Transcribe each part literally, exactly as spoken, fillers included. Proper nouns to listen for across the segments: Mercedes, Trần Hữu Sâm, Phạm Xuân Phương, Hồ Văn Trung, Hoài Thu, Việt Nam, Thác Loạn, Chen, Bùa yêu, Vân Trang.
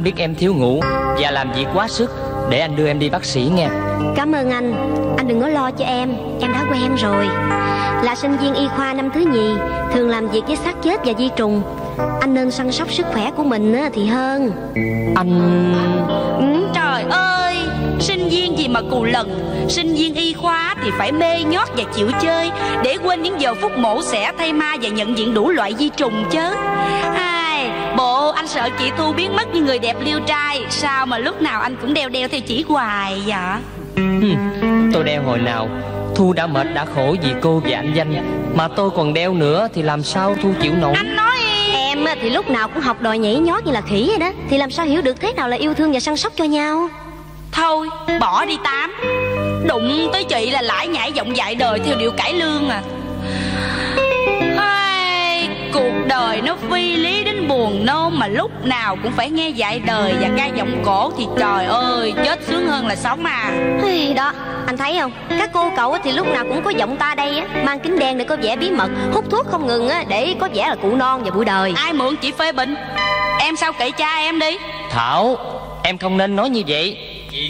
Anh biết em thiếu ngủ và làm việc quá sức, để anh đưa em đi bác sĩ nghe. Cảm ơn anh. Anh đừng có lo cho em, em đã quen rồi. Là sinh viên y khoa năm thứ nhì, thường làm việc với xác chết và vi trùng. Anh nên săn sóc sức khỏe của mình thì hơn. Anh... Ừ, trời ơi, sinh viên gì mà cù lần. Sinh viên y khoa thì phải mê nhót và chịu chơi, để quên những giờ phút mổ xẻ, thay ma và nhận diện đủ loại vi trùng chứ. Ai, bộ anh sợ chị Thu biến mất như người đẹp liêu trai. Sao mà lúc nào anh cũng đeo đeo theo chỉ hoài vậy? Ừ, tôi đeo hồi nào? Thu đã mệt đã khổ vì cô và anh Danh, mà tôi còn đeo nữa thì làm sao Thu chịu nổi? Anh nói em thì lúc nào cũng học đòi nhảy nhót như là khỉ vậy đó, thì làm sao hiểu được thế nào là yêu thương và săn sóc cho nhau. Thôi bỏ đi Tám, đụng tới chị là lại nhảy giọng dạy đời theo điệu cải lương à. Ai, cuộc đời nó phi lý đến buồn nôn, mà lúc nào cũng phải nghe dạy đời và ca giọng cổ thì trời ơi, chết sướng hơn là sống à. Đó, anh thấy không, các cô cậu thì lúc nào cũng có giọng ta đây á, mang kính đen để có vẻ bí mật, hút thuốc không ngừng á để có vẻ là cụ non và bụi đời. Ai mượn chị phê bình em sao kệ cha em đi. Thảo, em không nên nói như vậy.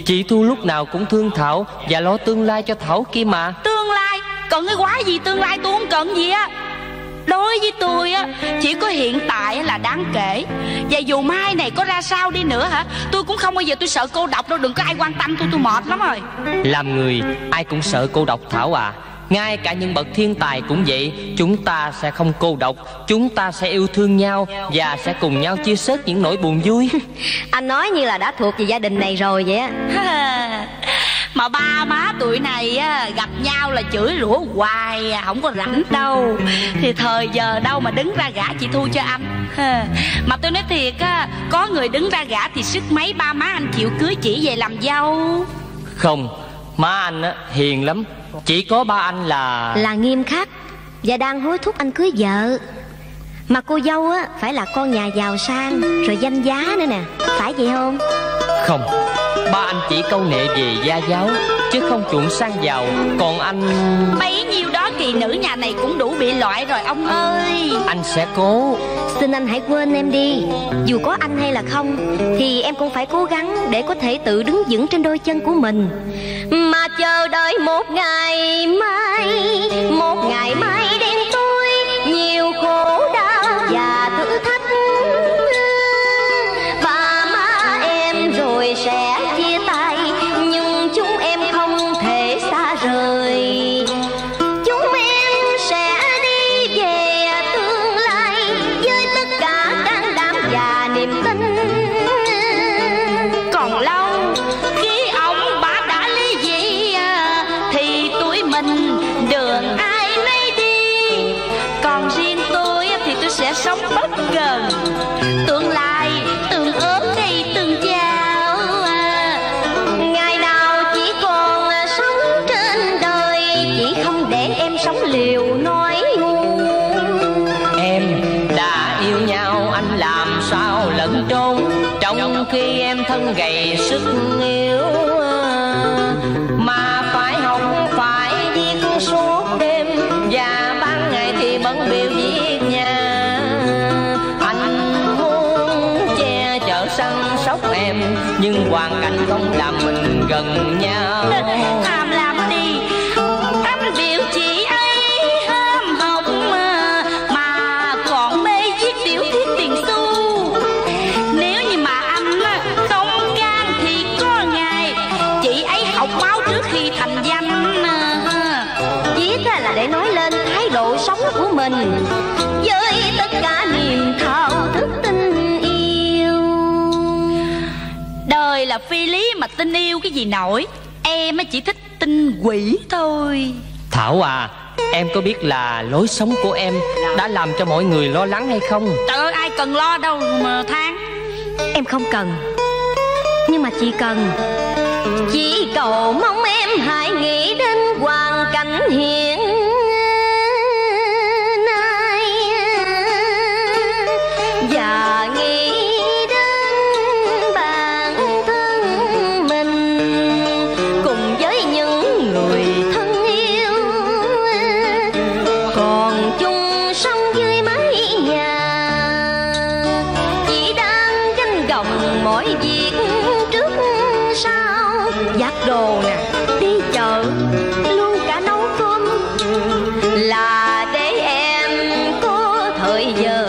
Chị Thu lúc nào cũng thương Thảo và lo tương lai cho Thảo kia mà. Tương lai? Cần cái quái gì tương lai, tôi không cần gì á. Đối với tôi á, chỉ có hiện tại là đáng kể. Và dù mai này có ra sao đi nữa hả, tôi cũng không bao giờ tôi sợ cô độc đâu. Đừng có ai quan tâm tôi, tôi mệt lắm rồi. Làm người ai cũng sợ cô độc Thảo à. Ngay cả những bậc thiên tài cũng vậy. Chúng ta sẽ không cô độc, chúng ta sẽ yêu thương nhau và sẽ cùng nhau chia sớt những nỗi buồn vui. Anh nói như là đã thuộc về gia đình này rồi vậy á. Mà ba má tụi này á, gặp nhau là chửi rủa hoài, không có rảnh đâu. Thì thời giờ đâu mà đứng ra gả chị Thu cho anh. Mà tôi nói thiệt á, có người đứng ra gả thì sức mấy ba má anh chịu cưới chỉ về làm dâu. Không, má anh á, hiền lắm. Chỉ có ba anh là... Là nghiêm khắc và đang hối thúc anh cưới vợ. Mà cô dâu á, phải là con nhà giàu sang, rồi danh giá nữa nè, phải vậy không? Không, ba anh chỉ câu nệ về gia giáo, chứ không chuộng sang giàu. Còn anh... Bấy nhiêu đó kỳ nữ nhà này cũng đủ bị loại rồi ông ơi. Anh sẽ cố. Xin anh hãy quên em đi. Dù có anh hay là không thì em cũng phải cố gắng để có thể tự đứng vững trên đôi chân của mình. Mà chờ đợi một ngày mai, một ngày mai đến tôi nhiều khổ đau và thử thách. Và má em rồi sẽ chia tay, nhưng chúng em không thể xa rời. Chúng em sẽ đi về tương lai với tất cả can đảm và niềm tin. Còn lâu sống bất ngờ, tương lai tương ớt hay tương chào. Ngày nào chỉ còn sống trên đời, chỉ không để em sống liều nói ngu. Em đã yêu nhau, anh làm sao lẫn trốn, trong khi em thân gầy sức yếu. Mà phải hồng phải viết suốt đêm, và ban ngày thì bận biểu diễn em, nhưng hoàn cảnh không làm mình gần nhau. Tham làm đi anh biểu chị ấy ham học, mà mà còn mê giết điểu thiết tiền xu. Nếu như mà anh không can thì có ngày chị ấy học máu trước khi thành danh. Giết là để nói lên thái độ sống của mình với tất cả niềm thao thức tin. Đời là phi lý mà tin yêu cái gì nổi. Em chỉ thích tin quỷ thôi. Thảo à, em có biết là lối sống của em đã làm cho mọi người lo lắng hay không? Trời ơi, ai cần lo đâu mà than. Em không cần. Nhưng mà chị cần. Chỉ cầu mong em hãy nghĩ đến hoàn cảnh hiện nay và nghĩ mỗi đồ nè, đi chợ, luôn cả nấu cơm, là để em có thời giờ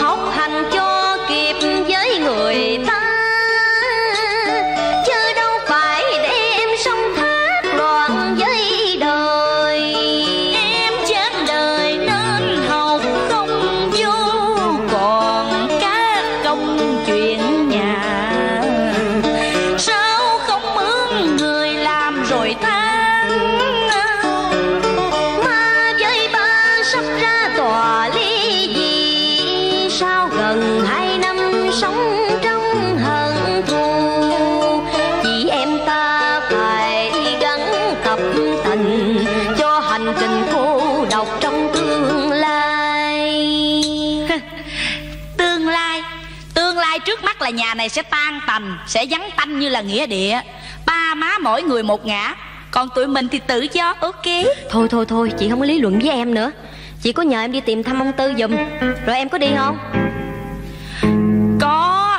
học hành cho kịp với người ta, chứ đâu phải để em sống thác loạn với đời. Em chết đời nên học không vô, còn các công chuyện nhà là nhà này sẽ tan tành, sẽ vắng tanh như là nghĩa địa. Ba má mỗi người một ngã, còn tụi mình thì tự do. Ok, thôi thôi thôi, chị không có lý luận với em nữa. Chị có nhờ em đi tìm thăm ông Tư giùm, rồi em có đi không? Có,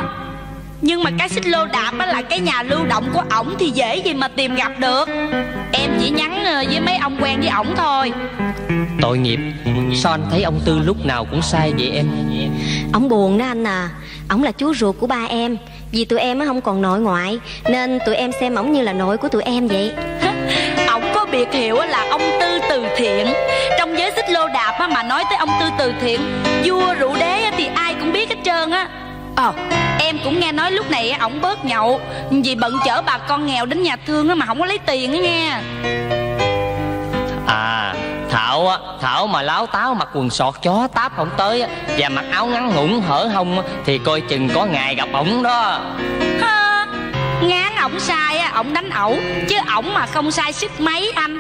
nhưng mà cái xích lô đạp á là cái nhà lưu động của ổng, thì dễ gì mà tìm gặp được. Em chỉ nhắn với mấy ông quen với ổng thôi. Tội nghiệp, sao anh thấy ông Tư lúc nào cũng sai vậy em? Ông buồn đó anh à. Ổng là chú ruột của ba em, vì tụi em không còn nội ngoại nên tụi em xem ổng như là nội của tụi em vậy. Ổng có biệt hiệu là ông Tư Từ Thiện. Trong giới xích lô đạp mà nói tới ông Tư Từ Thiện, vua rượu đế thì ai cũng biết hết trơn á. Ờ, em cũng nghe nói lúc này ổng bớt nhậu, vì bận chở bà con nghèo đến nhà thương mà không có lấy tiền á nghe. À, Thảo á, Thảo mà láo táo mặc quần sọt chó táp không tới và mặc áo ngắn hủng hở hông thì coi chừng có ngày gặp ổng đó. Hơ, ngán ổng sai á, ổng đánh ẩu, chứ ổng mà không sai sức mấy anh.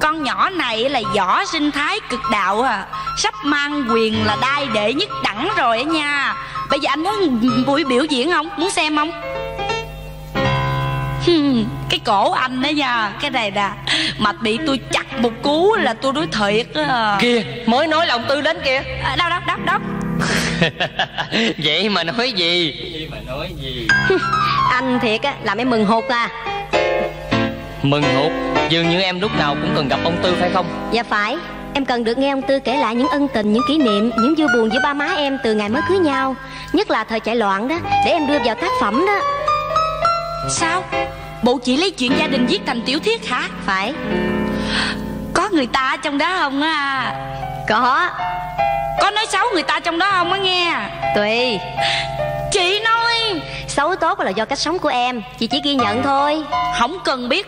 Con nhỏ này là võ sinh thái cực đạo à, sắp mang quyền là đai đệ nhất đẳng rồi á nha. Bây giờ anh muốn buổi biểu diễn không? Muốn xem không? Cái cổ anh đó nha, cái này nè, mà bị tôi chặt một cú là tôi nói thiệt đó. Kìa, mới nói là ông Tư đến kìa. À, đâu, đâu, đâu, đâu. Vậy mà nói gì? Vậy mà nói gì? Anh thiệt á, làm em mừng hụt à. Mừng hụt? Dường như em lúc nào cũng cần gặp ông Tư phải không? Dạ phải, em cần được nghe ông Tư kể lại những ân tình, những kỷ niệm, những vui buồn giữa ba má em từ ngày mới cưới nhau, nhất là thời chạy loạn đó, để em đưa vào tác phẩm đó. Sao? Bộ chỉ lấy chuyện gia đình viết thành tiểu thuyết hả? Phải. Có người ta trong đó không á? Có. Có nói xấu người ta trong đó không á nghe? Tùy. Chị nói xấu tốt là do cách sống của em, chị chỉ ghi nhận thôi. Không cần biết.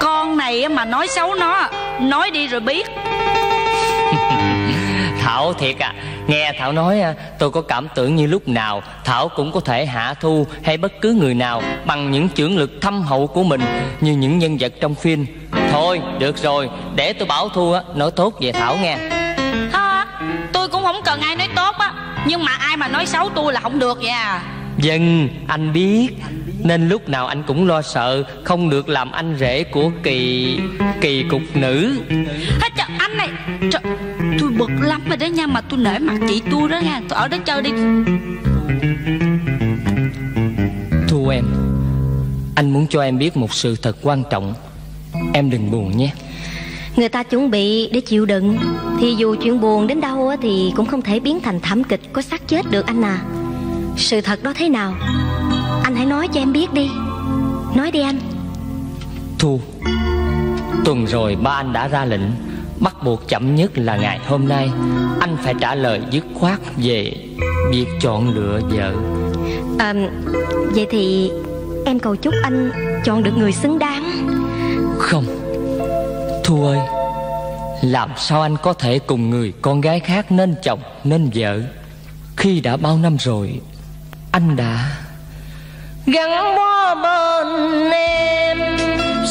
Con này mà nói xấu nó, nói đi rồi biết. Thảo thiệt à, nghe Thảo nói tôi có cảm tưởng như lúc nào Thảo cũng có thể hạ thu hay bất cứ người nào bằng những chưởng lực thâm hậu của mình như những nhân vật trong phim. Thôi được rồi, để tôi bảo Thu nói tốt về Thảo nghe. Thôi tôi cũng không cần ai nói tốt á, nhưng mà ai mà nói xấu tôi là không được vậy à. Vâng, anh biết. Nên lúc nào anh cũng lo sợ không được làm anh rể của kỳ kỳ cục nữ. Hết trời, anh này trời, tôi bực lắm rồi đó nha, mà tôi nể mặt chị tôi đó nha. Tôi ở đó chơi đi. Thu em, anh muốn cho em biết một sự thật quan trọng, em đừng buồn nhé. Người ta chuẩn bị để chịu đựng, thì dù chuyện buồn đến đâu thì cũng không thể biến thành thảm kịch có xác chết được anh à. Sự thật đó thế nào? Anh hãy nói cho em biết đi. Nói đi anh. Thu, tuần rồi ba anh đã ra lệnh bắt buộc chậm nhất là ngày hôm nay anh phải trả lời dứt khoát về việc chọn lựa vợ. À, vậy thì em cầu chúc anh chọn được người xứng đáng. Không Thu ơi, làm sao anh có thể cùng người con gái khác nên chồng nên vợ khi đã bao năm rồi anh đã gắn bó bên em,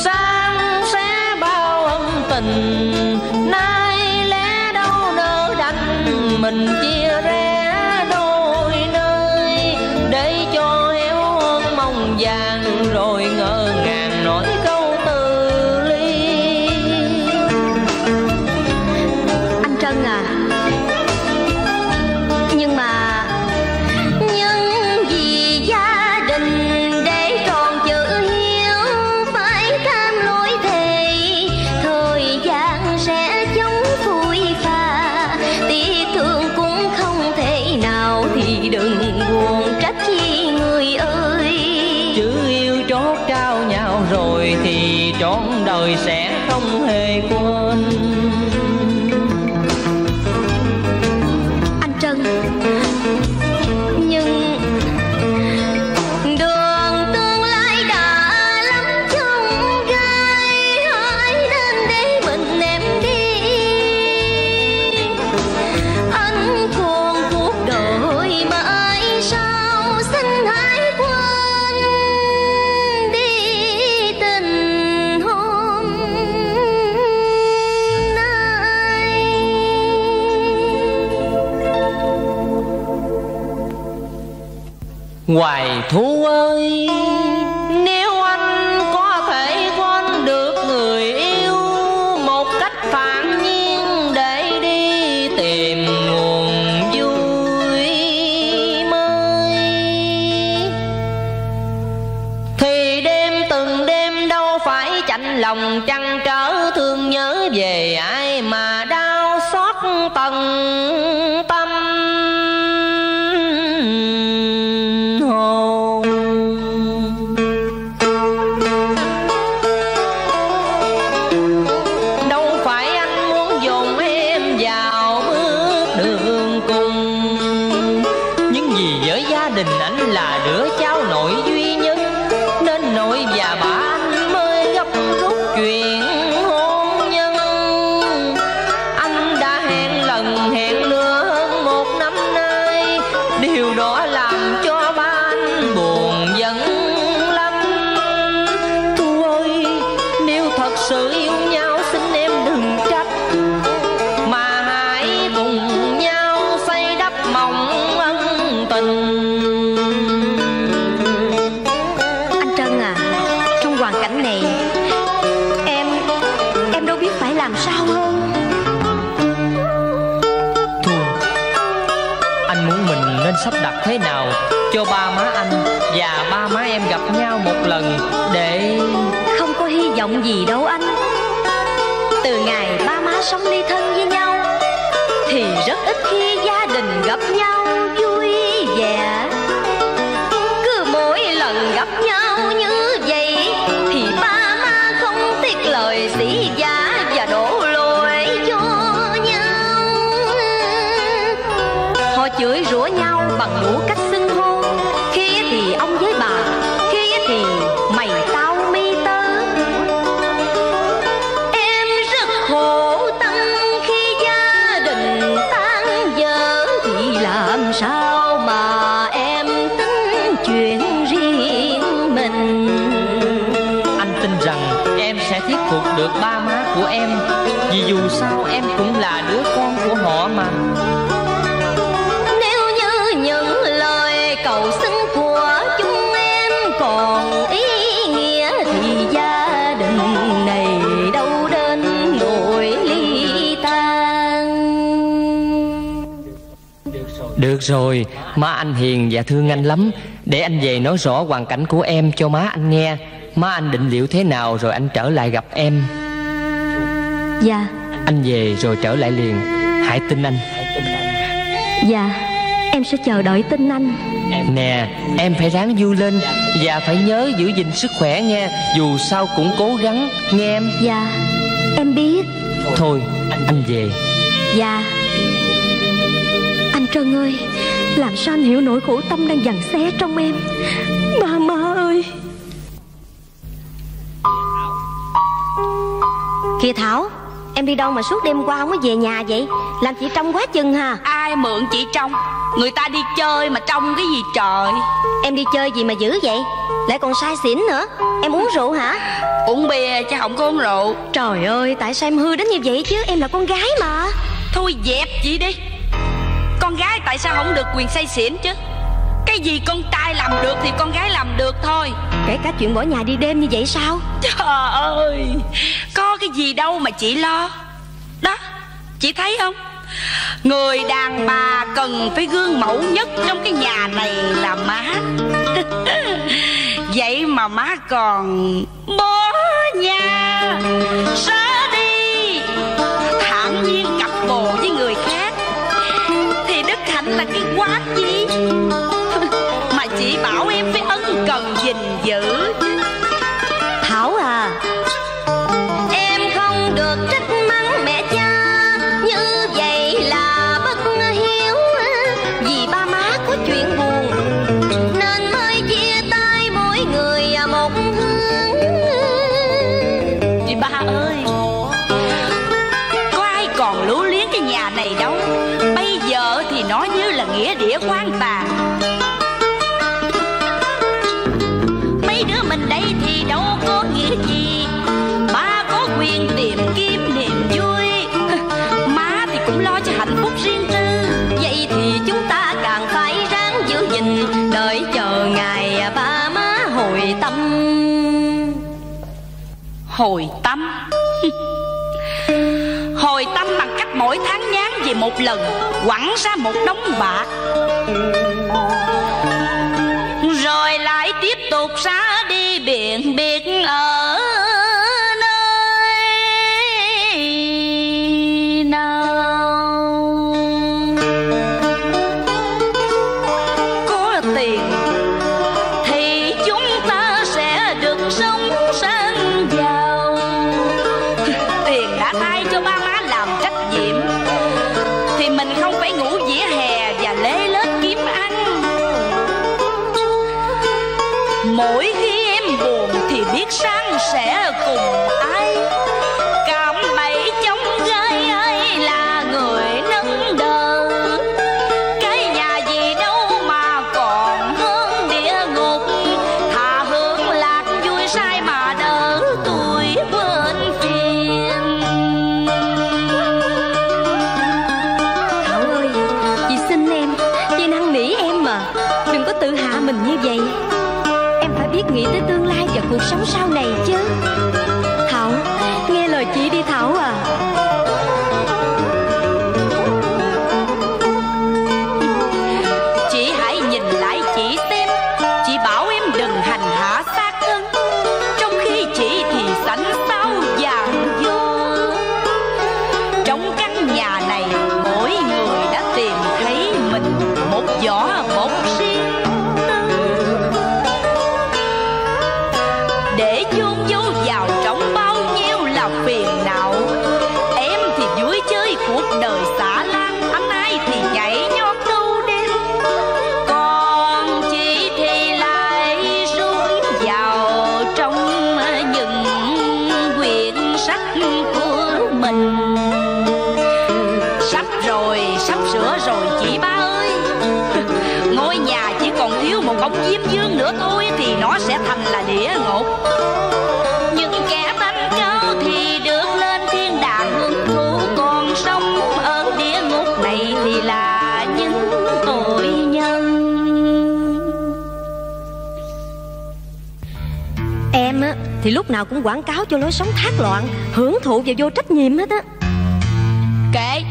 san sẻ bao ân tình, nay lẽ đâu nỡ đành mình chia rẽ đôi nơi, để cho héo hôn mong vàng rồi ngỡ ngàng nỗi câu từ ly. Anh Trân à, nhưng mà những gì gia đình để tròn Hoài Thú ơi, nếu anh có thể quên được người yêu một cách phản nhiên để đi tìm nguồn vui mới, thì đêm từng đêm đâu phải chạnh lòng trăn trở thương nhớ về ai mà đau xót tận tâm. Sắp đặt thế nào cho ba má anh và ba má em gặp nhau một lần để... Không có hy vọng gì đâu anh. Từ ngày ba má sống ly thân với nhau thì rất ít khi gia đình gặp nhau vui vẻ. Cứ mỗi lần gặp nhau như vậy thì ba má không tiếc lời sĩ gia và đổ lỗi cho nhau. Họ chửi rủa nhau bằng đủ cách xưng hô, khi thì ông với bà, khi thì mày tao mi tơ. Em rất khổ tâm khi gia đình tan vỡ, thì làm sao mà em tính chuyện riêng mình. Anh tin rằng em sẽ thuyết phục được ba má của em, vì dù sao em cũng là đứa con của họ mà. Được rồi, má anh hiền và thương anh lắm. Để anh về nói rõ hoàn cảnh của em cho má anh nghe. Má anh định liệu thế nào rồi anh trở lại gặp em. Dạ. Anh về rồi trở lại liền. Hãy tin anh. Dạ, em sẽ chờ đợi tin anh. Nè, em phải ráng vui lên và phải nhớ giữ gìn sức khỏe nghe. Dù sao cũng cố gắng nghe em. Dạ, em biết. Thôi, anh về. Dạ. Trần ơi, làm sao anh hiểu nỗi khổ tâm đang giằng xé trong em. Ba má ơi. Kìa Thảo, em đi đâu mà suốt đêm qua không có về nhà vậy? Làm chị trông quá chừng hả? Ai mượn chị trông? Người ta đi chơi mà trông cái gì trời. Em đi chơi gì mà dữ vậy? Lại còn say xỉn nữa. Em uống rượu hả? Uống bia chứ không có uống rượu. Trời ơi, tại sao em hư đến như vậy chứ? Em là con gái mà. Thôi dẹp chị đi. Con gái tại sao không được quyền say xỉn chứ? Cái gì con trai làm được thì con gái làm được thôi. Kể cả chuyện bỏ nhà đi đêm như vậy sao? Trời ơi, có cái gì đâu mà chị lo. Đó, chị thấy không? Người đàn bà cần phải gương mẫu nhất trong cái nhà này là má. Vậy mà má còn bỏ nhà ra đi, thản nhiên cặp bồ với người khác thì đức hạnh là cái quát gì? Mà chị bảo em phải ân cần gìn giữ. Thảo à, em không được trách mắng mẹ cha, như vậy là bất hiếu. Vì ba má có chuyện buồn nên mới chia tay mỗi người một hướng. Chị ba ơi, có ai còn lưu luyến cái nhà này đâu. Nó như là nghĩa địa hoang tàn. Mấy đứa mình đây thì đâu có nghĩa gì. Ba có quyền tìm kiếm niềm vui, má thì cũng lo cho hạnh phúc riêng tư. Vậy thì chúng ta càng phải ráng giữ gìn, đợi chờ hồi tâm. Hồi tâm bằng cách mỗi tháng nhán về một lần quẳng ra một đống bạc, rồi lại tiếp tục ra đi biển biệt ở nơi nào. Có tiền thì chúng ta sẽ được sống sang giàu. Tiền đã thay cho ba má làm trách nhiệm thì mình không phải ngủ vỉa hè và lê lết kiếm ăn. Mỗi khi em buồn thì biết sáng sẽ cùng ai, cảm bẫy chống gái ấy là người nâng đầu. Cái nhà gì đâu mà còn hơn địa ngục, thà hưởng lạc vui sai mà đỡ tuổi bên phiền. Thảo ơi, chị xin em, chị năn nỉ em mà, đừng có tự hạ mình như vậy. Biết nghĩ tới tương lai và cuộc sống sau này chứ. Thảo, nghe lời chị đi Thảo à. Chị hãy nhìn lại chị xem. Chị bảo em đừng hành hạ xác thân, trong khi chị thì sẵn sáo vàng vô. Trong căn nhà này mỗi người đã tìm thấy mình một vỏ bột riêng, để chôn vô vào trong bao nhiêu là phiền não. Em thì vui chơi cuộc đời xả lan, anh ai thì nhảy nhót câu đêm, còn chị thì lại rút vào trong những quyển sách của mình. Sắp rồi, sắp sửa rồi chị ba ơi. Ngôi nhà chỉ còn thiếu một ông Diêm Vương nữa thôi thì nó sẽ thành là địa ngục. Những kẻ tánh cao thì được lên thiên đàng hưởng thụ, còn sống ở địa ngục này thì là những tội nhân. Em á thì lúc nào cũng quảng cáo cho lối sống thác loạn, hưởng thụ và vô trách nhiệm hết á. Kệ,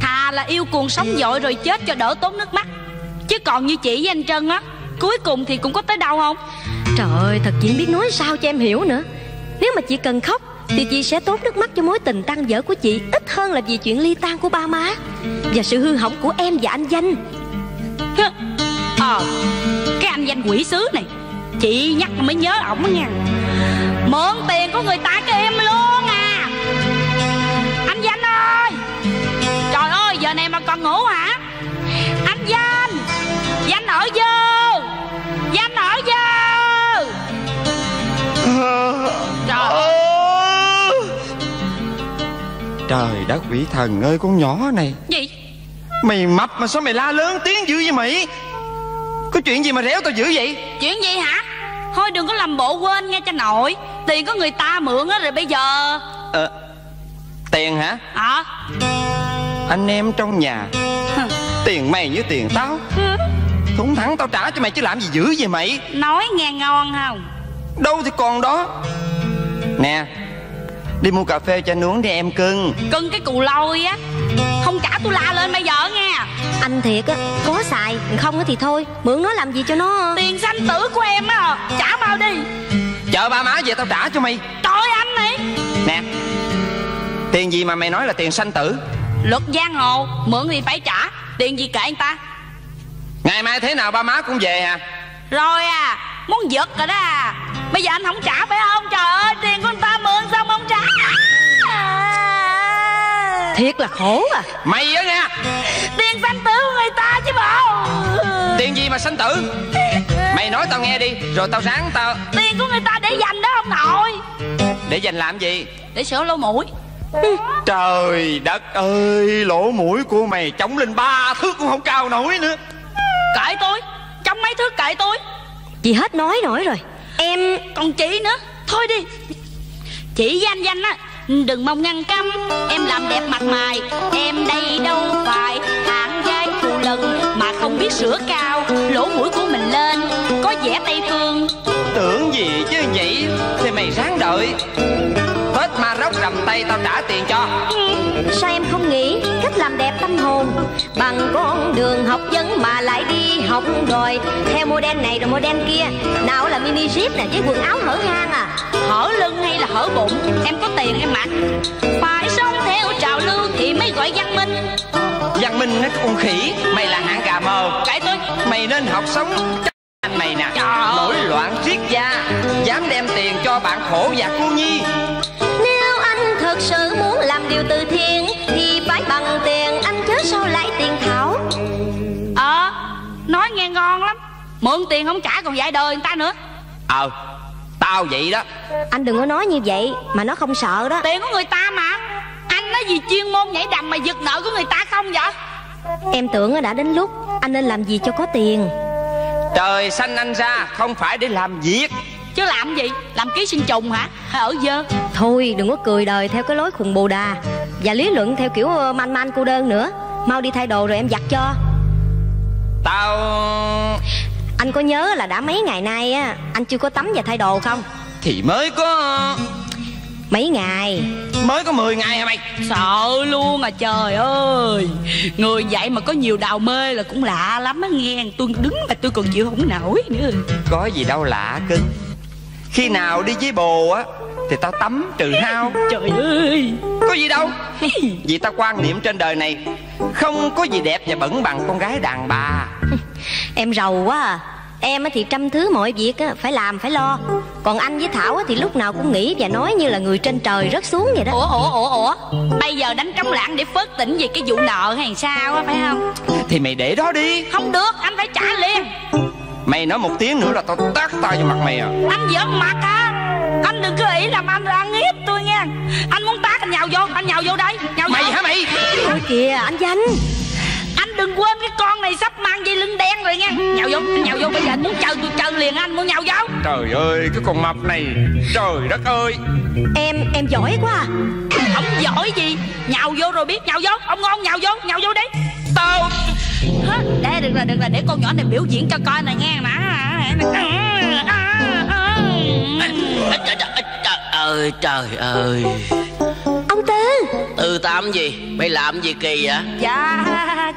thà là yêu cuồng sống dội rồi chết cho đỡ tốn nước mắt. Chứ còn như chị với anh Trân á, cuối cùng thì cũng có tới đâu không. Trời ơi, thật chị biết nói sao cho em hiểu nữa. Nếu mà chị cần khóc thì chị sẽ tốt nước mắt cho mối tình tan vỡ của chị, ít hơn là vì chuyện ly tan của ba má và sự hư hỏng của em và anh Danh. Ờ, cái anh Danh quỷ sứ này, chị nhắc mới nhớ ổng đó nha. Mượn tiền của người ta cho em luôn à. Anh Danh ơi, trời ơi, giờ này mà còn ngủ hả? Anh Danh, Danh ở vô, Danh ở vô. Trời. Trời đất quỷ thần ơi, con nhỏ này. Gì? Mày mập mà sao mày la lớn tiếng dữ vậy mày? Có chuyện gì mà réo tao dữ vậy? Chuyện gì hả? Thôi đừng có làm bộ quên nghe cho nội. Tiền có người ta mượn á rồi bây giờ. Ờ, tiền hả? Ờ. Anh em trong nhà tiền mày với tiền tao, thúng thắng tao trả cho mày chứ làm gì dữ vậy mày? Nói nghe ngon không? Đâu thì còn đó. Nè, đi mua cà phê cho anh uống đi em cưng. Cưng cái cù lôi á. Không trả tôi la lên bây giờ nghe. Anh thiệt á, có xài, không thì thôi. Mượn nó làm gì cho nó. Tiền sanh tử của em á, trả mau đi. Chờ ba má về tao trả cho mày. Trời anh này. Nè, tiền gì mà mày nói là tiền sanh tử? Luật giang hồ, mượn thì phải trả. Tiền gì kệ anh ta. Ngày mai thế nào ba má cũng về à? Rồi à, muốn giật rồi đó à. Bây giờ anh không trả phải không? Trời ơi, tiền của anh ta mượn sao không trả à? Thiệt là khổ à. Mày á nha, tiền sanh tử của người ta chứ bộ. Tiền gì mà sanh tử? Mày nói tao nghe đi, rồi tao ráng tao. Tiền của người ta để dành đó ông nội. Để dành làm gì? Để sửa lỗ mũi. Trời đất ơi, lỗ mũi của mày chống lên ba thước cũng không cao nổi nữa. Cãi tôi, chống mấy thước cãi tôi. Chị hết nói nổi rồi. Em còn chị nữa. Thôi đi. Chị với anh Danh á, đừng mong ngăn cấm. Em làm đẹp mặt mày. Em đây đâu phải hạng gái phụ lần mà không biết sửa cao lỗ mũi của mình lên, có vẻ Tây Phương. Tưởng gì chứ vậy. Thì mày ráng đợi. đây tao trả tiền cho. Sao em không nghĩ cách làm đẹp tâm hồn, bằng con đường học vấn mà lại đi học đòi theo model này rồi model kia, nào là mini zip nè với quần áo hở hang à, hở lưng hay là hở bụng, em có tiền em mặc. Phải sống theo trào lưu thì mới gọi văn minh. Văn minh nó con khỉ, mày là hạng Cà Mờ, cái tôi mày nên học sống anh mày nè. Nổi loạn triết gia, dám đem tiền cho bạn khổ và cô nhi. Nếu anh thật sự muốn làm điều từ thiện thì phải bằng tiền anh, chớ sao lại tiền thảo. Ờ, nói nghe ngon lắm, mượn tiền không trả còn dạy đời người ta nữa. Ờ, tao vậy đó. Anh đừng có nói như vậy mà nó không sợ đó. Tiền của người ta mà, anh nói gì chuyên môn nhảy đầm mà giật nợ của người ta không vậy? Em tưởng đã đến lúc anh nên làm gì cho có tiền. Trời xanh anh ra không phải để làm việc. Chứ làm gì? Làm ký sinh trùng hả? Hay ở dơ? Thôi đừng có cười đời theo cái lối khùng bồ đà, và lý luận theo kiểu man man cô đơn nữa. Mau đi thay đồ rồi em giặt cho. Tao... Anh có nhớ là đã mấy ngày nay á, anh chưa có tắm và thay đồ không? Thì mới có... Mấy ngày? Mới có mười ngày hả mày? Sợ luôn à trời ơi. Người vậy mà có nhiều đào mê là cũng lạ lắm á nghe. Tôi đứng mà tôi còn chịu không nổi nữa. Có gì đâu lạ cưng. Khi nào đi với bồ á thì tao tắm trừ hao. Trời ơi, có gì đâu. Vì tao quan niệm trên đời này không có gì đẹp và bẩn bằng con gái đàn bà. Em rầu quá à. Em thì trăm thứ mọi việc phải làm phải lo, còn anh với Thảo thì lúc nào cũng nghĩ và nói như là người trên trời rớt xuống vậy đó. Ủa ủa ủa ủa bây giờ đánh trống lạng để phớt tỉnh về cái vụ nợ hay sao á, phải không? Thì mày để đó đi. Không được, anh phải trả liền. Mày nói một tiếng nữa là tao tát tao vô mặt mày à. Anh giỡn mặt hả? Anh đừng có ý làm anh là ăn hiếp tôi nghe. Anh muốn tát anh nhào vô, anh nhào vô đây nhào vô. Mày hả mày? Thôi kìa anh Danh, đừng quên cái con này sắp mang dây lưng đen rồi nha. Nhào vô, nhào vô bây giờ anh muốn chơi tôi chơi liền, anh muốn nhào vô. Trời ơi cái con mập này, trời đất ơi. Em, em giỏi quá à. Không giỏi gì, nhào vô rồi biết nhào vô. Ông ngon nhào vô, nhào vô đi. Tao đây được rồi, được rồi, để con nhỏ này biểu diễn cho coi này nghe mà. Trời trời ơi. Ông Tư. Tư Tám gì? Mày làm gì kỳ vậy? Dạ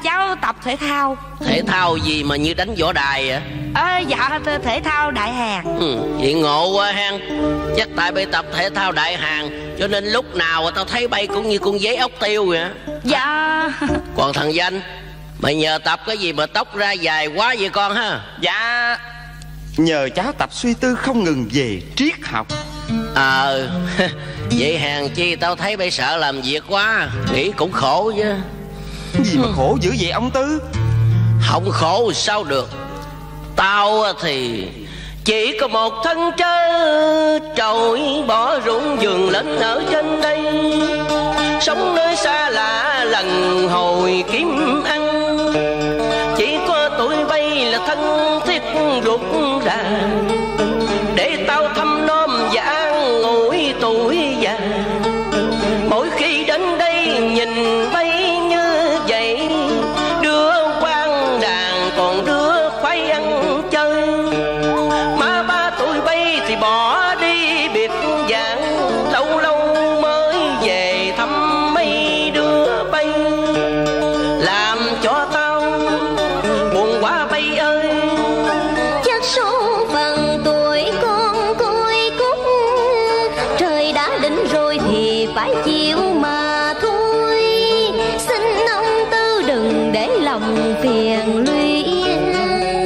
cháu tập thể thao. Thể thao gì mà như đánh võ đài vậy? À, dạ thể thao đại hàng. Ừ, vậy ngộ quá hang. Chắc tại bay tập thể thao đại hàng cho nên lúc nào tao thấy bay cũng như con giấy ốc tiêu vậy. Dạ. Còn thằng Danh, mày nhờ tập cái gì mà tóc ra dài quá vậy con ha? Dạ, nhờ cháu tập suy tư không ngừng về triết học. Ờ à, vậy hàng chi tao thấy bây sợ làm việc quá. Nghĩ cũng khổ chứ. Gì mà khổ dữ vậy ông Tư? Không khổ sao được. Tao thì chỉ có một thân trơ trội, bỏ ruộng vườn lên ở trên đây, sống nơi xa lạ lần hồi kiếm ăn. Chỉ có tuổi bay là thân thiết rụt ra, để tao thăm nom giả tuổi già. Mỗi khi đến đây nhìn bay như vậy, đứa quan đàn còn đứa khoái ăn chơi. Má ba tuổi bay thì bỏ đi biệt dạng, lâu lâu mới về thăm mấy đứa bay. Làm cho tao buồn quá bay ơi. Chắc số phận tuổi con côi cúc, trời đã định rồi thì phải chịu mà thôi. Xin ông Tư đừng để lòng phiền lụy,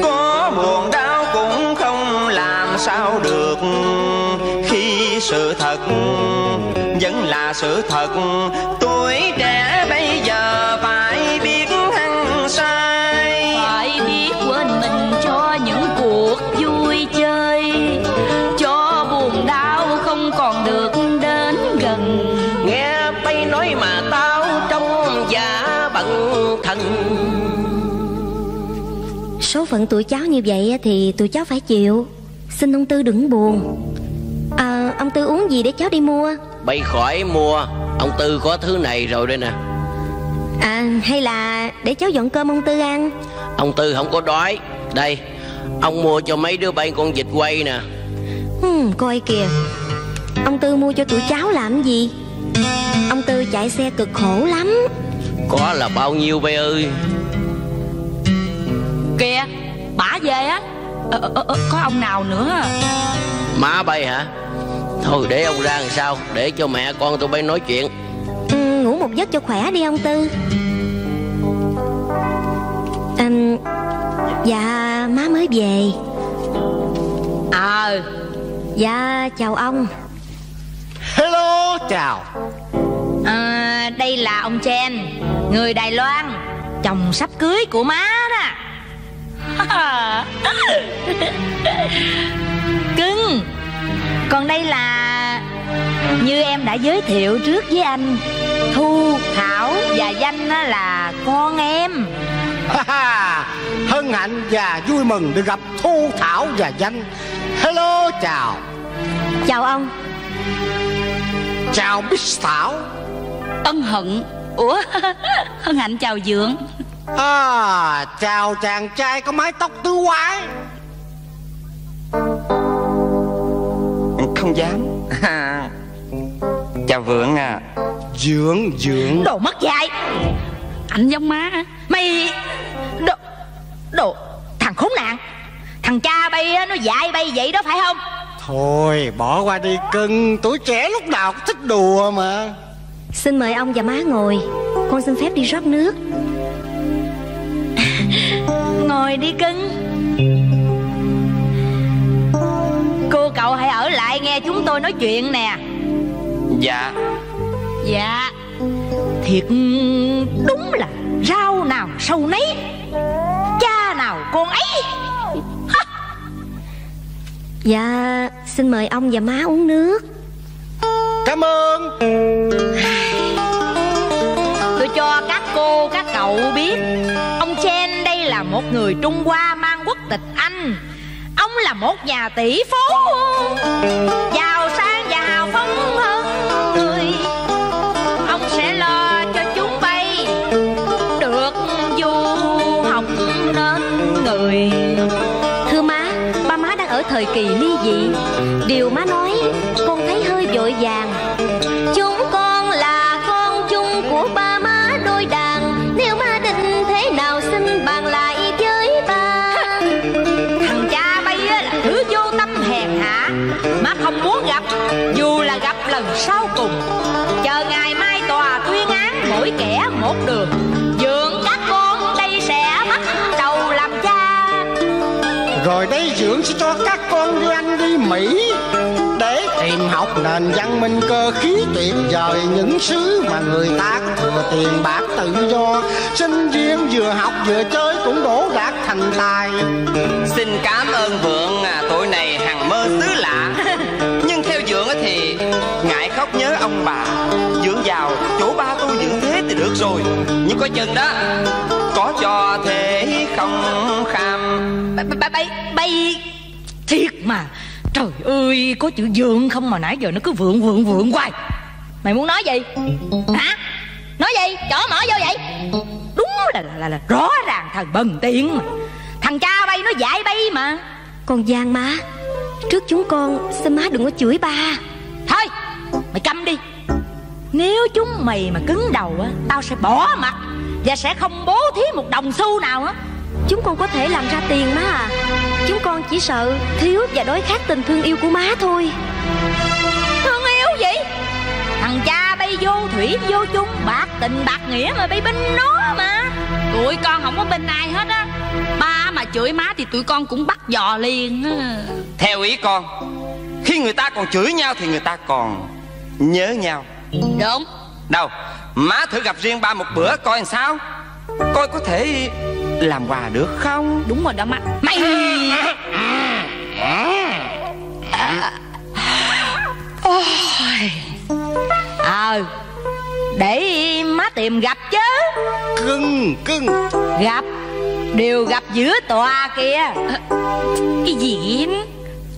có buồn đau cũng không làm sao được khi sự thật vẫn là sự thật. Tuổi trẻ bây giờ phải biết hăng sai, phải biết quên mình cho những cuộc vui chơi, cho buồn đau không còn được đến gần. Nghe bay nói mà tao trong giả bận thần. Số phận tụi cháu như vậy thì tụi cháu phải chịu. Xin ông Tư đừng buồn. À, ông Tư uống gì để cháu đi mua? Bay khỏi mua, ông Tư có thứ này rồi đây nè. À, hay là để cháu dọn cơm ông Tư ăn. Ông Tư không có đói. Đây, ông mua cho mấy đứa bay con vịt quay nè. Ừ, coi kìa, ông Tư mua cho tụi cháu làm gì? Ông Tư chạy xe cực khổ lắm. Có là bao nhiêu bay ơi. Kìa, bả về á. ờ, ờ, ờ, Có ông nào nữa. Má bay hả? Thôi để ông ra làm sao, để cho mẹ con tụi bay nói chuyện. Ừ, ngủ một giấc cho khỏe đi ông Tư. À, dạ má mới về. Ờ à. Dạ chào ông. Hello, chào. À, đây là ông Chen, người Đài Loan, chồng sắp cưới của má đó. Cưng. Còn đây là, như em đã giới thiệu trước với anh, Thu, Thảo và Danh là con em. Hân hạnh và vui mừng được gặp Thu, Thảo và Danh. Hello, chào. Chào ông. Chào Miss Thảo. Ân Hận. Ủa, Hân Hạnh chào Dượng. À, chào chàng trai có mái tóc tứ quái. Không dám. Chào Vượng à. Dượng, Dượng. Đồ mất dạy. Anh giống má hả? Mày Đồ Đồ thằng khốn nạn. Thằng cha bay nó dạy bay vậy đó phải không? Thôi bỏ qua đi cưng. Tuổi trẻ lúc nào cũng thích đùa mà. Xin mời ông và má ngồi. Con xin phép đi rót nước. Ngồi đi cưng. Cô cậu hãy ở lại nghe chúng tôi nói chuyện nè. Dạ. Dạ. Thiệt đúng là rau nào sâu nấy, cha nào con ấy. Ha. Dạ. Xin mời ông và má uống nước. Cảm ơn. Tôi cho các cô các cậu biết, ông Chen đây là một người Trung Hoa mang quốc tịch Anh. Ông là một nhà tỷ phú giàu sang và hào phóng hơn người. Ông sẽ lo cho chúng bay được du học nên người. Thưa má, ba má đang ở thời kỳ ly dị. Điều má nói con thấy hơi vội vàng. Chúng con là con chung của ba má đôi đàn. Nếu má định thế nào xin bàn lại với ba. Thằng cha thứ vô tâm hèn hạ, má không muốn gặp, dù là gặp lần sau cùng. Chờ ngày mai tòa tuyên án mỗi kẻ một đường. Dượng các con đây sẽ bắt đầu làm cha. Rồi đây Dượng sẽ cho các con như anh đi Mỹ để tìm học nền văn minh cơ khí tuyệt vời, những xứ mà người ta có thừa tiền bạc tự do. Sinh viên vừa học vừa chơi cũng đổ đạt thành tài. Xin cảm ơn Vượng, à, tuổi này hằng mơ xứ lạ. Nhưng theo Dượng thì ngại khóc nhớ ông bà. Dượng vào chỗ ba tôi dưỡng thế thì được rồi, nhưng có chừng đó. Có cho thế không kham. Bay bay bay thiệt mà. Trời ơi, có chữ Dượng không mà nãy giờ nó cứ vượng vượng vượng hoài. Mày muốn nói gì? Hả? Nói gì? Chỏ mỏ vô vậy? Đúng là, là, là, là rõ ràng thằng bần tiện mà. Thằng cha bay nó dạy bay mà. Con gian má. Trước chúng con, xin má đừng có chửi ba. Thôi, mày câm đi. Nếu chúng mày mà cứng đầu á, tao sẽ bỏ mặt và sẽ không bố thí một đồng xu nào á. Chúng con có thể làm ra tiền má à. Chúng con chỉ sợ thiếu và đói khát tình thương yêu của má thôi. Thương yêu gì? Thằng cha bay vô thủy vô chung, bạc tình bạc nghĩa mà bay binh nó mà. Tụi con không có binh ai hết á. Ba mà chửi má thì tụi con cũng bắt giò liền á. Theo ý con, khi người ta còn chửi nhau thì người ta còn nhớ nhau. Đúng. Đâu, má thử gặp riêng ba một bữa coi làm sao. Coi có thể làm quà được không? Đúng rồi đó má. Mày à. Ôi. À, để má tìm gặp chứ. Cưng, cưng. Gặp. Đều gặp giữa tòa kìa. Cái gì em?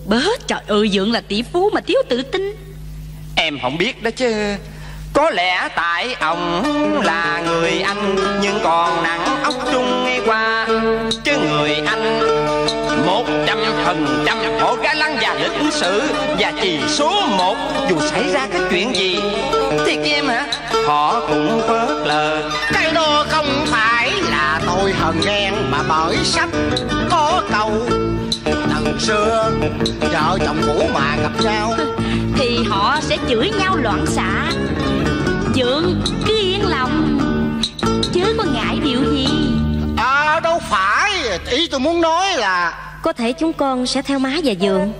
Bớ trời ơi, Dượng là tỷ phú mà thiếu tự tin. Em không biết đó chứ. Có lẽ tại ông là người Anh, nhưng còn nặng ốc Trung qua. Chứ người Anh một trăm phần trăm hộ gái lăng và lịch ứng xử và chỉ số một. Dù xảy ra cái chuyện gì thì em hả, họ cũng phớt lờ. Cái đó không phải là tôi hờn ghen mà bởi sách có câu lần xưa vợ chồng cũ mà gặp nhau thì họ sẽ chửi nhau loạn xạ. Dượng cứ yên lòng, chứ có ngại điều gì. À, đâu phải, ý tôi muốn nói là có thể chúng con sẽ theo má và Dượng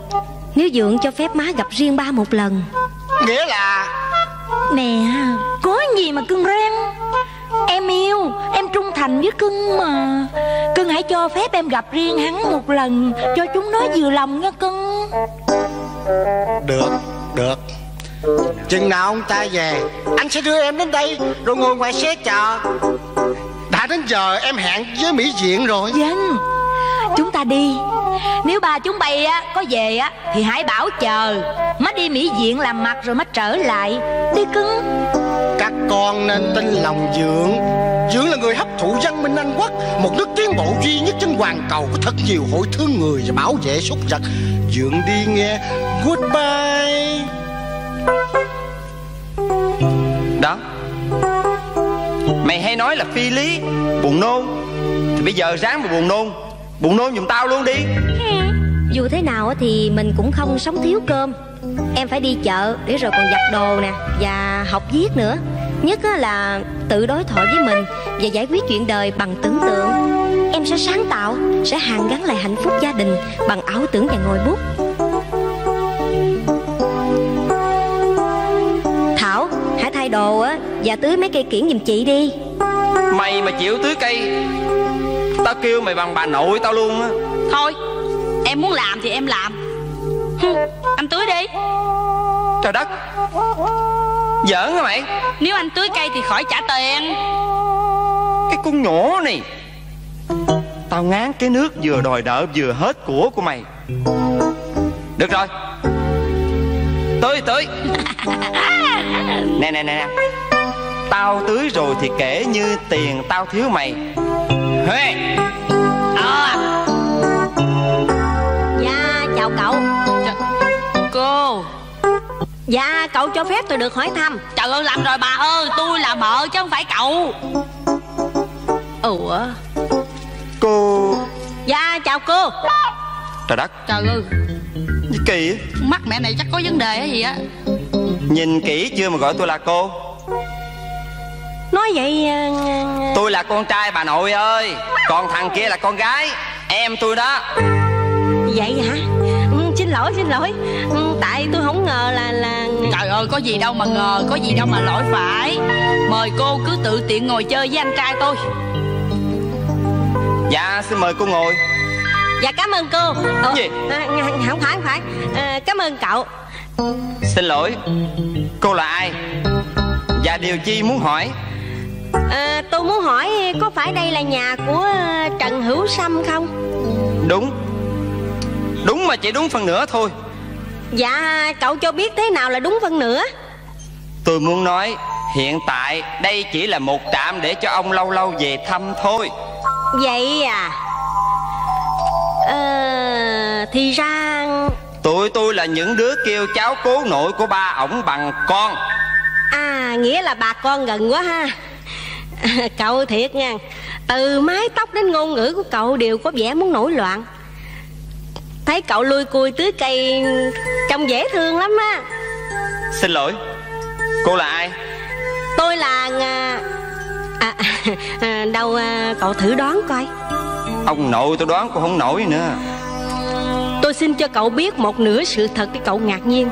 nếu Dượng cho phép má gặp riêng ba một lần. Nghĩa là mẹ, có gì mà cưng rên. Em yêu, em trung thành với cưng mà. Cưng hãy cho phép em gặp riêng hắn một lần cho chúng nó vừa lòng nha cưng. Được, được. Chừng nào ông ta về, anh sẽ đưa em đến đây rồi ngồi ngoài xe chờ. Đã đến giờ em hẹn với Mỹ Diện rồi. Vâng, chúng ta đi. Nếu bà chúng bay á có về á thì hãy bảo chờ. Má đi Mỹ Diện làm mặt rồi má trở lại. Đi cưng. Các con nên tin lòng Dượng. Dượng là người hấp thụ văn minh Anh Quốc, một nước tiến bộ duy nhất trên hoàn cầu có thật nhiều hội thương người và bảo vệ súc vật. Dượng đi nghe. Goodbye. Đó, mày hay nói là phi lý, buồn nôn. Thì bây giờ ráng mà buồn nôn. Buồn nôn giùm tao luôn đi. Dù thế nào thì mình cũng không sống thiếu cơm. Em phải đi chợ để rồi còn giặt đồ nè, và học viết nữa. Nhất là tự đối thoại với mình và giải quyết chuyện đời bằng tưởng tượng. Em sẽ sáng tạo, sẽ hàn gắn lại hạnh phúc gia đình bằng ảo tưởng và ngòi bút. Thảo, hãy thay đồ á và tưới mấy cây kiển giùm chị đi. Mày mà chịu tưới cây, tao kêu mày bằng bà nội tao luôn á. Thôi, em muốn làm thì em làm. Hừ, anh tưới đi. Trời đất, giỡn hả mày? Nếu anh tưới cây thì khỏi trả tiền. Cái con nhỏ này, tao ngán cái nước vừa đòi nợ vừa hết của của mày. Được rồi, tưới tưới. Nè nè nè nè, tao tưới rồi thì kể như tiền tao thiếu mày. Huê. À. Dạ chào cậu. Cô. Dạ cậu cho phép tôi được hỏi thăm. Trời ơi làm rồi bà ơi, tôi là vợ chứ không phải cậu. Ủa. Cô. Dạ chào cô. Trời đất. Trời ơi. Cái kỳ mắt mẹ này chắc có vấn đề hay gì á. Nhìn kỹ chưa mà gọi tôi là cô. Nói vậy tôi là con trai bà nội ơi, còn thằng kia là con gái em tôi đó. Vậy hả? Ừ, xin lỗi xin lỗi, ừ, tại tôi không ngờ là là trời ơi có gì đâu mà ngờ, có gì đâu mà lỗi phải. Mời cô cứ tự tiện ngồi chơi với anh trai tôi. Dạ xin mời cô ngồi. Dạ cảm ơn cô. Ủa, gì à, không phải không phải à, cảm ơn cậu. Xin lỗi, cô là ai và điều chi muốn hỏi? À, tôi muốn hỏi có phải đây là nhà của Trần Hữu Sâm không? Đúng. Đúng mà chỉ đúng phần nửa thôi. Dạ cậu cho biết thế nào là đúng phần nửa? Tôi muốn nói hiện tại đây chỉ là một trạm để cho ông lâu lâu về thăm thôi. Vậy à? Ờ, thì ra tụi tôi là những đứa kêu cháu cố nội của ba ổng bằng con. À nghĩa là bà con gần quá ha. Cậu thiệt nha, từ mái tóc đến ngôn ngữ của cậu đều có vẻ muốn nổi loạn. Thấy cậu lui cui tưới cây trông dễ thương lắm á. Xin lỗi, cô là ai? Tôi là à, à, đâu cậu thử đoán coi. Ông nội tôi đoán cô không nổi nữa. Tôi xin cho cậu biết một nửa sự thật để cậu ngạc nhiên.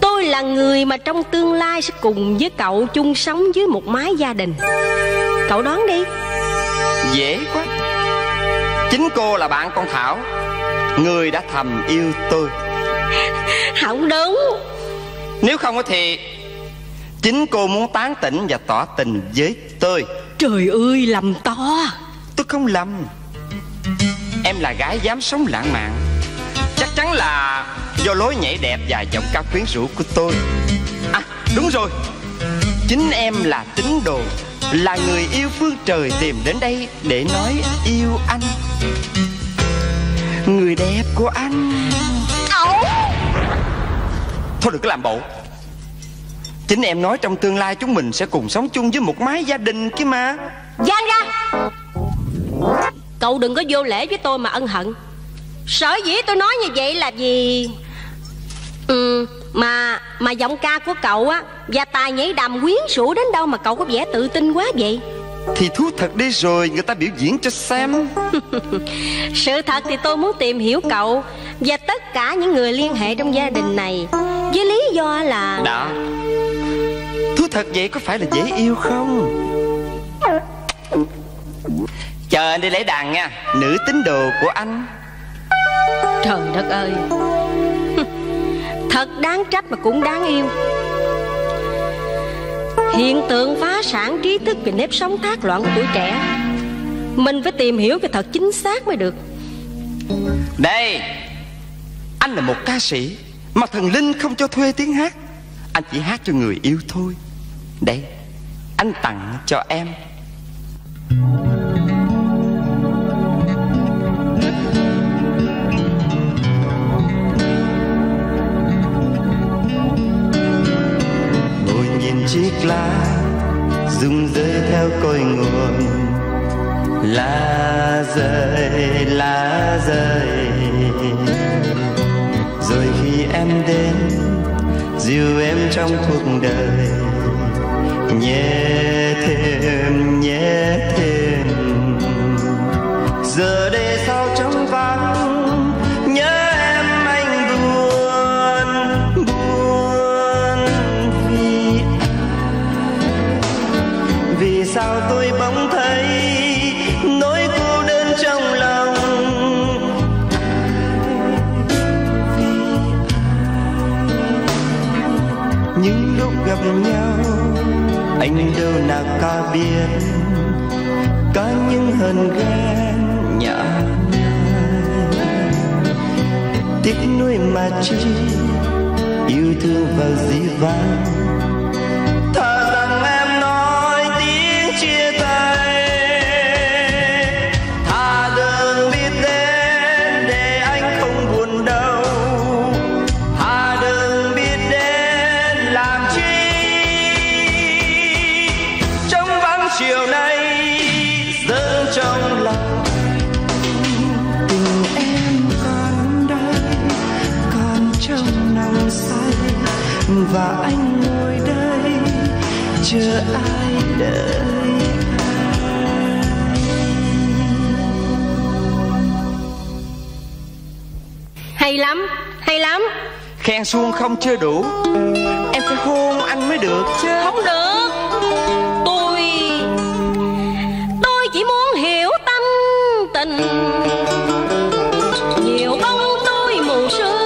Tôi là người mà trong tương lai sẽ cùng với cậu chung sống dưới một mái gia đình. Cậu đoán đi. Dễ quá. Chính cô là bạn con Thảo, người đã thầm yêu tôi. Không đúng. Nếu không thì chính cô muốn tán tỉnh và tỏ tình với tôi. Trời ơi lầm to. Tôi không lầm. Em là gái dám sống lãng mạn. Chắc chắn là do lối nhảy đẹp và giọng ca quyến rũ của tôi. À đúng rồi, chính em là tín đồ, là người yêu phương trời tìm đến đây để nói yêu anh. người đẹp của anh. Ấu, thôi đừng có làm bộ. Chính em nói trong tương lai chúng mình sẽ cùng sống chung với một mái gia đình kia mà. Gian ra, cậu đừng có vô lễ với tôi mà ân hận. Sở dĩ tôi nói như vậy là vì ừ, Mà mà giọng ca của cậu á và tài nhảy đầm quyến rũ đến đâu mà cậu có vẻ tự tin quá vậy. Thì thú thật đi rồi người ta biểu diễn cho xem. Sự thật thì tôi muốn tìm hiểu cậu và tất cả những người liên hệ trong gia đình này với lý do là... Đó, thú thật vậy có phải là dễ yêu không? Chờ anh đi lấy đàn nha, nữ tín đồ của anh. Trời đất ơi, thật đáng trách mà cũng đáng yêu. Hiện tượng phá sản trí thức về nếp sống thác loạn của tuổi trẻ. Mình phải tìm hiểu cái thật chính xác mới được. Đây, anh là một ca sĩ mà thần linh không cho thuê tiếng hát. Anh chỉ hát cho người yêu thôi. Đây, anh tặng cho em. Chiếc lá rung rơi theo cội nguồn, lá rơi lá rơi. Rồi khi em đến dìu em trong cuộc đời, nhé thêm nhé thêm. Giờ đây sao trống vắng, sao tôi bỗng thấy nỗi cô đơn trong lòng. Những lúc gặp nhau anh đâu nào có biết, có những hờn ghen nhỏ tiếc nuối mà chi yêu thương vào dĩ vãng. Và anh ngồi đây chờ ai đợi ai. Hay lắm, hay lắm. Khen xuông không chưa đủ, em phải hôn anh mới được chứ. Không được. Tôi Tôi chỉ muốn hiểu tâm tình. Nhiều bông tôi mù sương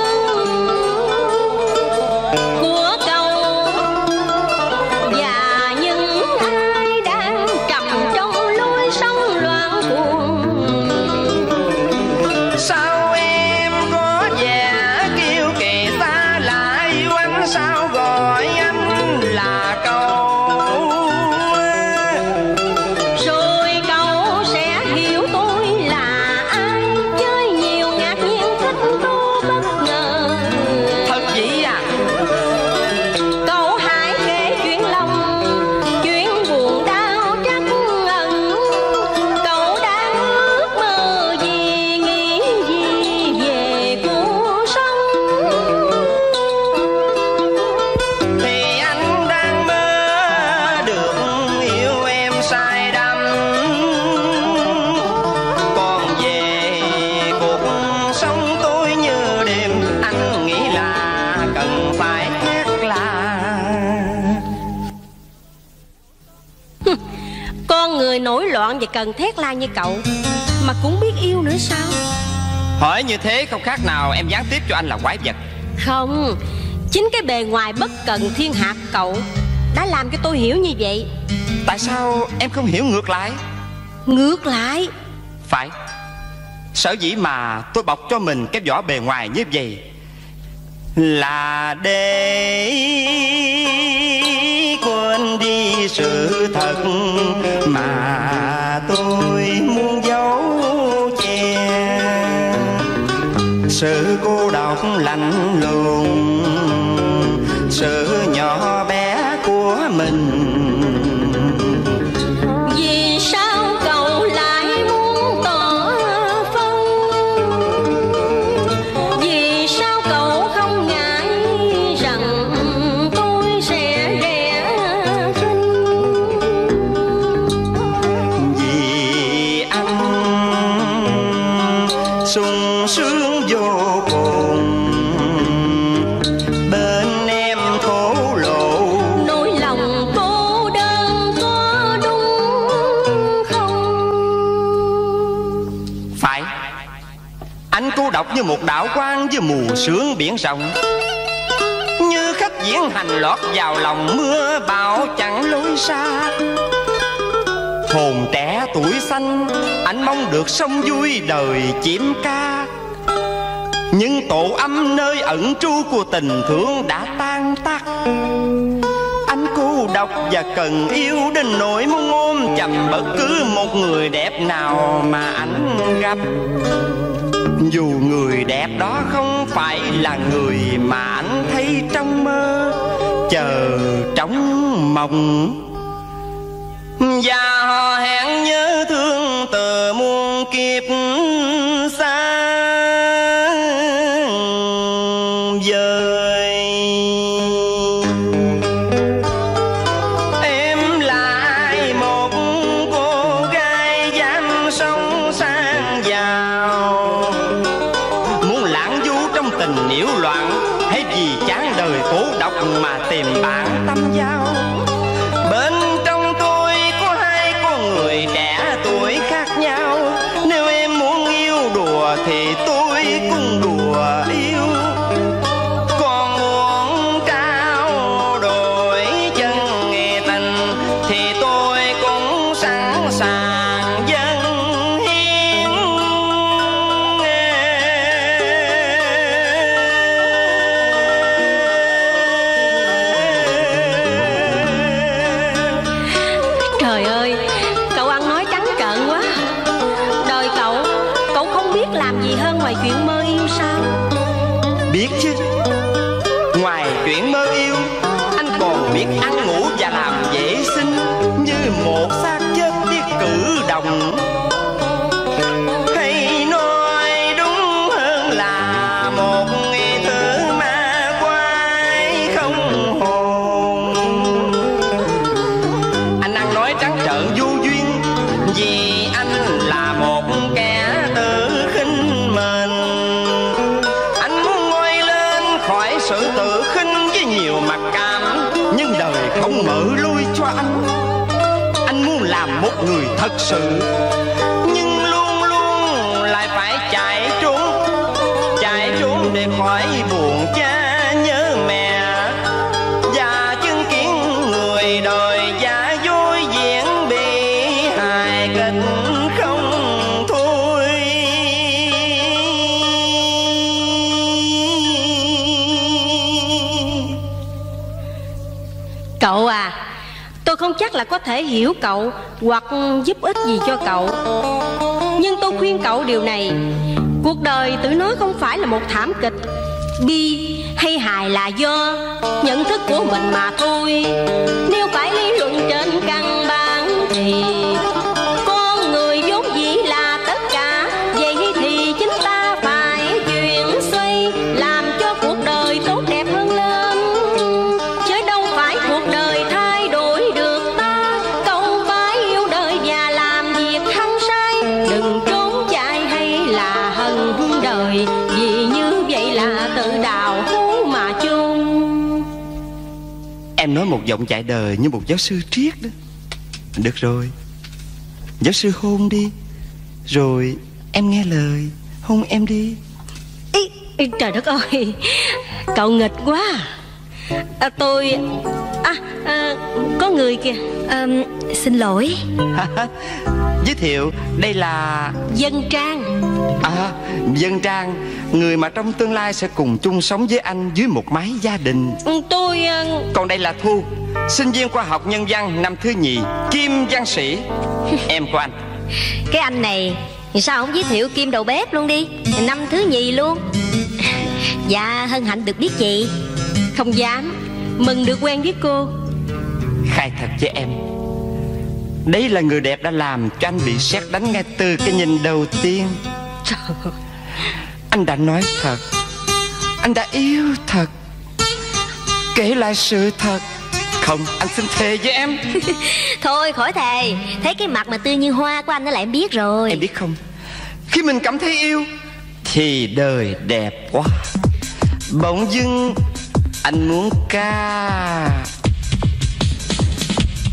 nổi loạn và cần thét la như cậu mà cũng biết yêu nữa sao? Hỏi như thế không khác nào em gián tiếp cho anh là quái vật. Không, chính cái bề ngoài bất cần thiên hạ cậu đã làm cho tôi hiểu như vậy. Tại sao em không hiểu ngược lại? Ngược lại? Phải. Sở dĩ mà tôi bọc cho mình cái vỏ bề ngoài như vậy là để quên đi sự thật mà tôi muốn giấu che. lạnh lùng sự nhỏ bé của mình. Vì sao cậu lại muốn tỏ phong? Vì sao cậu không ngại rằng tôi sẽ rẻ rinh? Vì anh sung sướng vô cùng độc như một đạo quang với mùa sương biển rộng, như khách diễn hành lọt vào lòng mưa bão chẳng lối xa. Hồn trẻ tuổi xanh, anh mong được sống vui đời chiếm ca. Nhưng tổ ấm nơi ẩn trú của tình thương đã tan tác. Anh cô độc và cần yêu đến nỗi muốn ôm chầm bất cứ một người đẹp nào mà anh gặp, dù người đẹp đó không phải là người mà anh thấy trong mơ, chờ trong mộng. Và hò hẹn nhớ thương từ muôn kiếp xa vời. Em lại một cô gái dám sống sang giàu, tình nhiễu loạn hay vì chán đời cố độc mà tìm bạn tâm giao. Bên trong tôi có hai con người trẻ tuổi khác nhau, nếu em muốn yêu đùa thì tôi cũng đùa yêu. Còn muốn trao đổi chân nghệ tình thì tôi cũng sẵn sàng dân. Chuyện mơ yêu sao? Biết chứ, ngoài chuyện mơ yêu, anh còn biết ăn ngủ và làm vệ sinh như một xác chết biết cử động. Hay nói đúng hơn là một nghi tử ma quái không hồn. Anh ăn nói trắng trợn vô duyên vì anh là một kẻ tự khinh. Anh muốn ngoi lên khỏi sự tự khinh với nhiều mặc cảm, nhưng đời không mở lui cho anh. Anh muốn làm một người thật sự, nhưng luôn luôn lại phải chạy trốn, chạy trốn để khỏi buồn cha nhớ mẹ và chứng kiến người đời giả dối diễn bị hài kịch. Cậu à, tôi không chắc là có thể hiểu cậu hoặc giúp ích gì cho cậu, nhưng tôi khuyên cậu điều này: cuộc đời tự nó không phải là một thảm kịch, bi hay hài là do nhận thức của mình mà thôi. Nếu phải lý luận trên căn bản thì con người vốn dĩ là tất cả, vậy thì chính ta phải chuyển xoay làm cho cuộc đời tốt đẹp hơn lên. Em nói một giọng chạy đời như một giáo sư triết đó. Được rồi, giáo sư hôn đi, rồi em nghe lời, hôn em đi. Ý, ý, trời đất ơi, cậu nghịch quá. À, tôi... À, à, có người kìa. À, xin lỗi. Giới thiệu, đây là... Vân Trang. À, Vân Trang, người mà trong tương lai sẽ cùng chung sống với anh dưới một mái gia đình. Tôi... Còn đây là Thu, sinh viên khoa học nhân văn năm thứ nhì, kim văn sĩ, em của anh. Cái anh này, sao không giới thiệu kim đầu bếp luôn đi, năm thứ nhì luôn. Dạ hân hạnh được biết chị. Không dám, mừng được quen biết cô. Khai thật với em, đấy là người đẹp đã làm cho anh bị sét đánh ngay từ cái nhìn đầu tiên. Trời. Anh đã nói thật, anh đã yêu thật, kể lại sự thật. Không, anh xin thề với em. Thôi khỏi thề. Thấy cái mặt mà tươi như hoa của anh đó là em biết rồi. Em biết không, khi mình cảm thấy yêu thì đời đẹp quá. Bỗng dưng anh muốn ca.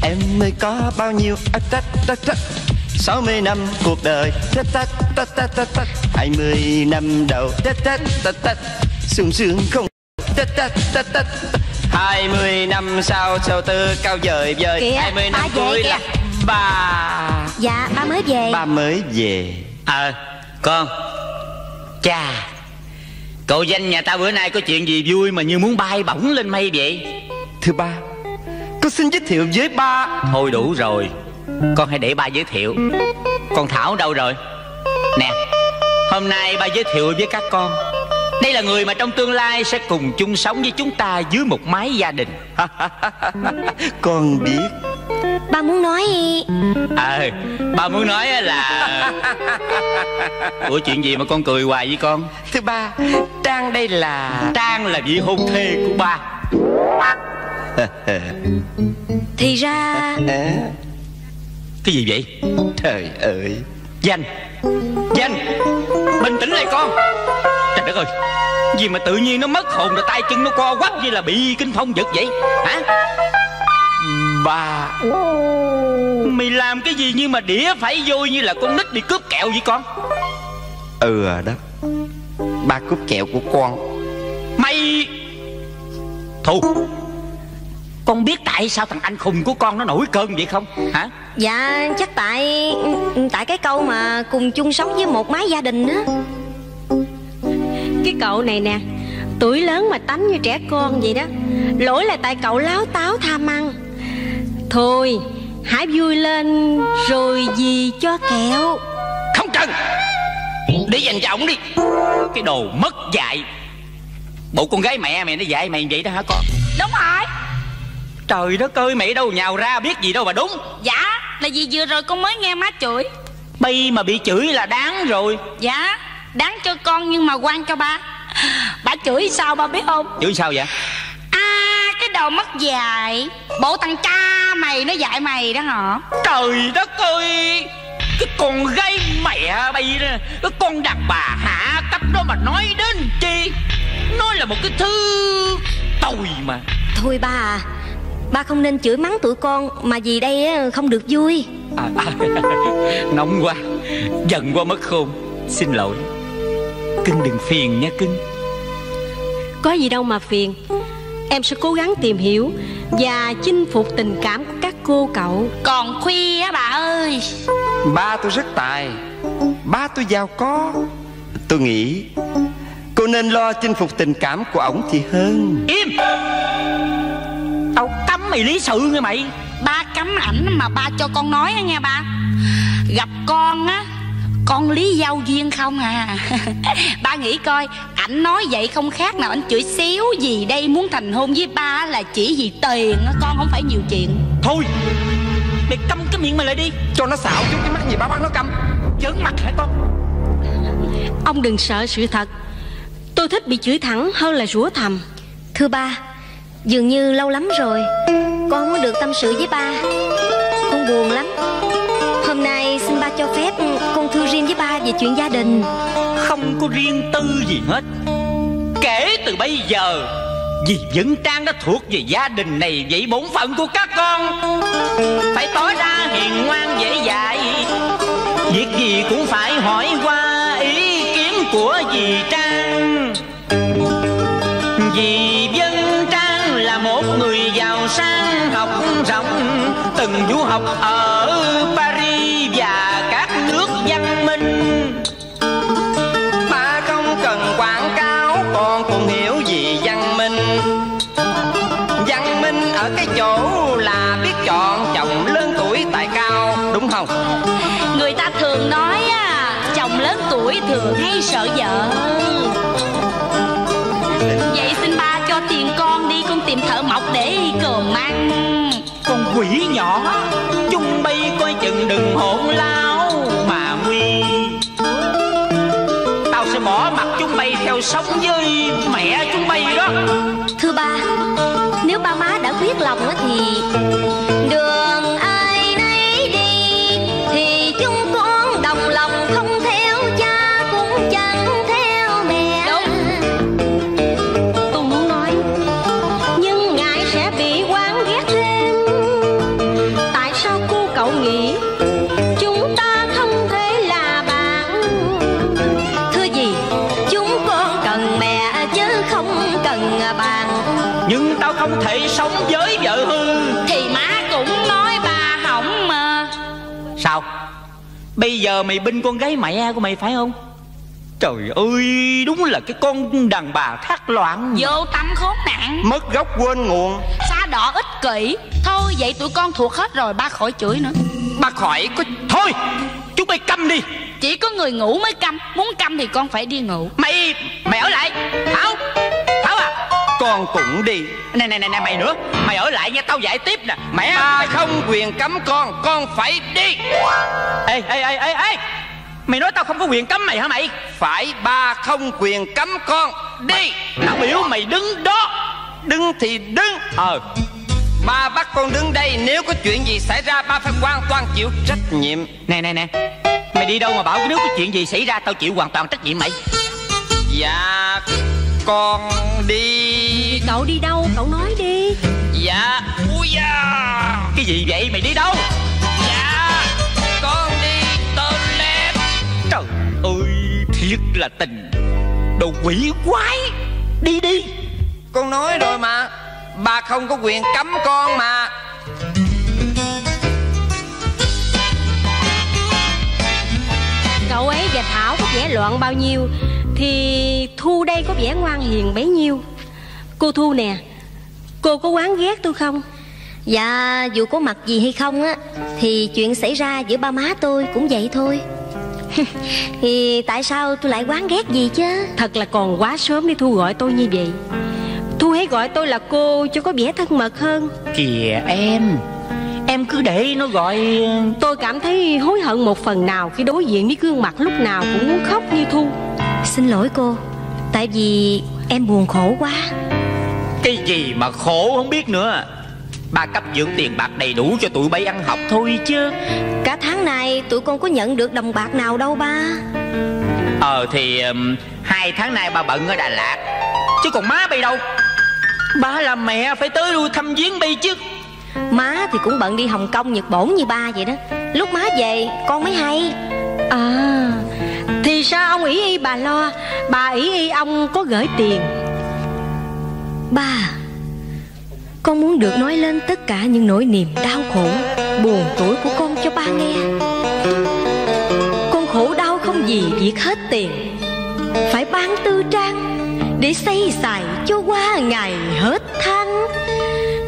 Em mới có bao nhiêu sáu mươi năm cuộc đời, hai mươi năm đầu sung sướng không, hai mươi năm sau sau tư cao dời dời, hai mươi năm cuối là bà. Dạ ba mới về. Ba mới về. Ờ con. Chà, cậu Danh nhà ta bữa nay có chuyện gì vui mà như muốn bay bổng lên mây vậy? Thưa ba, con xin giới thiệu với ba. Thôi đủ rồi, con hãy để ba giới thiệu. Con Thảo đâu rồi? Nè, hôm nay ba giới thiệu với các con, đây là người mà trong tương lai sẽ cùng chung sống với chúng ta dưới một mái gia đình. Con biết. Ba muốn nói... Ờ, à, ba muốn nói là... Ủa chuyện gì mà con cười hoài vậy con? Thưa ba, Trang đây là... Trang là vị hôn thê của ba. Thì ra... Cái gì vậy? Trời ơi! Danh! Danh! Bình tĩnh lại con! Trời đất ơi! Gì mà tự nhiên nó mất hồn rồi tay chân nó co quắp như là bị kinh phong giật vậy? Hả? Ba, mày làm cái gì nhưng mà đĩa phải vui như là con nít đi cướp kẹo vậy con? Ừ đó, ba cướp kẹo của con. Mày Thu, con biết tại sao thằng anh khùng của con nó nổi cơn vậy không? Hả? Dạ chắc tại tại cái câu mà cùng chung sống với một mái gia đình á. Cái cậu này nè, tuổi lớn mà tánh như trẻ con vậy đó. Lỗi là tại cậu láo táo tham ăn. Thôi hãy vui lên rồi gì cho kẹo. Không cần, để dành cho ổng đi. Cái đồ mất dạy. Bộ con gái mẹ mày nó dạy mày vậy đó hả con? Đúng rồi. Trời đất ơi, mày đâu nhào ra biết gì đâu mà đúng. Dạ là vì vừa rồi con mới nghe má chửi. Bây mà bị chửi là đáng rồi. Dạ đáng cho con nhưng mà quan cho ba. Bà chửi sao ba biết không? Chửi sao vậy? À, cái đồ mất dạy. Bộ thằng cha mày nó dạy mày đó hả? Trời đất ơi, cái con gái mẹ bay đó, cái con đàn bà hạ cấp đó mà nói đến chi. Nó là một cái thứ tồi mà. Thôi ba à, ba không nên chửi mắng tụi con mà vì đây không được vui. à, à, Nóng quá, giận quá mất khôn. Xin lỗi. Cưng đừng phiền nha cưng. Có gì đâu mà phiền. Em sẽ cố gắng tìm hiểu và chinh phục tình cảm của các cô cậu. Còn Khuya á bà ơi. Ba tôi rất tài, ba tôi giàu có. Tôi nghĩ cô nên lo chinh phục tình cảm của ổng thì hơn. Im! Tao cấm mày lý sự nghe mày. Ba cấm ảnh mà ba cho con nói nghe ba. Gặp con á, con lý giao duyên không à. Ba nghĩ coi, ảnh nói vậy không khác nào ảnh chửi xéo gì đây. Muốn thành hôn với ba là chỉ vì tiền á con, không phải nhiều chuyện. Thôi mày câm cái miệng mày lại đi, cho nó xạo chút cái mắt gì ba bắt nó câm. Chớn mặt hả con? Ông đừng sợ sự thật. Tôi thích bị chửi thẳng hơn là rủa thầm. Thưa ba, dường như lâu lắm rồi con không có được tâm sự với ba. Con buồn lắm. Hôm nay xin ba cho phép con thư riêng với ba về chuyện gia đình. Không có riêng tư gì hết. Kể từ bây giờ dì Vân Trang đã thuộc về gia đình này vậy. Bổn phận của các con phải tỏ ra hiền ngoan dễ dạy. Việc gì cũng phải hỏi qua ý kiến của dì Trang. Dì Vân Trang là một người giàu sang, học rộng, từng du học ở Paris và các nước văn minh. Ba không cần quảng cáo, con cũng hiểu gì văn minh. Văn minh ở cái chỗ là biết chọn chồng lớn tuổi tài cao, đúng không? Người ta thường nói chồng lớn tuổi thường hay sợ vợ. cho tiền con đi, con tìm thợ mộc để cơm ăn. Con quỷ nhỏ, chung bay coi chừng đừng hỗn lao mà nguy. Tao sẽ bỏ mặt chúng bay theo sống với mẹ chúng bay đó. Thưa ba, nếu ba má đã quyết lòng thì đường ai nấy đi, thì chúng con đồng lòng không theo cha cũng chẳng theo mẹ. Đúng, tôi muốn nói nhưng ngài sẽ bị oán ghét thêm. Tại sao cô cậu nghĩ chúng ta không thể là bạn? Thưa gì, chúng con cần mẹ chứ không cần bạn. Nhưng tao không thể sống với vợ hư. Thì má cũng nói bà hỏng mà. Sao? Bây giờ mày binh con gái mẹ của mày phải không? Trời ơi, đúng là cái con đàn bà thác loạn, vô tâm khốn nạn, mất gốc quên nguồn, xa đỏ ích kỷ. Thôi vậy tụi con thuộc hết rồi, ba khỏi chửi nữa. Ba khỏi có... Thôi, chúng mày câm đi. Chỉ có người ngủ mới câm. Muốn câm thì con phải đi ngủ. Mày, mày ở lại. Thảo, Thảo à, con cũng đi. Này này này này mày nữa, mày ở lại nha, tao dạy tiếp nè. Mẹ ba không quyền cấm con, con phải đi. Ê ê ê ê ê, mày nói tao không có quyền cấm mày hả mày? Phải, ba không quyền cấm con đi. Tao biểu mày đứng đó, đứng thì đứng. Ờ, ba bắt con đứng đây, nếu có chuyện gì xảy ra ba phải hoàn toàn chịu trách nhiệm. Nè nè nè, mày đi đâu mà bảo nếu có chuyện gì xảy ra tao chịu hoàn toàn trách nhiệm mày? Dạ con đi. Cậu đi đâu? Cậu nói đi. Dạ. Ui da. Cái gì vậy? Mày đi đâu? Dạ con đi toilet. Trời ơi, thiệt là tình. Đồ quỷ quái. Đi đi. Con nói rồi mà, bà không có quyền cấm con mà. Cậu ấy và Thảo có vẻ loạn bao nhiêu thì Thu đây có vẻ ngoan hiền bấy nhiêu. Cô Thu nè, cô có oán ghét tôi không? Dạ, dù có mặt gì hay không á thì chuyện xảy ra giữa ba má tôi cũng vậy thôi. Thì tại sao tôi lại oán ghét gì chứ? Thật là còn quá sớm để Thu gọi tôi như vậy. Thu hãy gọi tôi là cô cho có vẻ thân mật hơn. Kìa em, em cứ để nó gọi. Tôi cảm thấy hối hận một phần nào khi đối diện với gương mặt lúc nào cũng muốn khóc như Thu. Xin lỗi cô, tại vì em buồn khổ quá. Cái gì mà khổ không biết nữa. Ba cấp dưỡng tiền bạc đầy đủ cho tụi bay ăn học thôi chứ. Cả tháng này tụi con có nhận được đồng bạc nào đâu ba. Ờ thì um, hai tháng nay ba bận ở Đà Lạt. Chứ còn má bay đâu? Ba là mẹ phải tới lui thăm viếng bay chứ. Má thì cũng bận đi Hồng Kông, Nhật Bản như ba vậy đó. Lúc má về con mới hay. À, thì sao ông ỷ y bà lo, bà ỷ y ông có gửi tiền. Ba, con muốn được nói lên tất cả những nỗi niềm đau khổ, buồn tủi của con cho ba nghe. Con khổ đau không gì việc hết tiền, phải bán tư trang để xây xài cho qua ngày hết tháng,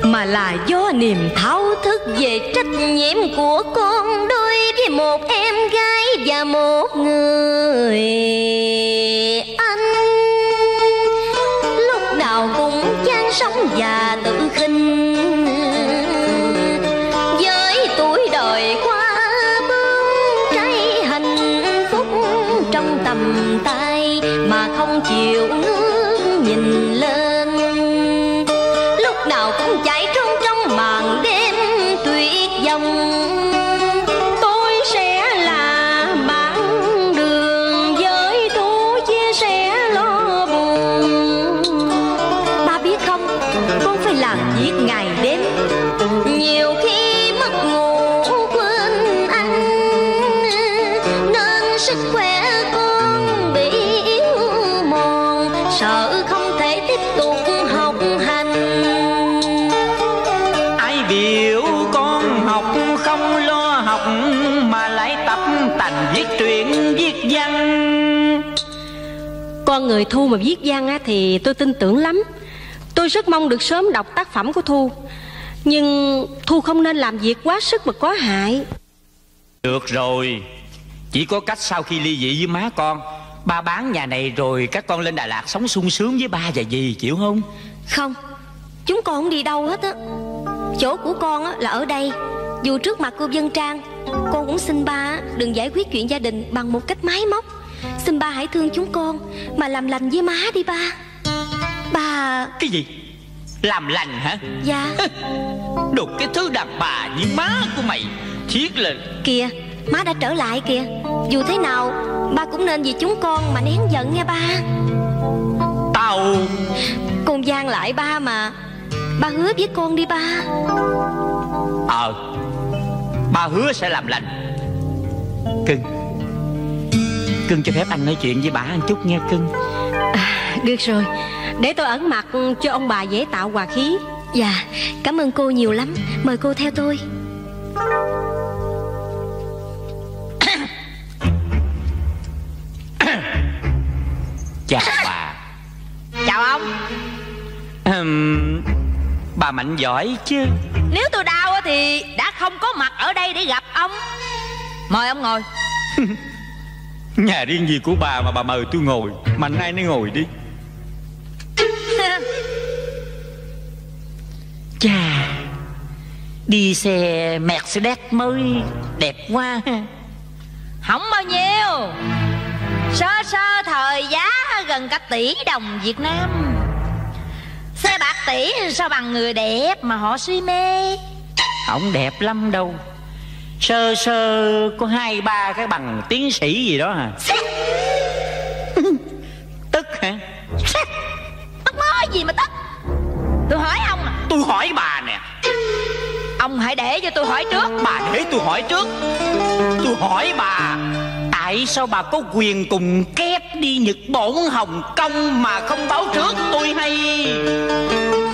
mà là do niềm thao thức về trách nhiệm của con đối với một em gái và một người anh. Lúc nào cũng chán sống và tự khinh, với tuổi đời quá bướng trái hạnh phúc trong tầm tay mà không chịu ngước nhìn lên. Lúc nào cũng chạy trốn trong màn đêm tuyệt vọng. Tôi sẽ là bạn đường với Thu, chia sẻ lo buồn. Ba biết không, con phải làm việc ngày đêm, nhiều khi mất ngủ quên ăn, nên sức khỏe sợ không thể tiếp tục học hành. Ai biểu con học không lo học mà lại tập tành viết truyện viết văn. Con người Thu mà viết văn á thì tôi tin tưởng lắm. Tôi rất mong được sớm đọc tác phẩm của Thu. Nhưng Thu không nên làm việc quá sức mà có hại. Được rồi, chỉ có cách sau khi ly dị với má con, ba bán nhà này rồi các con lên Đà Lạt sống sung sướng với ba và dì, chịu không? Không, chúng con không đi đâu hết á. Chỗ của con á là ở đây. Dù trước mặt cô Vân Trang, con cũng xin ba đừng giải quyết chuyện gia đình bằng một cách máy móc. Xin ba hãy thương chúng con mà làm lành với má đi ba. Ba... Cái gì? Làm lành hả? Dạ. Đục cái thứ đàn bà như má của mày. Thiết lên kìa, má đã trở lại kìa. Dù thế nào ba cũng nên vì chúng con mà nén giận nghe ba. Tao... Con gian lại ba mà. Ba hứa với con đi ba. Ờ, ba hứa sẽ làm lành. Cưng, Cưng cho phép anh nói chuyện với bà anh chút nghe Cưng. À, được rồi, để tôi ẩn mặt cho ông bà dễ tạo hòa khí. Dạ, cảm ơn cô nhiều lắm. Mời cô theo tôi. Chào bà. Chào ông. uhm, Bà mạnh giỏi chứ. Nếu tôi đau thì đã không có mặt ở đây để gặp ông. Mời ông ngồi. Nhà riêng gì của bà mà bà mời tôi ngồi? Mạnh ai nấy ngồi đi. Chà, đi xe Mercedes mới đẹp quá. Không bao nhiêu, sơ sơ thời giá gần cả tỷ đồng Việt Nam. Xe bạc tỷ sao bằng người đẹp mà họ suy mê. Không đẹp lắm đâu, sơ sơ có hai ba cái bằng tiến sĩ gì đó hả? Tức hả? Tức nói gì mà tức? Tôi hỏi ông à. Tôi hỏi bà nè. Ông hãy để cho tôi hỏi trước. Bà để tôi hỏi trước. Tôi hỏi bà, tại sao bà có quyền cùng kép đi Nhật Bản, Hồng Kông mà không báo trước tôi hay?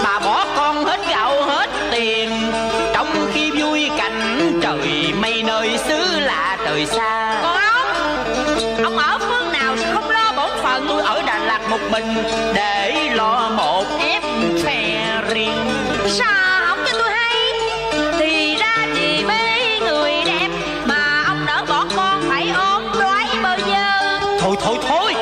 Bà bỏ con hết gạo hết tiền, trong khi vui cảnh trời mây nơi xứ lạ trời xa. Còn ông, ông ở phương nào sẽ không lo bổn phận? Tôi ở Đà Lạt một mình để lo một ép phe riêng. Sao không cho tôi hay? Thì ra chị mê người đẹp mà ông đỡ bỏ con phải ốm đói bơ vơ. Thôi thôi thôi,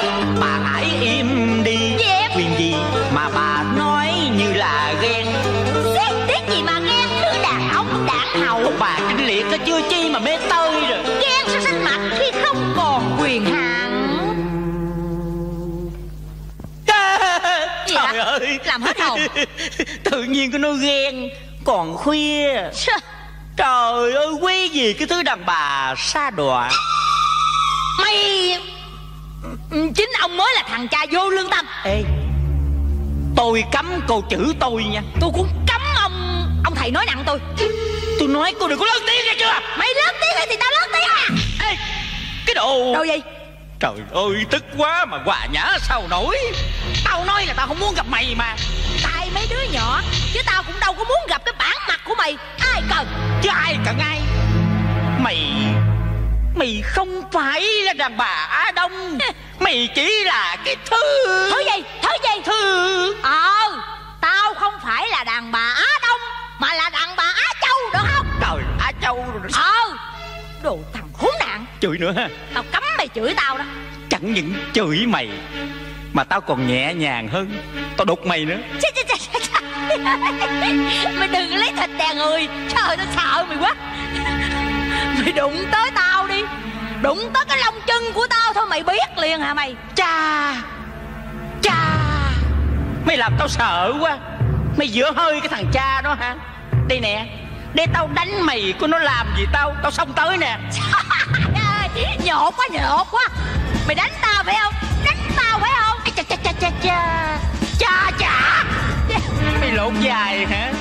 bà hãy im đi. Dẹp. Quyền gì mà bà nói như là ghen? Xét tiếc gì mà ghen, cứ đàn ông đảng hậu. Bà chính liệt có chưa chi mà mê tơi rồi. Ghen sao sinh mạnh khi không còn quyền hạn. Trời ơi, làm hết hồn. Tự nhiên cái nó ghen còn khuya. Trời ơi, quý gì cái thứ đàn bà xa đọa. Mày, chính ông mới là thằng cha vô lương tâm. Ê, tôi cấm cô chữ tôi nha. Tôi cũng cấm ông. Ông thầy nói nặng tôi. Tôi nói cô đừng có lớn tiếng nghe chưa. Mày lớn tiếng thì tao lớn tiếng à. Ê, cái đồ. Đâu vậy? Trời ơi, tức quá mà hòa nhã sao nổi. Tao nói là tao không muốn gặp mày mà. Tại mấy đứa nhỏ, chứ tao cũng đâu có muốn gặp cái bản mặt của mày. Ai cần? Chứ ai cần ai. Mày, mày không phải là đàn bà Á Đông. Mày chỉ là cái thứ. Thứ gì? Thứ gì? Thứ. Ờ, tao không phải là đàn bà Á Đông mà là đàn bà Á Châu, được không? Trời, Á Châu rồi. Ờ, đồ thằng khốn nạn. Chửi nữa ha. Tao cấm mày chửi tao đó. Chẳng những chửi mày mà tao còn nhẹ nhàng hơn, tao đục mày nữa. Chà, chà, chà, chà. Mày đừng lấy thịt đè người. Trời, tao sợ mày quá. Mày đụng tới tao đi, đụng tới cái lông chân của tao thôi mày biết liền hả mày? Chà, chà, mày làm tao sợ quá. Mày giữa hơi cái thằng cha đó hả? Đây nè, để tao đánh mày có nó làm gì tao. Tao xông tới nè. Trời ơi, nhột quá, nhột quá. Mày đánh tao phải không? Đánh tao phải không? Chà chà chà chà chà chà chà. Mày lộn dài hả?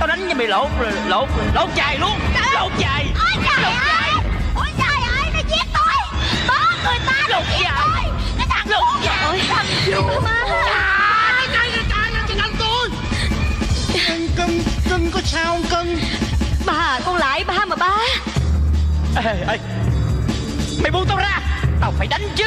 Tao đánh cho mày lộn rồi, lộn lộn dài luôn. Lộn dài. Ôi trời ơi, ôi trời ơi, nó giết tôi. Có người ta lộn giết tôi. Cái thằng lộn dài. Thằng vô má. Cái này cái này là thằng tôi. Cưng, Cưng, Cưng có sao không Cưng? Ba, con lại ba mà ba. Ê, ê, mày buông tao ra, tao phải đánh chứ.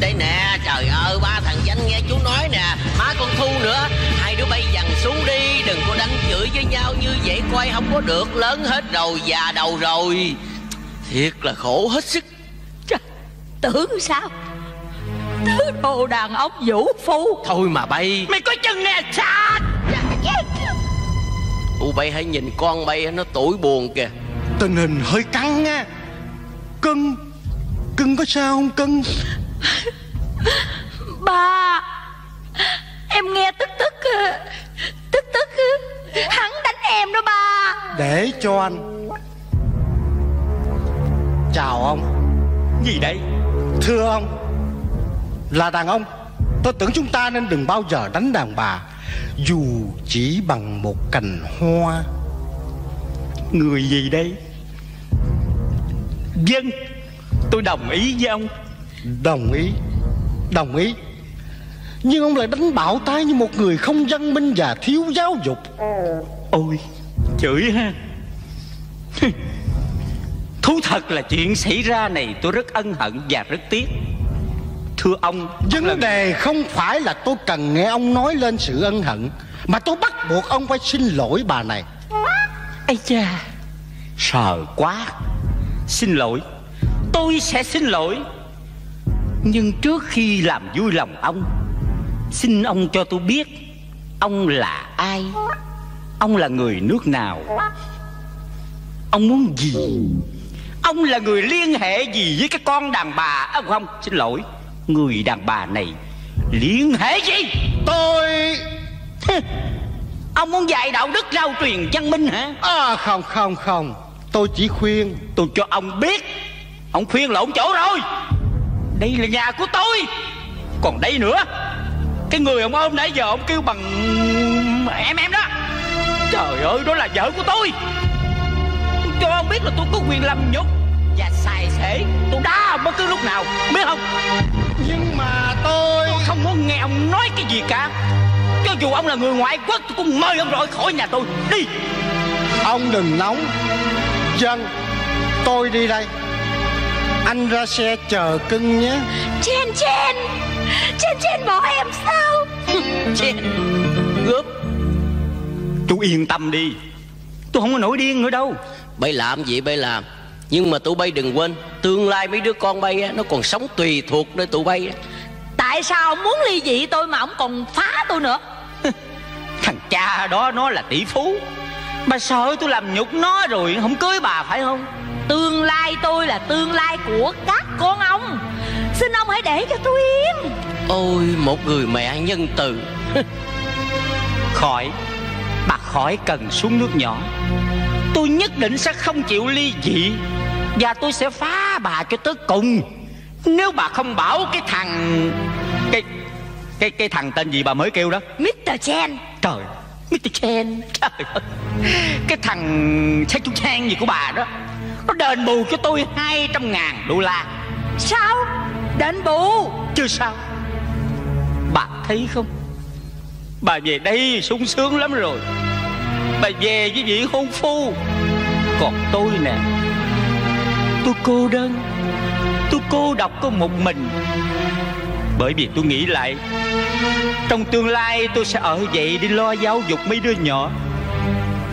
Đây nè, trời ơi, ba thằng Danh nghe chú nói nè. Má con Thu nữa, hai đứa bay dằn xuống đi. Đừng có đánh chửi với nhau như vậy, coi không có được. Lớn hết rồi, già đầu rồi. Thiệt là khổ hết sức. Trời, tưởng sao? Thứ đồ đàn ông vũ phu. Thôi mà bay. Mày có chân nè, xa. Ủa bay hãy nhìn con bay nó tủi buồn kìa. Tình hình hơi căng nha. Cưng, Cưng có sao không Cưng? Ba, em nghe tức tức Tức tức hắn đánh em đó ba. Để cho anh. Chào ông. Gì đây? Thưa ông, là đàn ông, tôi tưởng chúng ta nên đừng bao giờ đánh đàn bà dù chỉ bằng một cành hoa. Người gì đây? Dân, tôi đồng ý với ông. Đồng ý, đồng ý. Nhưng ông lại đánh bạo tay như một người không văn minh và thiếu giáo dục. Ôi, chửi ha. Thú thật là chuyện xảy ra này tôi rất ân hận và rất tiếc. Thưa ông, vấn đề không phải là tôi cần nghe ông nói lên sự ân hận, mà tôi bắt buộc ông phải xin lỗi bà này. Ây cha, sợ quá. Xin lỗi, tôi sẽ xin lỗi. Nhưng trước khi làm vui lòng ông, xin ông cho tôi biết ông là ai, ông là người nước nào, ông muốn gì, ông là người liên hệ gì với cái con đàn bà. À, không, xin lỗi, người đàn bà này liên hệ gì? Tôi... Ông muốn dạy đạo đức rao truyền văn minh hả? À, không không không, tôi chỉ khuyên. Tôi cho ông biết, ông khuyên lộn chỗ rồi. Đây là nhà của tôi. Còn đây nữa, cái người ông ôm nãy giờ ông kêu bằng em em đó, trời ơi, đó là vợ của tôi. Tôi cho ông biết là tôi có quyền làm nhục và xài xể, tôi đá bất cứ lúc nào, biết không? Nhưng mà tôi... Tôi không muốn nghe ông nói cái gì cả. Cho dù ông là người ngoại quốc, tôi cũng mời ông rời khỏi nhà tôi. Đi. Ông đừng nóng. Dân, tôi đi đây. Anh ra xe chờ Cưng nhé. Chen Chen Chen Chen bỏ em sao? Chen gớp. Chú yên tâm đi, tôi không có nổi điên nữa đâu. Bây làm gì bây làm. Nhưng mà tụi bay đừng quên, tương lai mấy đứa con bay á, nó còn sống tùy thuộc nơi tụi bay á. Tại sao muốn ly dị tôi mà ông còn phá tôi nữa? Thằng cha đó nó là tỷ phú, bà sợ tôi làm nhục nó rồi không cưới bà phải không? Tương lai tôi là tương lai của các con ông. Xin ông hãy để cho tôi yên. Ôi, một người mẹ nhân từ. Khỏi, bà khỏi cần xuống nước nhỏ. Tôi nhất định sẽ không chịu ly dị, và tôi sẽ phá bà cho tới cùng. Nếu bà không bảo cái thằng... Cái cái cái thằng tên gì bà mới kêu đó? mít tơ Chen. Trời, mít tơ Chen. Trời ơi, cái thằng Sai Chú Chen gì của bà đó, nó đền bù cho tôi hai trăm ngàn đô la. Sao? Đền bù? Chứ sao. Bà thấy không, bà về đây sung sướng lắm rồi. Bà về với vị hôn phu. Còn tôi nè, tôi cô đơn, tôi cô độc có một mình. Bởi vì tôi nghĩ lại, trong tương lai tôi sẽ ở vậy đi lo giáo dục mấy đứa nhỏ,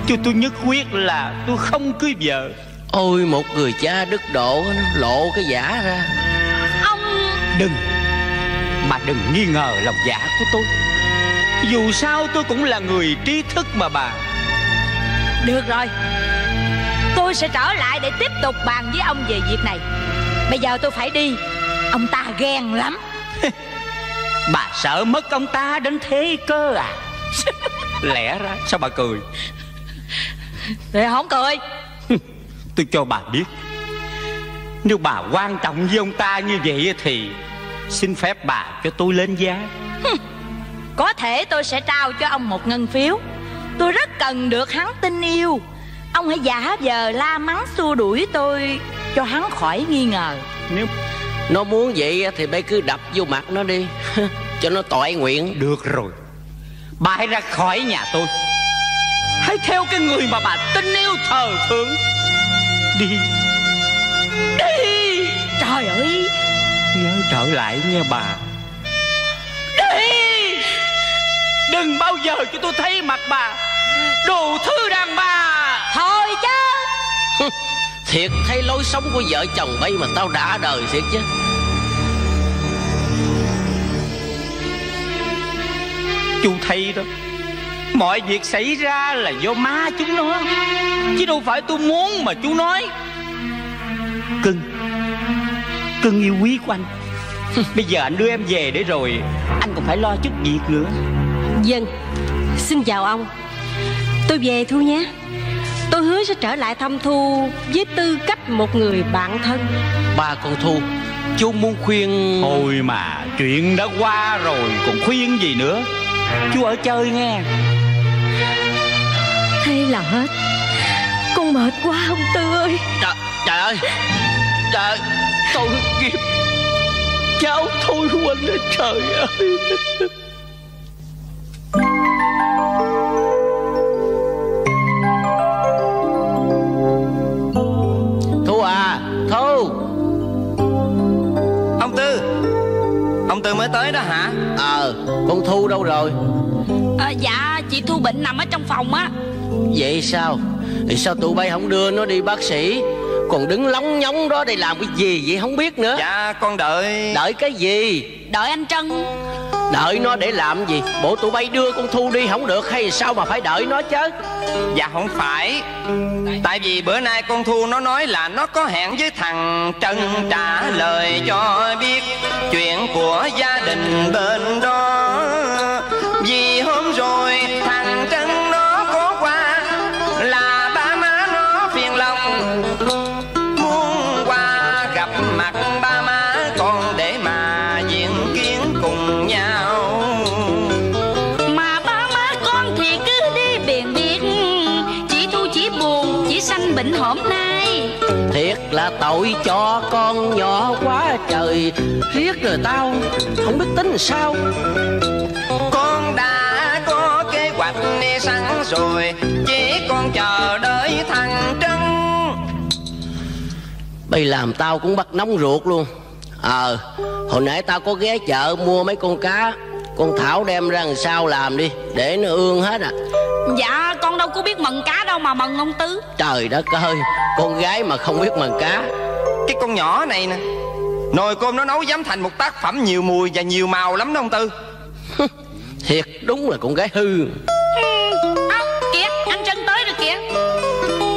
chứ tôi nhất quyết là tôi không cưới vợ. Ôi, một người cha đức độ nó lộ cái giả ra. Ông đừng, mà đừng nghi ngờ lòng giả của tôi. Dù sao tôi cũng là người trí thức mà bà. Được rồi, tôi sẽ trở lại để tiếp tục bàn với ông về việc này. Bây giờ tôi phải đi, ông ta ghen lắm. Bà sợ mất ông ta đến thế cơ à? Lẽ ra sao bà cười? Tôi không cười. Tôi cho bà biết, nếu bà quan trọng với ông ta như vậy thì xin phép bà cho tôi lên giá. Có thể tôi sẽ trao cho ông một ngân phiếu. Tôi rất cần được hắn tin yêu. Ông hãy giả vờ la mắng xua đuổi tôi cho hắn khỏi nghi ngờ. Nếu nó muốn vậy thì bây cứ đập vô mặt nó đi cho nó toại nguyện. Được rồi, bà hãy ra khỏi nhà tôi, hãy theo cái người mà bà tin yêu thờ phượng. Đi. Đi. Trời ơi, nhớ trở lại nha bà. Đi. Đừng bao giờ cho tôi thấy mặt bà, đồ thứ đàn bà. Thôi chứ. Thiệt thay lối sống của vợ chồng bay mà tao đã đời thiệt chứ. Chú thấy đó, Mọi việc xảy ra là do má chúng nó, chứ đâu phải tôi muốn mà chú nói. Cưng, Cưng yêu quý của anh, bây giờ anh đưa em về để rồi anh còn phải lo chút việc nữa. Vâng, xin chào ông. Tôi về Thu nhé. Tôi hứa sẽ trở lại thăm Thu với tư cách một người bạn thân. Ba con Thu, chú muốn khuyên... Thôi mà, chuyện đã qua rồi còn khuyên gì nữa. Chú ở chơi nghe. Thế là hết. Con mệt quá ông Tư ơi. Trời, trời ơi, trời, tội nghiệp cháu Thôi Quỳnh ơi, trời ơi. Thu à, Thu. Ông Tư, ông Tư mới tới đó hả? Ờ, con Thu đâu rồi? À, dạ, chị Thu bệnh nằm ở trong phòng á. Vậy sao? Thì sao tụi bay không đưa nó đi bác sĩ? Còn đứng lóng nhóng đó đây làm cái gì vậy không biết nữa. Dạ, con đợi. Đợi cái gì? Đợi anh Trân. Đợi nó để làm gì? Bộ tụi bay đưa con Thu đi không được hay sao mà phải đợi nó chứ? Dạ không phải. Tại vì bữa nay con Thu nó nói là nó có hẹn với thằng Trân trả lời cho biết chuyện của gia đình bên đó. Vì hôm rồi thằng Trân nó có qua là ba má nó phiền lòng, muốn qua gặp mặt ba má con để mà diện kiến cùng nhau. Mà ba má con thì cứ đi biển biệt, chỉ Thu chỉ buồn, chỉ sanh bệnh hôm nay. Thiệt là tội cho con nhỏ quá trời. Riết rồi tao không biết tính sao. Nè sẵn rồi, chỉ còn chờ đợi thằng Trân. Bây làm tao cũng bắt nóng ruột luôn. Ờ, à, hồi nãy tao có ghé chợ mua mấy con cá, con Thảo đem ra làm sao làm đi, để nó ương hết à. Dạ, con đâu có biết mần cá đâu mà mần ông Tứ. Trời đất ơi, con gái mà không biết mần cá. Cái con nhỏ này nè, nồi cơm nó nấu dám thành một tác phẩm nhiều mùi và nhiều màu lắm đó ông Tư. Thiệt, đúng là con gái hư.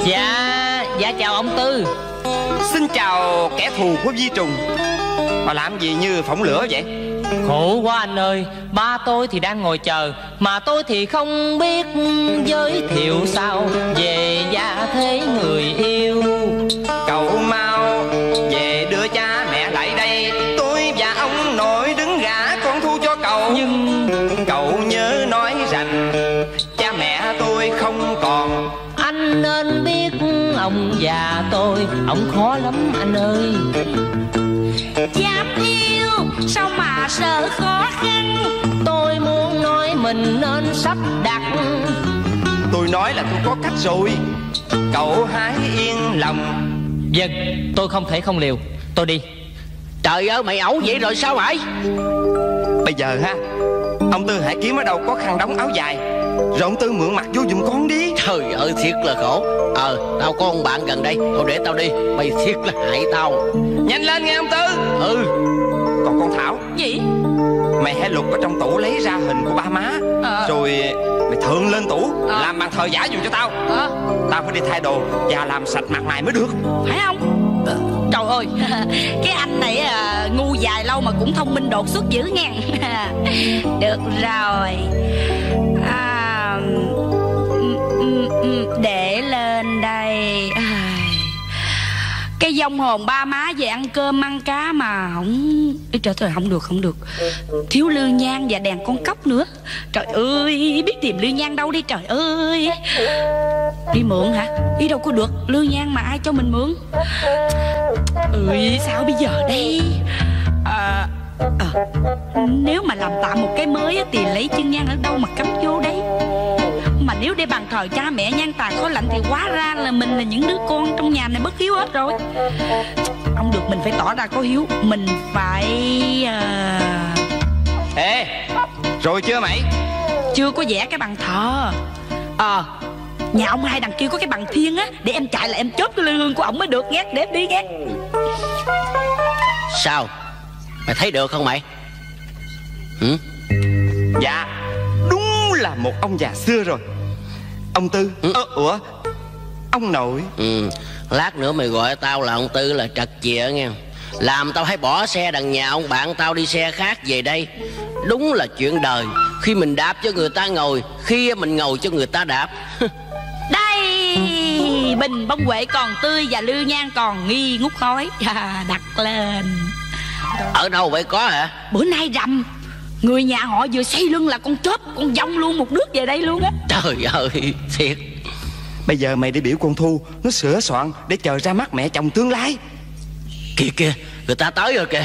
Dạ, dạ chào ông Tư. Xin chào kẻ thù của Di Trùng. Mà làm gì như phỏng lửa vậy? Khổ quá anh ơi, ba tôi thì đang ngồi chờ, mà tôi thì không biết giới thiệu sao về gia thế người yêu. Cậu mau về đưa cha mẹ lại đây, tôi và ông nội đứng gả con Thu cho cậu. Nhưng cậu nhớ nói rằng cha mẹ tôi không còn. Anh nên biết ông già tôi, ông khó lắm anh ơi. Dám yêu sao mà sợ khó khăn, tôi muốn nói mình nên sắp đặt. Tôi nói là tôi có cách rồi, cậu hãy yên lòng. Vâng, tôi không thể không liều, tôi đi. Trời ơi, mày ẩu vậy rồi sao vậy? Bây giờ ha, ông Tư hãy kiếm ở đâu có khăn đóng áo dài, rồi ông Tư mượn mặt vô giùm con đi. Trời ơi, thiệt là khổ. Ờ, tao có ông bạn gần đây, thôi để tao đi. Mày thiệt là hại tao. Nhanh lên nghe ông Tư. Ừ. Còn con Thảo. Gì? Mày hãy lục ở trong tủ lấy ra hình của ba má à. Rồi mày thượng lên tủ à. Làm bàn thờ giả dùm cho tao à. Tao phải đi thay đồ và làm sạch mặt mày mới được. Phải không? Trời ơi, cái anh này à, ngu dài lâu mà cũng thông minh đột xuất dữ nghe. Được rồi à, để lên đây. Cái vong hồn ba má về ăn cơm ăn cá mà không. Trời ơi, không được không được. Thiếu lương nhang và đèn con cóc nữa. Trời ơi, biết tìm lương nhang đâu đi trời ơi. Đi mượn hả? Ý đâu có được, lương nhang mà ai cho mình mượn. Ừ, sao bây giờ đây? À, à, nếu mà làm tạm một cái mới thì lấy chân nhang ở đâu mà cắm vô đấy? Mà nếu để bàn thờ cha mẹ nhan tài khó lạnh thì quá ra là mình là những đứa con trong nhà này bất hiếu hết rồi. Không được, mình phải tỏ ra có hiếu. Mình phải... À... Ê, rồi chưa mày? Chưa có vẽ cái bàn thờ. Ờ, à, nhà ông hai đằng kia có cái bàn thiên á. Để em chạy là em chớp cái lư hương của ổng mới được nghe. Để em đi nghe. Sao? Mày thấy được không mày? Hử? Dạ, là một ông già xưa rồi. Ông Tư. Ừ. Ờ, ủa ông nội. Ừ. Lát nữa mày gọi tao là ông Tư là trật chìa nghe. Làm tao hãy bỏ xe đằng nhà ông bạn tao đi xe khác về đây. Đúng là chuyện đời. Khi mình đạp cho người ta ngồi, khi mình ngồi cho người ta đạp. Đây, bình bông quệ còn tươi và lư nhang còn nghi ngút khói. À, đặt lên. Ở đâu vậy có hả? Bữa nay rằm, người nhà họ vừa xây lưng là con chớp, con dông luôn một đứa về đây luôn á. Trời ơi, thiệt. Bây giờ mày đi biểu con Thu, nó sửa soạn để chờ ra mắt mẹ chồng tương lai. Kìa kìa, người ta tới rồi kìa.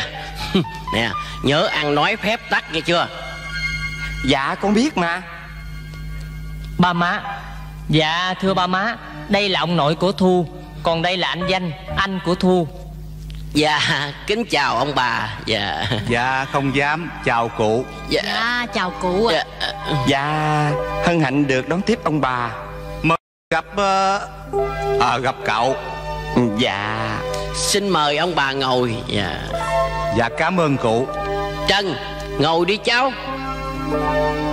Nè, nhớ ăn nói phép tắc nghe chưa? Dạ con biết mà. Ba má. Dạ thưa ba má, đây là ông nội của Thu, còn đây là anh Danh, anh của Thu. Dạ kính chào ông bà. Dạ. Dạ không dám. Chào cụ. Dạ, dạ chào cụ ạ. Dạ. Dạ hân hạnh được đón tiếp ông bà. Mời gặp uh... à, gặp cậu. Dạ. Xin mời ông bà ngồi. Dạ. Dạ cảm ơn cụ. Trần ngồi đi cháu.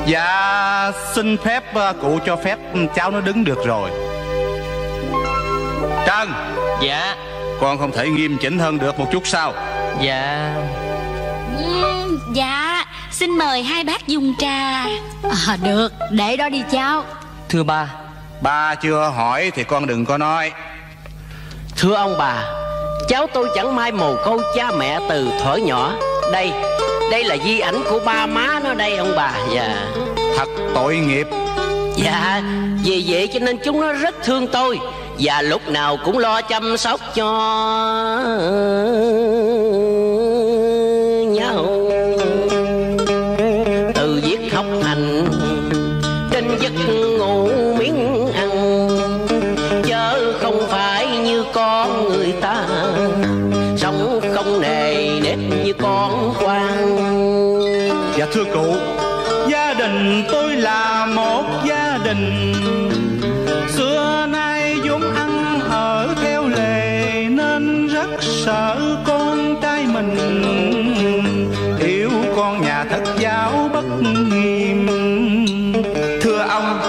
Dạ xin phép cụ cho phép cháu nó đứng được rồi. Trần. Dạ. Con không thể nghiêm chỉnh hơn được một chút sao? Dạ. Ừ, dạ xin mời hai bác dùng trà. À, được, để đó đi cháu. Thưa ba. Ba chưa hỏi thì con đừng có nói. Thưa ông bà, cháu tôi chẳng may mồ côi cha mẹ từ thuở nhỏ. Đây, đây là di ảnh của ba má nó đây ông bà. Dạ. Thật tội nghiệp. Dạ, vì vậy cho nên chúng nó rất thương tôi và lúc nào cũng lo chăm sóc cho nhau. Từ viết học hành đến giấc ngủ miếng ăn, chớ không phải như con người ta, sống không nề nếp như con quan. Dạ thưa cụ, gia đình tôi là một gia đình xưa nay vốn ăn ở theo lề, nên rất sợ con trai mình hiểu con nhà thất giáo bất nghiêm. Thưa ông,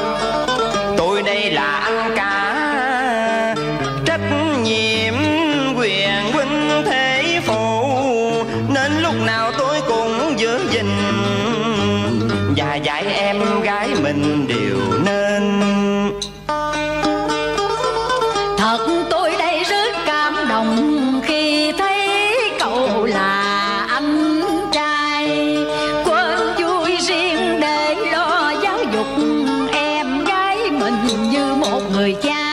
tôi đây là anh cả, trách nhiệm quyền huynh thế phụ, nên lúc nào tôi cũng giữ gìn và dạy em gái mình điều nên. Thật tôi đây rất cảm động khi thấy cậu là anh trai, quên vui riêng để lo giáo dục em gái mình như một người cha.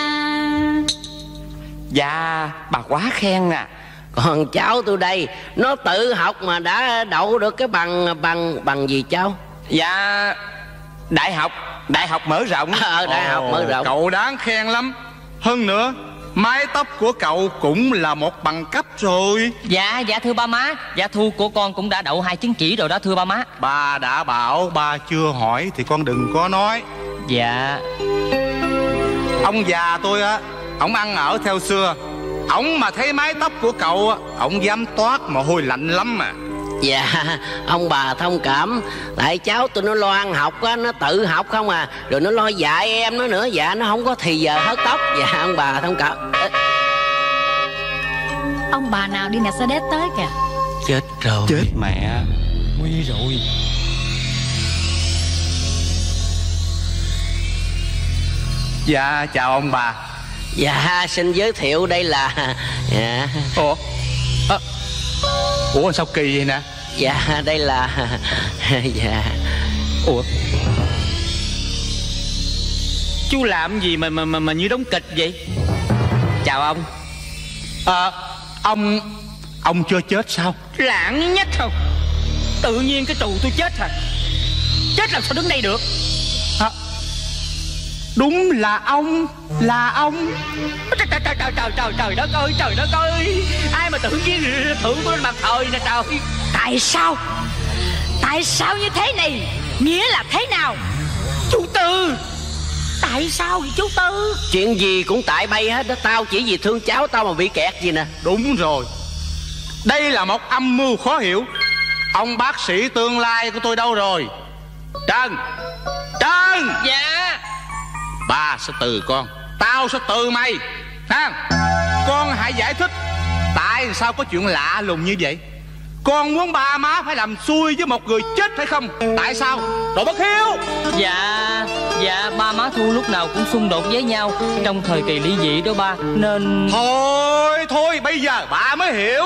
Dạ bà quá khen à. Còn cháu tôi đây, nó tự học mà đã đậu được cái bằng bằng bằng gì cháu? Dạ đại học, đại học mở rộng. Ờ đại Ồ, học mở rộng. Cậu đáng khen lắm. Hơn nữa, mái tóc của cậu cũng là một bằng cấp rồi. Dạ, dạ thưa ba má. Dạ Thu của con cũng đã đậu hai chứng chỉ rồi đó thưa ba má. Ba đã bảo ba chưa hỏi thì con đừng có nói. Dạ. Ông già tôi á, ổng ăn ở theo xưa. Ổng mà thấy mái tóc của cậu á, ổng dám toát mồ hôi lạnh lắm mà. Dạ, ông bà thông cảm. Tại cháu tụi nó lo ăn học á, nó tự học không à. Rồi nó lo dạy em nó nữa. Dạ, nó không có thì giờ hớt tóc. Dạ, ông bà thông cảm. Ê. Ông bà nào đi nè xe đét tới kìa. Chết rồi. Chết mẹ. Nguy rồi. Dạ, chào ông bà. Dạ, xin giới thiệu đây là... Dạ. Ủa? À. Ủa sao kỳ vậy nè? Dạ đây là... Dạ. Ủa chú làm gì mà mà mà, mà như đóng kịch vậy? Chào ông. Ờ à, ông... Ông chưa chết sao? Lãng nhất không? Tự nhiên cái tù tôi chết hả? Chết làm sao đứng đây được à? Đúng là ông, là ông. Trời trời trời trời trời trời trời đất ơi, trời đất ơi. Ai mà tưởng cái tưởng của mặt trời nè trời. Tại sao? Tại sao như thế này? Nghĩa là thế nào? Chú Tư. Tại sao vậy chú Tư? Chuyện gì cũng tại bay hết đó. Tao chỉ vì thương cháu tao mà bị kẹt gì nè. Đúng rồi. Đây là một âm mưu khó hiểu. Ông bác sĩ tương lai của tôi đâu rồi? Trần. Trần. Sơn. Dạ. Ba sẽ từ con, tao sẽ từ mày. Ha? Con hãy giải thích tại sao có chuyện lạ lùng như vậy. Con muốn ba má phải làm xui với một người chết phải không? Tại sao? Đồ bất hiếu. Dạ, dạ ba má Thu lúc nào cũng xung đột với nhau trong thời kỳ ly dị đó ba, nên... Thôi, thôi, bây giờ ba mới hiểu.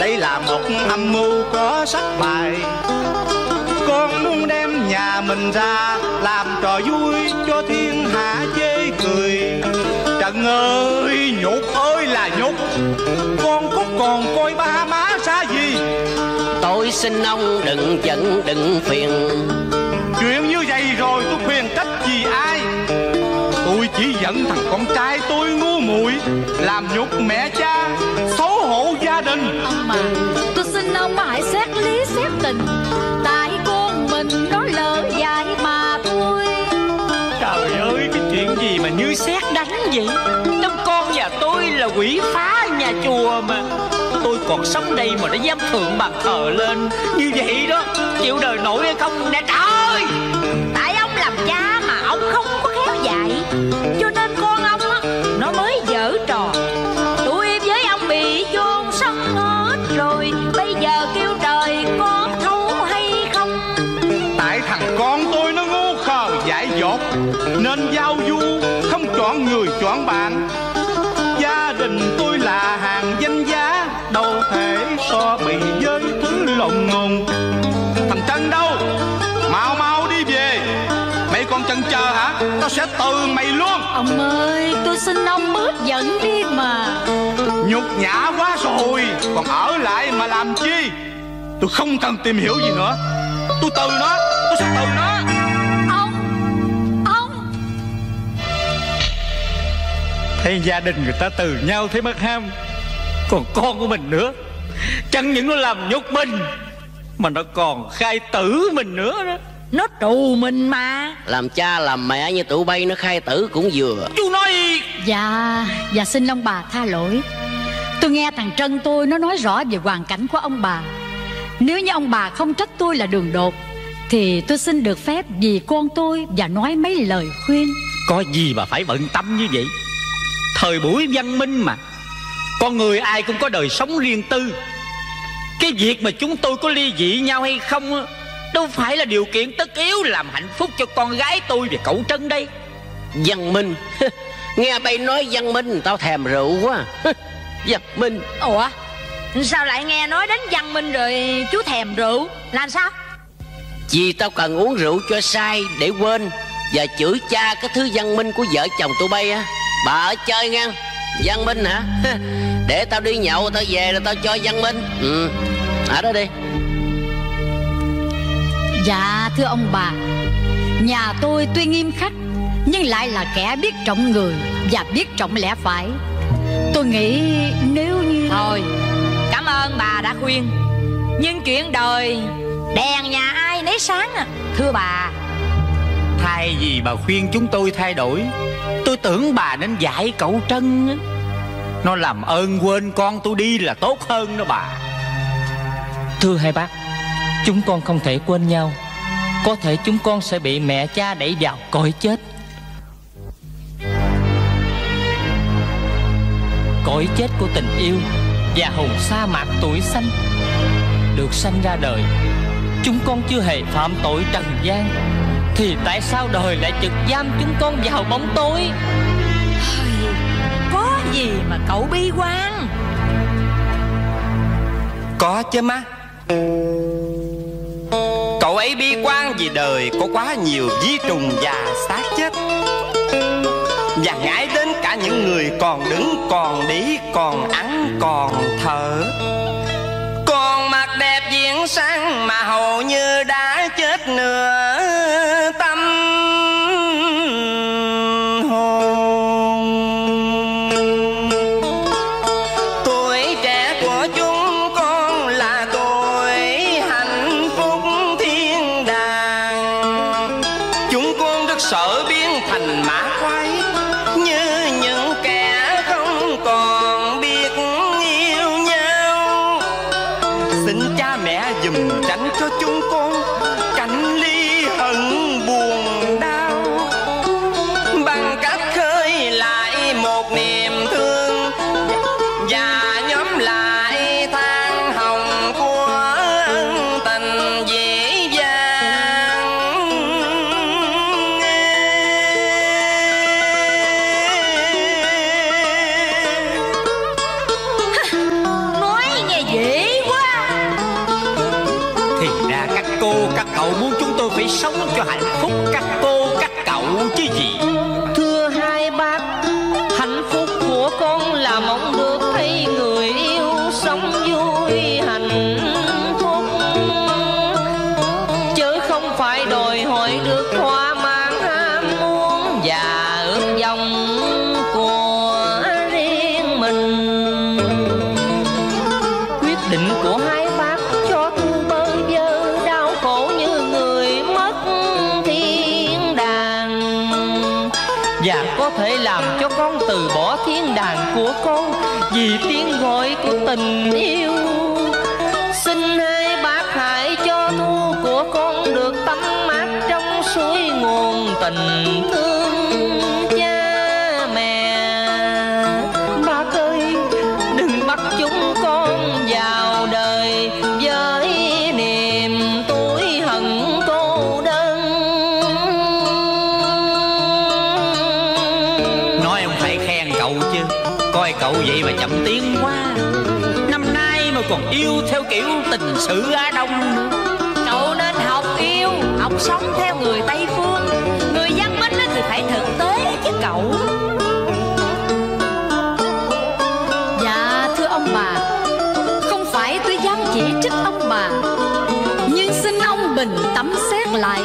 Đây là một âm mưu có sắc bài. Con muốn đem nhà mình ra làm trò vui cho thiên hạ chê cười. Trần ơi, nhục ơi là nhục. Con có còn coi ba má xa gì. Tôi xin ông đừng giận đừng phiền. Chuyện như vậy rồi tôi khuyên trách gì ai. Tôi chỉ giận thằng con trai tôi ngu muội, làm nhục mẹ cha, xấu hổ gia đình. Ông mà, tôi xin ông hãy xét lý xét tình. Tại con mình nó lỡ dại mà thôi. Trời ơi, cái chuyện gì mà như xét đánh vậy. Trong con nhà tôi là quỷ phá nhà chùa mà. Tôi còn sống đây mà đã dám thượng bàn thờ lên như vậy đó, chịu đời nổi hay không nè trời. Tại ông làm cha mà ông không có khéo dạy, cho nên con ông á nó mới dở trò. Tụi em với ông bị chôn sống hết rồi, bây giờ kêu trời có thấu hay không. Tại thằng con tôi nó ngu khờ dại dột, nên giao du không chọn người chọn bạn. Gia đình tôi là hàng danh giá, đâu thể so bì với thứ lộn ngôn. Thằng Trần đâu? Mau mau đi về. Mày còn chần chờ hả? Tao sẽ từ mày luôn. Ông ơi, tôi xin ông bớt giận đi mà. Nhục nhã quá rồi, còn ở lại mà làm chi. Tôi không cần tìm hiểu gì nữa. Tôi từ nó, tôi sẽ từ nó. Ông, ông. Thấy gia đình người ta từ nhau thấy mất ham, còn con của mình nữa, chẳng những nó làm nhục mình mà nó còn khai tử mình nữa đó. Nó trù mình mà. Làm cha làm mẹ như tụi bay nó khai tử cũng vừa. Chú nói. Dạ, dạ xin ông bà tha lỗi. Tôi nghe thằng Trân tôi nó nói rõ về hoàn cảnh của ông bà. Nếu như ông bà không trách tôi là đường đột thì tôi xin được phép vì con tôi và nói mấy lời khuyên. Có gì mà phải bận tâm như vậy. Thời buổi văn minh mà, con người ai cũng có đời sống riêng tư. Cái việc mà chúng tôi có ly dị nhau hay không đâu phải là điều kiện tất yếu làm hạnh phúc cho con gái tôi và cậu Trân đây. Văn minh. Nghe bay nói văn minh tao thèm rượu quá. Văn minh. Ủa, sao lại nghe nói đến văn minh rồi chú thèm rượu? Làm sao? Vì tao cần uống rượu cho say để quên và chửi cha cái thứ văn minh của vợ chồng tụi bay á. Bà ở chơi ngang. Văn minh hả? Để tao đi nhậu tao về là tao cho văn minh. Ừ, ở đó đi. Dạ thưa ông bà, nhà tôi tuy nghiêm khắc nhưng lại là kẻ biết trọng người và biết trọng lẽ phải. Tôi nghĩ nếu như... Thôi, cảm ơn bà đã khuyên. Nhưng chuyện đời, đèn nhà ai nấy sáng à. Thưa bà, thay vì bà khuyên chúng tôi thay đổi, tôi tưởng bà nên dạy cậu Trân nó làm ơn quên con tôi đi là tốt hơn đó bà. Thưa hai bác, chúng con không thể quên nhau. Có thể chúng con sẽ bị mẹ cha đẩy vào cõi chết. Cõi chết của tình yêu và hồn sa mạc tuổi xanh. Được sanh ra đời, chúng con chưa hề phạm tội trần gian, thì tại sao đời lại trực giam chúng con vào bóng tối? Có gì mà cậu bi quan. Có chứ má. Cậu ấy bi quan vì đời có quá nhiều vi trùng và xác chết, và ngại đến cả những người còn đứng còn đi còn ăn còn thở, còn mặt đẹp diễn sang mà hầu như đã chết nữa tâm hồn. Tuổi trẻ của chúng con là tuổi hạnh phúc thiên đàng. Chúng con rất sợ biến thành mã khoái như những kẻ không còn biết yêu nhau. Xin cha mẹ giùm tránh cho chúng con cảnh ly hận buồn. cô các cậu muốn chúng tôi phải sống cho hạnh phúc các cô các cậu chứ gì. Thưa hai bác, hạnh phúc của con là mong được thấy người yêu sống vui hạnh phúc, chứ không phải đòi hỏi được thỏa mãn ham muốn và ước vọng của riêng mình. Quyết định của hai làm cho con từ bỏ thiên đàng của con vì tiếng gọi của tình yêu. Xin hai bác hãy cho thu của con được tắm mát trong suối nguồn tình thương cha mẹ. Bác ơi, đừng bắt chúng con vào đời với niềm tủi hận cô đơn. Coi cậu vậy mà chậm tiếng quá, năm nay mà còn yêu theo kiểu tình sử Á Đông. Cậu nên học yêu, học sống theo người Tây Phương. Người văn minh thì phải thực tế chứ cậu. Dạ thưa ông bà, không phải tôi dám chỉ trích ông bà, nhưng xin ông bình tấm xét lại.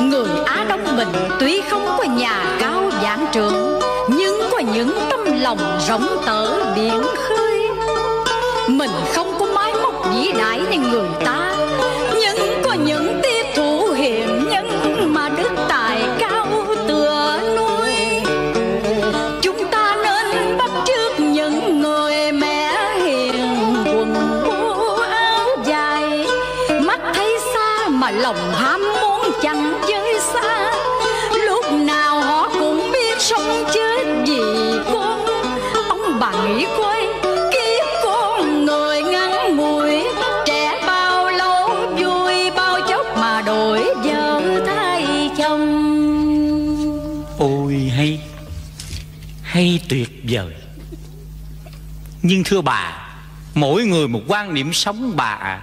Người Á Đông mình tuy không có nhà cao vạn trượng, nhưng có những tâm lòng rỗng tở biển khơi. Mình không có mái móc vĩ đại như người ta, nhưng có những tiếp thủ hiểm nhân mà đức tài cao tựa núi. Chúng ta nên bắt chước những người mẹ hiền, quần bố áo dài, mắt thấy xa mà lòng ham muốn chẳng giới xa. Lúc nào họ cũng biết sống chết vì con. Bà nghĩ coi, kiếp con người ngắn ngủi, trẻ bao lâu vui bao chốc mà đổi vợ thay chồng. Ôi hay, hay tuyệt vời. Nhưng thưa bà, mỗi người một quan niệm sống bà ạ.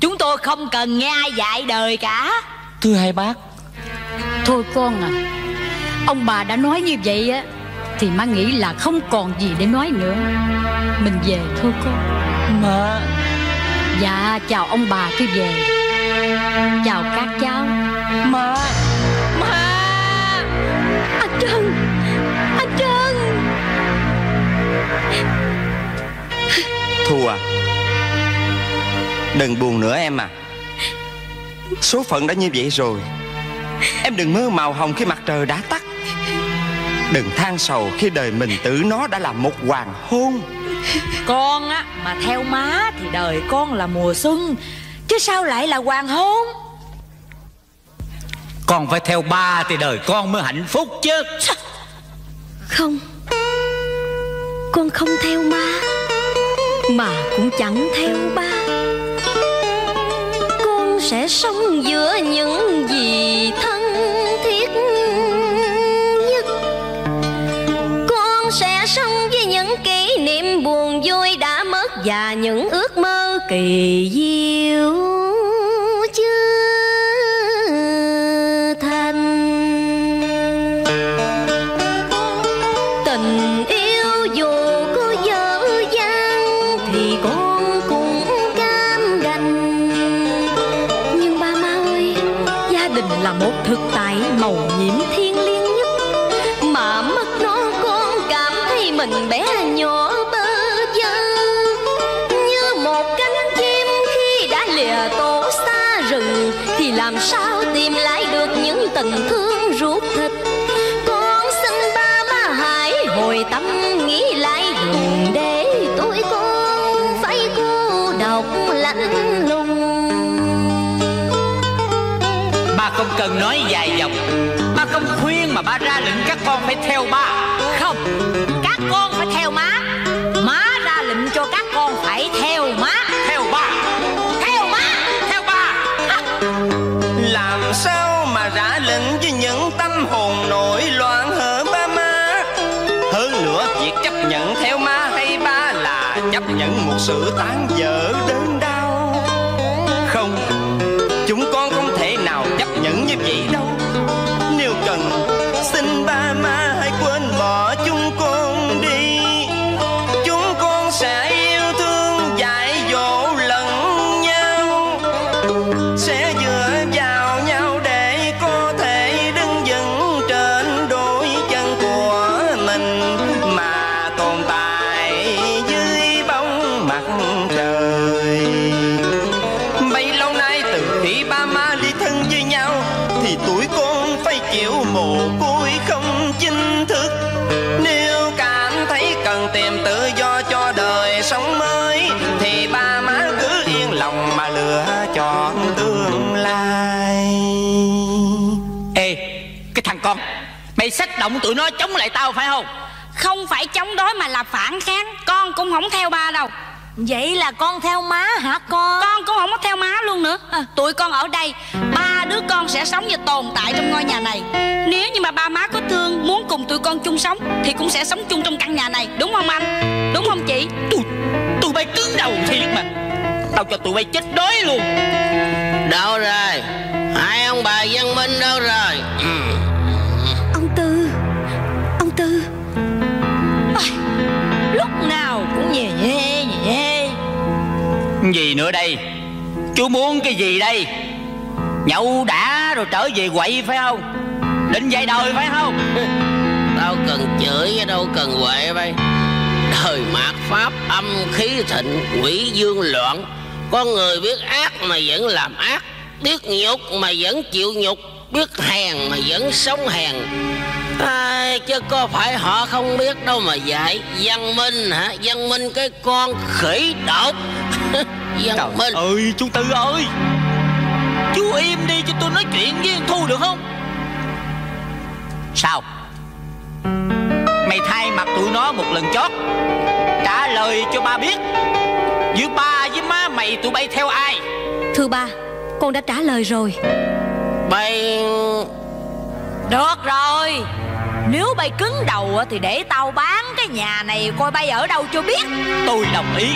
Chúng tôi không cần nghe ai dạy đời cả. Thưa hai bác. Thôi con à, ông bà đã nói như vậy á thì má nghĩ là không còn gì để nói nữa. Mình về thôi con. Mà dạ chào ông bà, tôi về. Chào các cháu. Má. Má. Anh Trần, anh Trần. Thu à, đừng buồn nữa em à. Số phận đã như vậy rồi. Em đừng mơ màu hồng khi mặt trời đã tắt, đừng than sầu khi đời mình tự nó đã là một hoàng hôn. Con á, mà theo má thì đời con là mùa xuân, chứ sao lại là hoàng hôn? Con phải theo ba thì đời con mới hạnh phúc chứ. Không, con không theo má, mà cũng chẳng theo ba. Con sẽ sống giữa những gì thân thiết, sẽ sống với những kỷ niệm buồn vui đã mất và những ước mơ kỳ diệu chưa thành. Tình yêu dù có dở dang thì con cũng cam đành. Nhưng ba má ơi, gia đình là một thực tại màu nhiệm thiêng liêng nhất, mà mất nó mình bé nhỏ bơ vơ, như một cánh chim khi đã lìa tổ xa rừng thì làm sao tìm lại được những tình thương ruột thịt. Con xin ba má hãy hồi tâm nghĩ lại, đừng để tuổi con phải cô độc lạnh lùng. Ba không cần nói dài dòng, ba không khuyên mà ba ra lệnh các con phải theo ba. Không, con phải theo má. Má ra lệnh cho các con phải theo má. Theo ba. Theo má. Theo ba. À. Làm sao mà ra lệnh với những tâm hồn nổi loạn hở ba má? Hơn nữa việc chấp nhận theo má hay ba là chấp nhận một sự tán dở đớn đau. Không, sẽ dựa vào nhau để có thể đứng vững trên đôi chân của mình mà tồn tại dưới bóng mặt trời. Bấy lâu nay từ khi ba má ly thân với nhau thì tuổi con phải chịu mồ côi không chính thức. Nếu cảm thấy cần tìm tự do cho đời sống mới thì ba má cứ yên lòng mà lựa chọn tương lai. Ê, cái thằng con, mày xách động tụi nó chống lại tao phải không? Không phải chống đối mà là phản kháng. Con cũng không theo ba đâu. Vậy là con theo má hả con? Con cũng không có theo má luôn nữa à. Tụi con ở đây, ba đứa con sẽ sống và tồn tại trong ngôi nhà này. Nếu như mà ba má có thương muốn cùng tụi con chung sống thì cũng sẽ sống chung trong căn nhà này. Đúng không anh? Đúng không chị? Tụi, tụi bay cứng đầu thiệt mà. Tao cho tụi bay chết đói luôn. Đâu rồi? Hai ông bà văn minh đâu rồi? Ừ. Ông Tư, ông Tư à, lúc nào cũng nhè nhè nhè. Gì nữa đây? Chú muốn cái gì đây? Nhậu đã rồi trở về quậy phải không? Định dạy đời phải không? Đâu cần chửi, đâu cần quậy bay. Thời mạt pháp âm khí thịnh, quỷ dương loạn. Con người biết ác mà vẫn làm ác, biết nhục mà vẫn chịu nhục, biết hèn mà vẫn sống hèn. À, chứ có phải họ không biết đâu mà dạy. Văn minh hả? Văn minh cái con khỉ độc. Văn Trời minh ơi, chú Tư ơi, chú im đi cho tôi nói chuyện với anh Thu được không? Sao? Mày thay mặt tụi nó một lần chót trả lời cho ba biết, giữa ba với má mày tụi bay theo ai? Thưa ba, con đã trả lời rồi. Bay... Được rồi, nếu bay cứng đầu thì để tao bán cái nhà này coi bay ở đâu cho biết. Tôi đồng ý.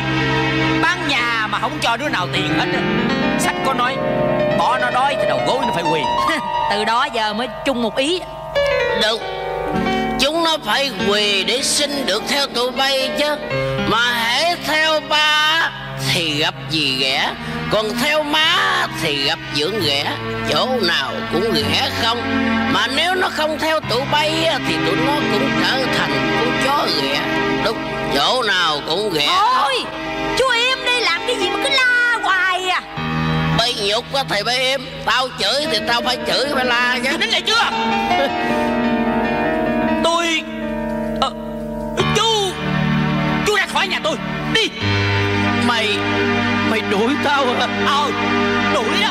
Bán nhà mà không cho đứa nào tiền hết. Sách có nói bỏ nó đói thì đầu gối nó phải quỳ. Từ đó giờ mới chung một ý. Được, chúng nó phải quỳ để xin được theo tụi bay chứ. Mà hễ theo ba thì gặp gì ghẻ, còn theo má thì gặp dưỡng ghẻ, chỗ nào cũng ghẻ không. Mà nếu nó không theo tụi bay thì tụi nó cũng trở thành con chó ghẻ, đúng chỗ nào cũng ghẻ. Thôi, chú im đi, làm cái gì mà cứ la hoài à? Bay nhục thì bay im, tao chửi thì tao phải chửi, phải la chứ. Đến đây chưa? Tôi à, chú chú ra khỏi nhà tôi đi. Mày mày đuổi tao hả? Ờ, đuổi đó.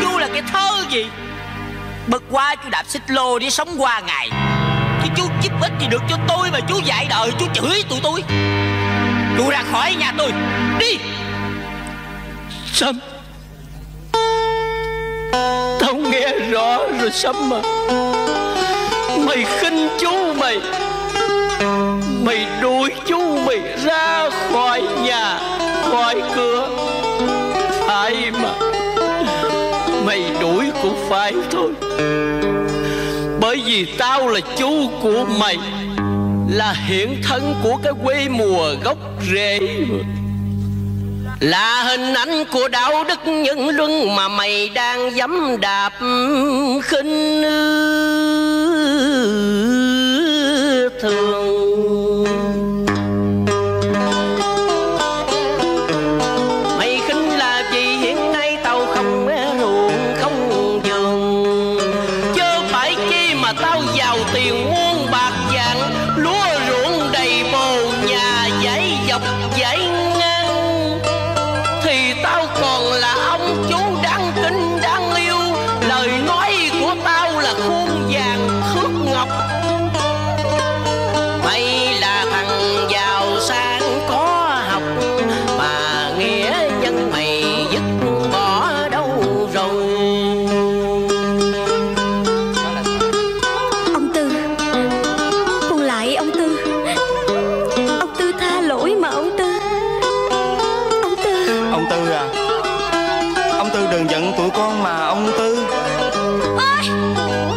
Chú là cái thơ gì? Bật qua chú đạp xích lô để sống qua ngày, chứ chú giúp ích gì được cho tôi mà chú dạy đời, chú chửi tụi tôi. Chú ra khỏi nhà tôi đi. Sâm, tao nghe rõ rồi Sâm mà. Mày khinh chú mày, mày đuổi chú mày ra khỏi nhà, khỏi cửa. Phải mà, mày đuổi cũng phải thôi. Bởi vì tao là chú của mày, là hiện thân của cái quê mùa gốc rễ, là hình ảnh của đạo đức nhân luân mà mày đang dẫm đạp khinh thường. Mày khinh là gì hiện nay tao không ruộng không giường, chớ phải chi mà tao giàu tiền muôn bạc vàng, lúa ruộng đầy bồ nhà dãy dọc dãy ngang. Thì tao còn là ông chú đáng kính đáng yêu, lời nói của tao là khuôn vàng thước ngọc. Mày là thằng giàu sang có học, mà nghĩa nhân mày dứt bỏ đâu rồi? Ông Tư, con lại ông Tư. Ông Tư tha lỗi mà ông Tư. Ông Tư, ông Tư à, ông Tư đừng giận tụi con mà ông Tư. Ôi,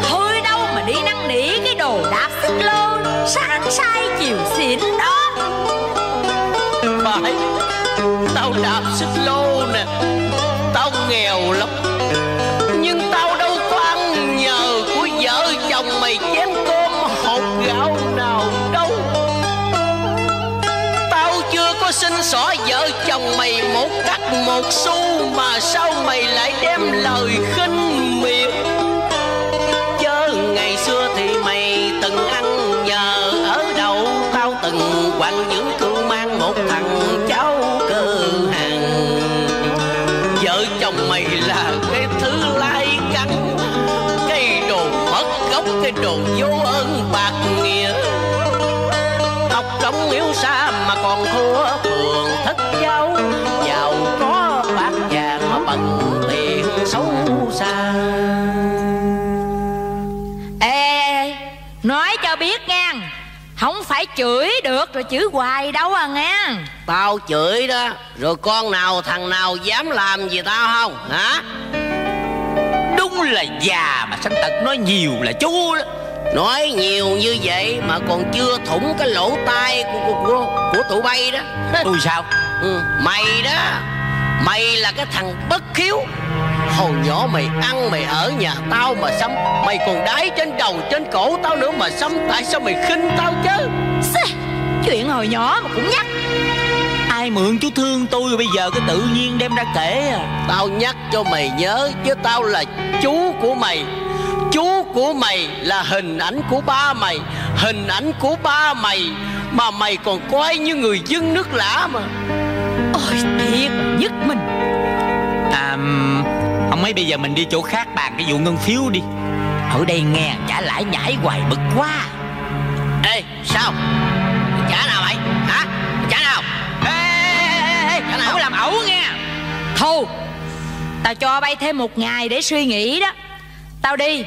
thôi đâu mà đi năn nỉ cái đồ đạp xích lô sáng sai chiều xỉn đó. Phải, tao đạp xích lô nè, tao một xu mà sao mày lại đem lời khinh miệt? Chớ ngày xưa thì mày từng ăn nhờ ở đâu, tao từng quặng những cưu mang một thằng cháu cơ hàng. Vợ chồng mày là cái thứ lai cắn, cái đồ mất gốc, cái đồ vô ơn bạc nghĩa. Tóc trống miếu xa mà còn thua phường thích cháu, giàu có bạc vàng mà bằng tiền xấu xa. Ê, nói cho biết nghe, không phải chửi được rồi chửi hoài đâu à nghe. Tao chửi đó, rồi con nào thằng nào dám làm gì tao không hả? Đúng là già mà sanh tật nói nhiều là chú đó. Nói nhiều như vậy mà còn chưa thủng cái lỗ tai của, của, của, của tụi bay đó. Tôi sao? Ừ, mày đó, mày là cái thằng bất hiếu. Hồi nhỏ mày ăn mày ở nhà tao mà xăm, mày còn đái trên đầu trên cổ tao nữa mà xăm. Tại sao mày khinh tao chứ? Chuyện hồi nhỏ mà cũng nhắc. Ai mượn chú thương tôi rồi bây giờ cứ tự nhiên đem ra kể à. Tao nhắc cho mày nhớ chứ tao là chú của mày. Chú của mày là hình ảnh của ba mày. Hình ảnh của ba mày mà mày còn coi như người dân nước lã mà. Ôi thiệt nhất mình. À, ông ấy bây giờ mình đi chỗ khác bàn cái vụ ngân phiếu đi. Ở đây nghe trả lại nhảy hoài bực quá. Ê sao? Trả nào mày? Hả? Trả nào? Ê, không làm ẩu nghe. Thôi tao cho bay thêm một ngày để suy nghĩ đó. Tao đi,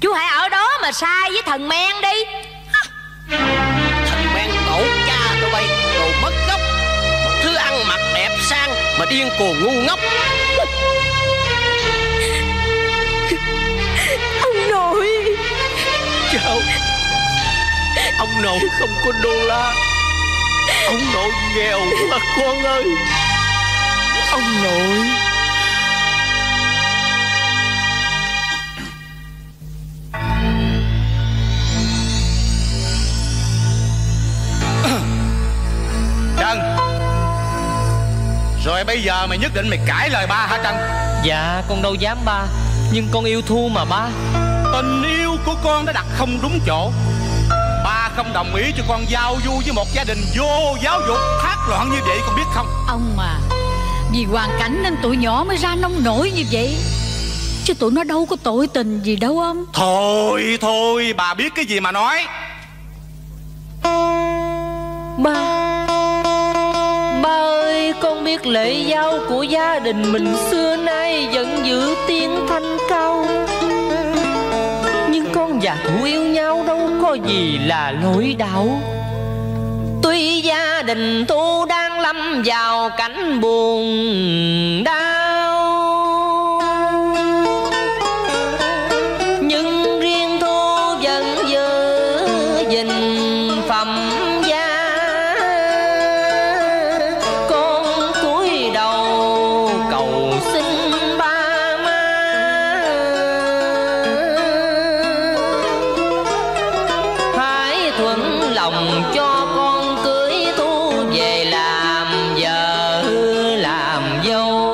chú hãy ở đó mà sai với thằng men đi. Thằng men tổ cha tụi bay, đồ mất gốc, thứ ăn mặc đẹp sang mà điên cuồng ngu ngốc. Ông nội. Chào. Ông nội không có đô la. Ông nội nghèo mà con ơi. Ông nội. Trần, rồi bây giờ mày nhất định mày cãi lời ba hả Trần? Dạ con đâu dám ba, nhưng con yêu Thu mà ba. Tình yêu của con đã đặt không đúng chỗ. Ba không đồng ý cho con giao du với một gia đình vô giáo dục thác loạn như vậy, con biết không? Ông mà, vì hoàn cảnh nên tụi nhỏ mới ra nông nổi như vậy, chứ tụi nó đâu có tội tình gì đâu ông. Thôi thôi, bà biết cái gì mà nói. Ba, ba ơi, con biết lễ giáo của gia đình mình xưa nay vẫn giữ tiếng thanh cao, nhưng con và Thu yêu nhau đâu có gì là lỗi đạo. Tuy gia đình Thu đang lâm vào cảnh buồn đau, nhưng riêng Thu vẫn giữ gìn phẩm giá. Con cúi đầu cầu xin ba má, hãy thuận lòng cho con cưới Thu về làm vợ làm dâu.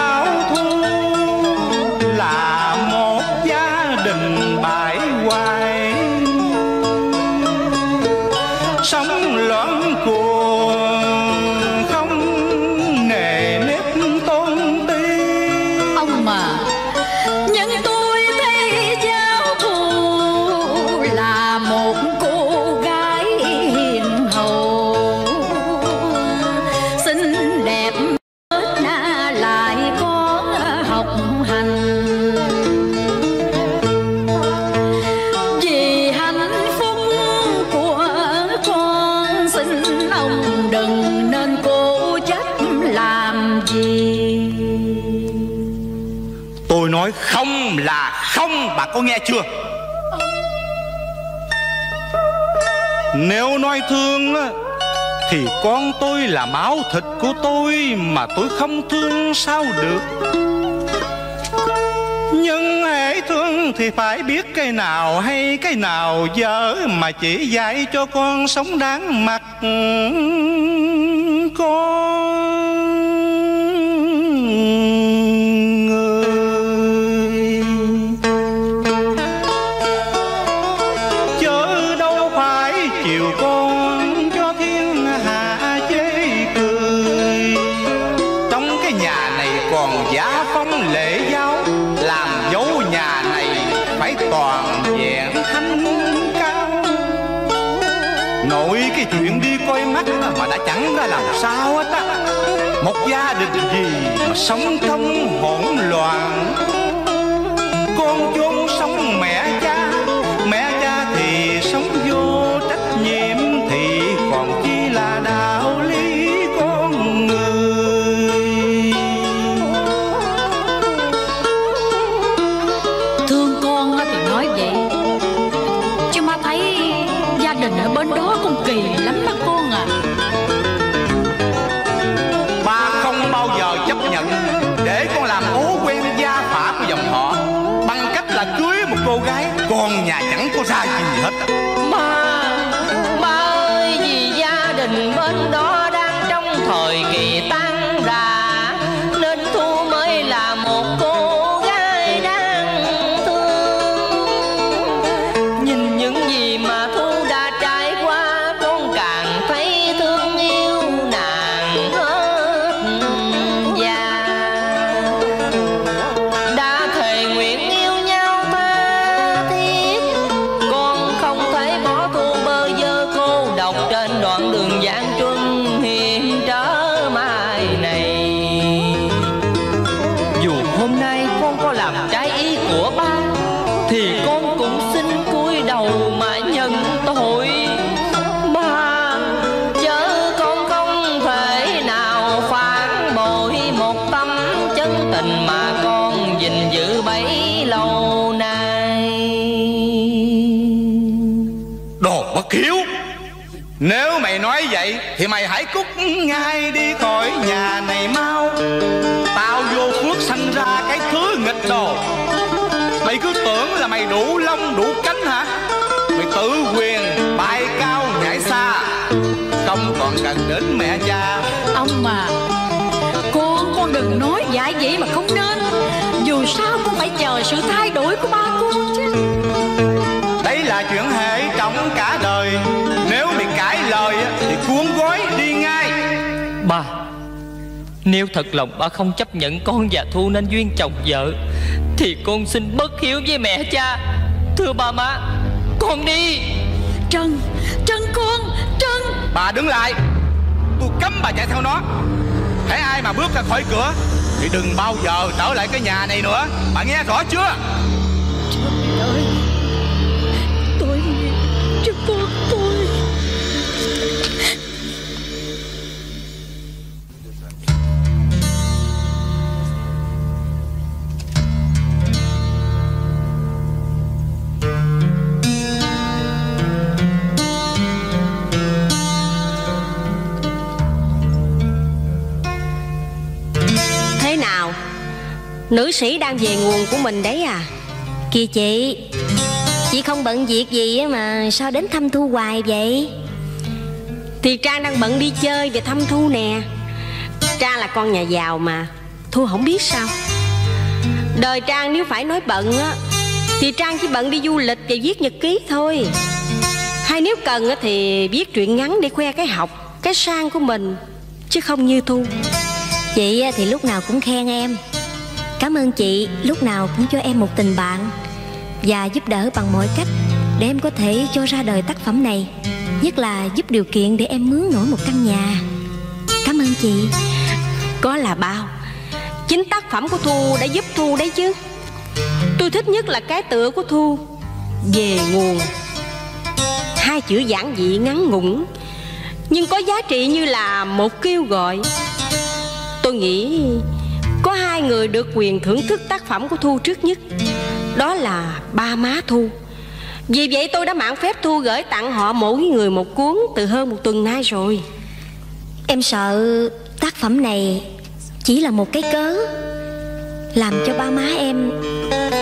Cháu Thu là một không? Bà có nghe chưa? Nếu nói thương thì con tôi là máu thịt của tôi, mà tôi không thương sao được. Nhưng hễ thương thì phải biết cái nào hay cái nào dở, mà chỉ dạy cho con sống đáng mặt con người. Chớ đâu phải chiều con cho thiên hạ chế cười. Trong cái nhà này còn giả phong lễ giáo, làm dấu nhà này phải toàn vẹn thanh cao. Nội cái chuyện đi coi mắt mà đã chẳng ra làm sao hết á. Một gia đình gì mà sống trong hỗn loạn. Con chốn sống mẹ cha, mẹ cha thì sống vô trách nhiệm, thì còn chi là đạo lý con người. Thương con thì nói vậy, chứ má thấy gia đình ở bên đó cũng kỳ lắm đó con à. Cưới một cô gái con nhà chẳng có ra gì hết. Ba, ba ơi, vì gia đình bên đó đang trong thời kỳ tan rã nên Thu mới là một cô gái đáng thương. Nhìn những gì mà Thu đã trải qua, con càng thấy thương yêu nàng hết già. Đã thề nguyện Kiếu. Nếu mày nói vậy thì mày hãy cút ngay đi khỏi nhà này mau. Tao vô phước sanh ra cái thứ nghịch đồ. Mày cứ tưởng là mày đủ lông đủ cánh hả? Mày tự quyền bay cao nhảy xa, không còn cần đến mẹ cha. Ông mà, Con con đừng nói dại vậy mà không nên. Dù sao cũng phải chờ sự thay đổi của ba con chứ. Đấy là chuyện hệ trọng cả đời. Nếu bị cãi lời thì cuốn gói đi ngay. Ba, nếu thật lòng ba không chấp nhận con và Thu nên duyên chồng vợ, thì con xin bất hiếu với mẹ cha. Thưa ba má, con đi. Trần, Trần con, Trần. Bà đứng lại, tôi cấm bà chạy theo nó. Hễ ai mà bước ra khỏi cửa thì đừng bao giờ trở lại cái nhà này nữa. Bà nghe rõ chưa? Trời ơi, thế nào? Nữ sĩ đang về nguồn của mình đấy à? Kìa chị, chị không bận việc gì mà sao đến thăm Thu hoài vậy? Thì Trang đang bận đi chơi về thăm Thu nè. Trang là con nhà giàu mà, Thu không biết sao? Đời Trang nếu phải nói bận á, thì Trang chỉ bận đi du lịch và viết nhật ký thôi. Hay nếu cần á thì viết truyện ngắn để khoe cái học, cái sang của mình, chứ không như Thu. Chị thì lúc nào cũng khen em. Cảm ơn chị lúc nào cũng cho em một tình bạn và giúp đỡ bằng mọi cách để em có thể cho ra đời tác phẩm này. Nhất là giúp điều kiện để em mướn nổi một căn nhà. Cảm ơn chị. Có là bao, chính tác phẩm của Thu đã giúp Thu đấy chứ. Tôi thích nhất là cái tựa của Thu, về nguồn. Hai chữ giản dị ngắn ngủn nhưng có giá trị như là một kêu gọi. Tôi nghĩ có hai người được quyền thưởng thức tác phẩm của Thu trước nhất, đó là ba má Thu. Vì vậy tôi đã mạn phép Thu gửi tặng họ mỗi người một cuốn từ hơn một tuần nay rồi. Em sợ tác phẩm này chỉ là một cái cớ làm cho ba má em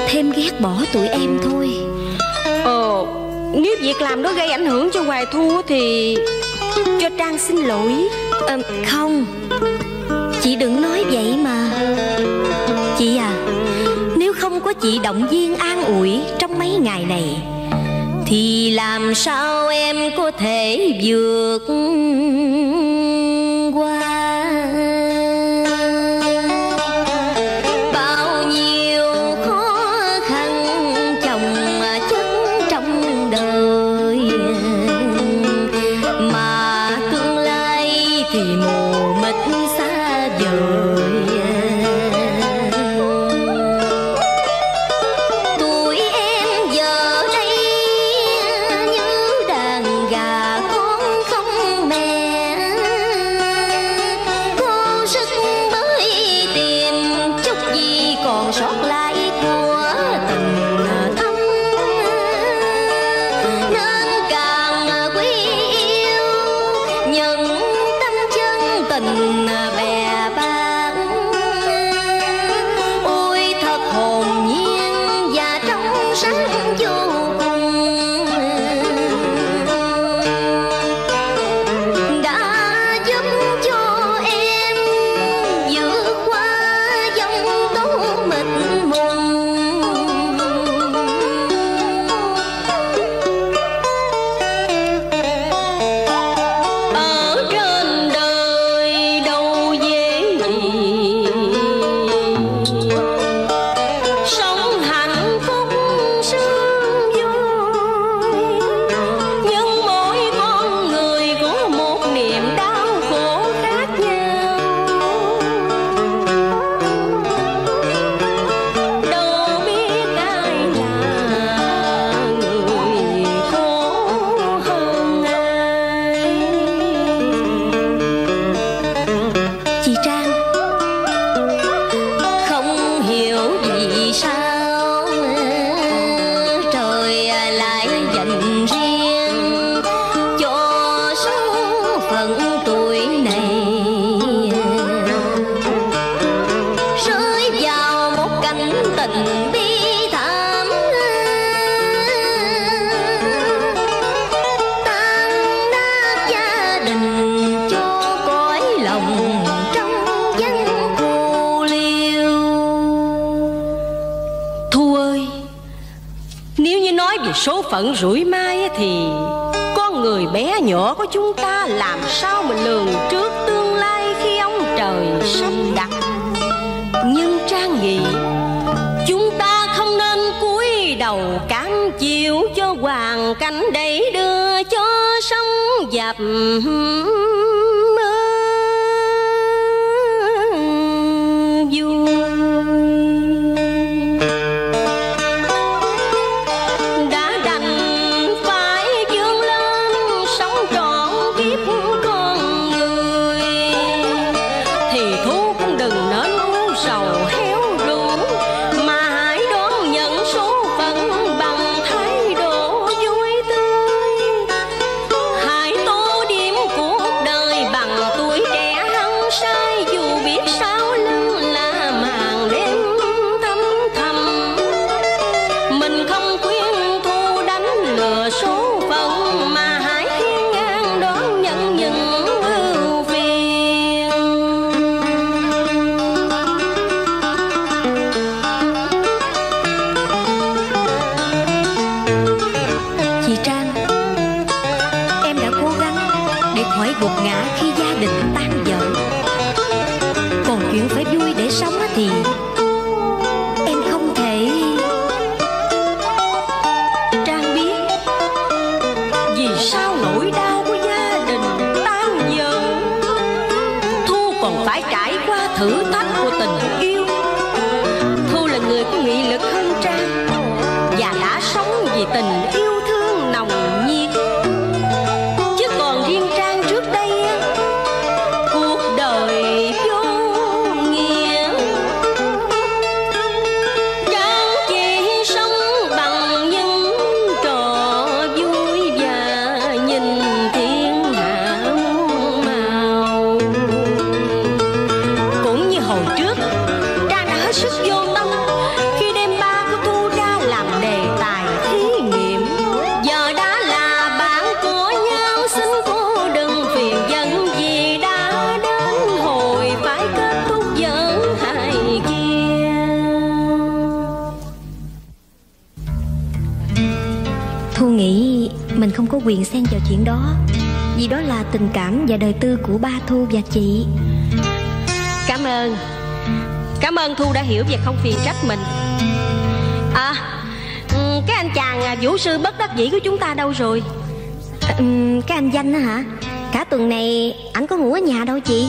thêm ghét bỏ tụi em thôi. Ờ, nếu việc làm đó gây ảnh hưởng cho Hoài Thu thì cho Trang xin lỗi. Ờ, không, chị đừng nói vậy mà. Chị à, nếu không có chị động viên an ủi trong mấy ngày này thì làm sao em có thể vượt qua bao nhiêu khó khăn chồng chất trong đời, mà tương lai thì mù mịt xa vời. Tuổi em giờ đây như đàn gà con không mẹ, cố sức mới tìm chút gì còn sót lại của tình thân, nên càng quý yêu những tâm chân tình bè bác. Ôi thật hồn nhiên và trong sáng vô cùng, đã giúp cho em vượt qua dòng tố mịt mùng. Ở trên đời đâu dễ gì sống hạnh phúc sướng vui, nhưng mỗi con người có một niềm đau khổ khác nhau. Đâu biết ai là người khổ hơn ai. Chị Trang, không hiểu vì sao trời lại dành riêng cho số phận tuổi này, rơi vào một cảnh tình bi thảm, tan nát gia đình cho cõi lòng trong vắng cô liêu. Thu ơi, nếu như nói về số phận rủi mai á thì con người bé nhỏ của chúng ta làm sao mà lường trước tương lai khi ông trời sắp đặt. Nhưng Trang nghĩ chúng ta không nên cúi đầu cam chịu cho hoàn cảnh đẩy đưa cho sóng dập vui. Đã đành phải vươn lên sống trọn kiếp con người, thì Thu cũng đừng nên u sầu héo rũ, mà hãy đón nhận số phận bằng thái độ vui tươi. Hãy tô điểm cuộc đời bằng tuổi trẻ hăng say, dù biết sau lưng là màn đêm thâm thầm. Mình không khuyên Thu đánh lừa số phận, mà hãy hiên ngang đón nhận những ưu phiền. Chị Trang, em đã cố gắng để khỏi gục ngã khi gia đình tan vỡ. Còn chuyện phải vui để sống á thì em không thể. Trang biết vì sao nỗi đau của gia đình tan vỡ, Thu còn phải trải qua thử thách của tình yêu. Thu là người có nghị lực hơn Trang và đã sống vì tình yêu thương nồng nhiệt, chứ còn riêng Trang trước đây á, cuộc đời vô nghĩa. Trang chỉ sống Thu nghĩ mình không có quyền xen vào chuyện đó, vì đó là tình cảm và đời tư của ba Thu và chị. Cảm ơn, cảm ơn Thu đã hiểu và không phiền trách mình. À, cái anh chàng vũ sư bất đắc dĩ của chúng ta đâu rồi? À, cái anh Danh đó hả? Cả tuần này ảnh có ngủ ở nhà đâu chị.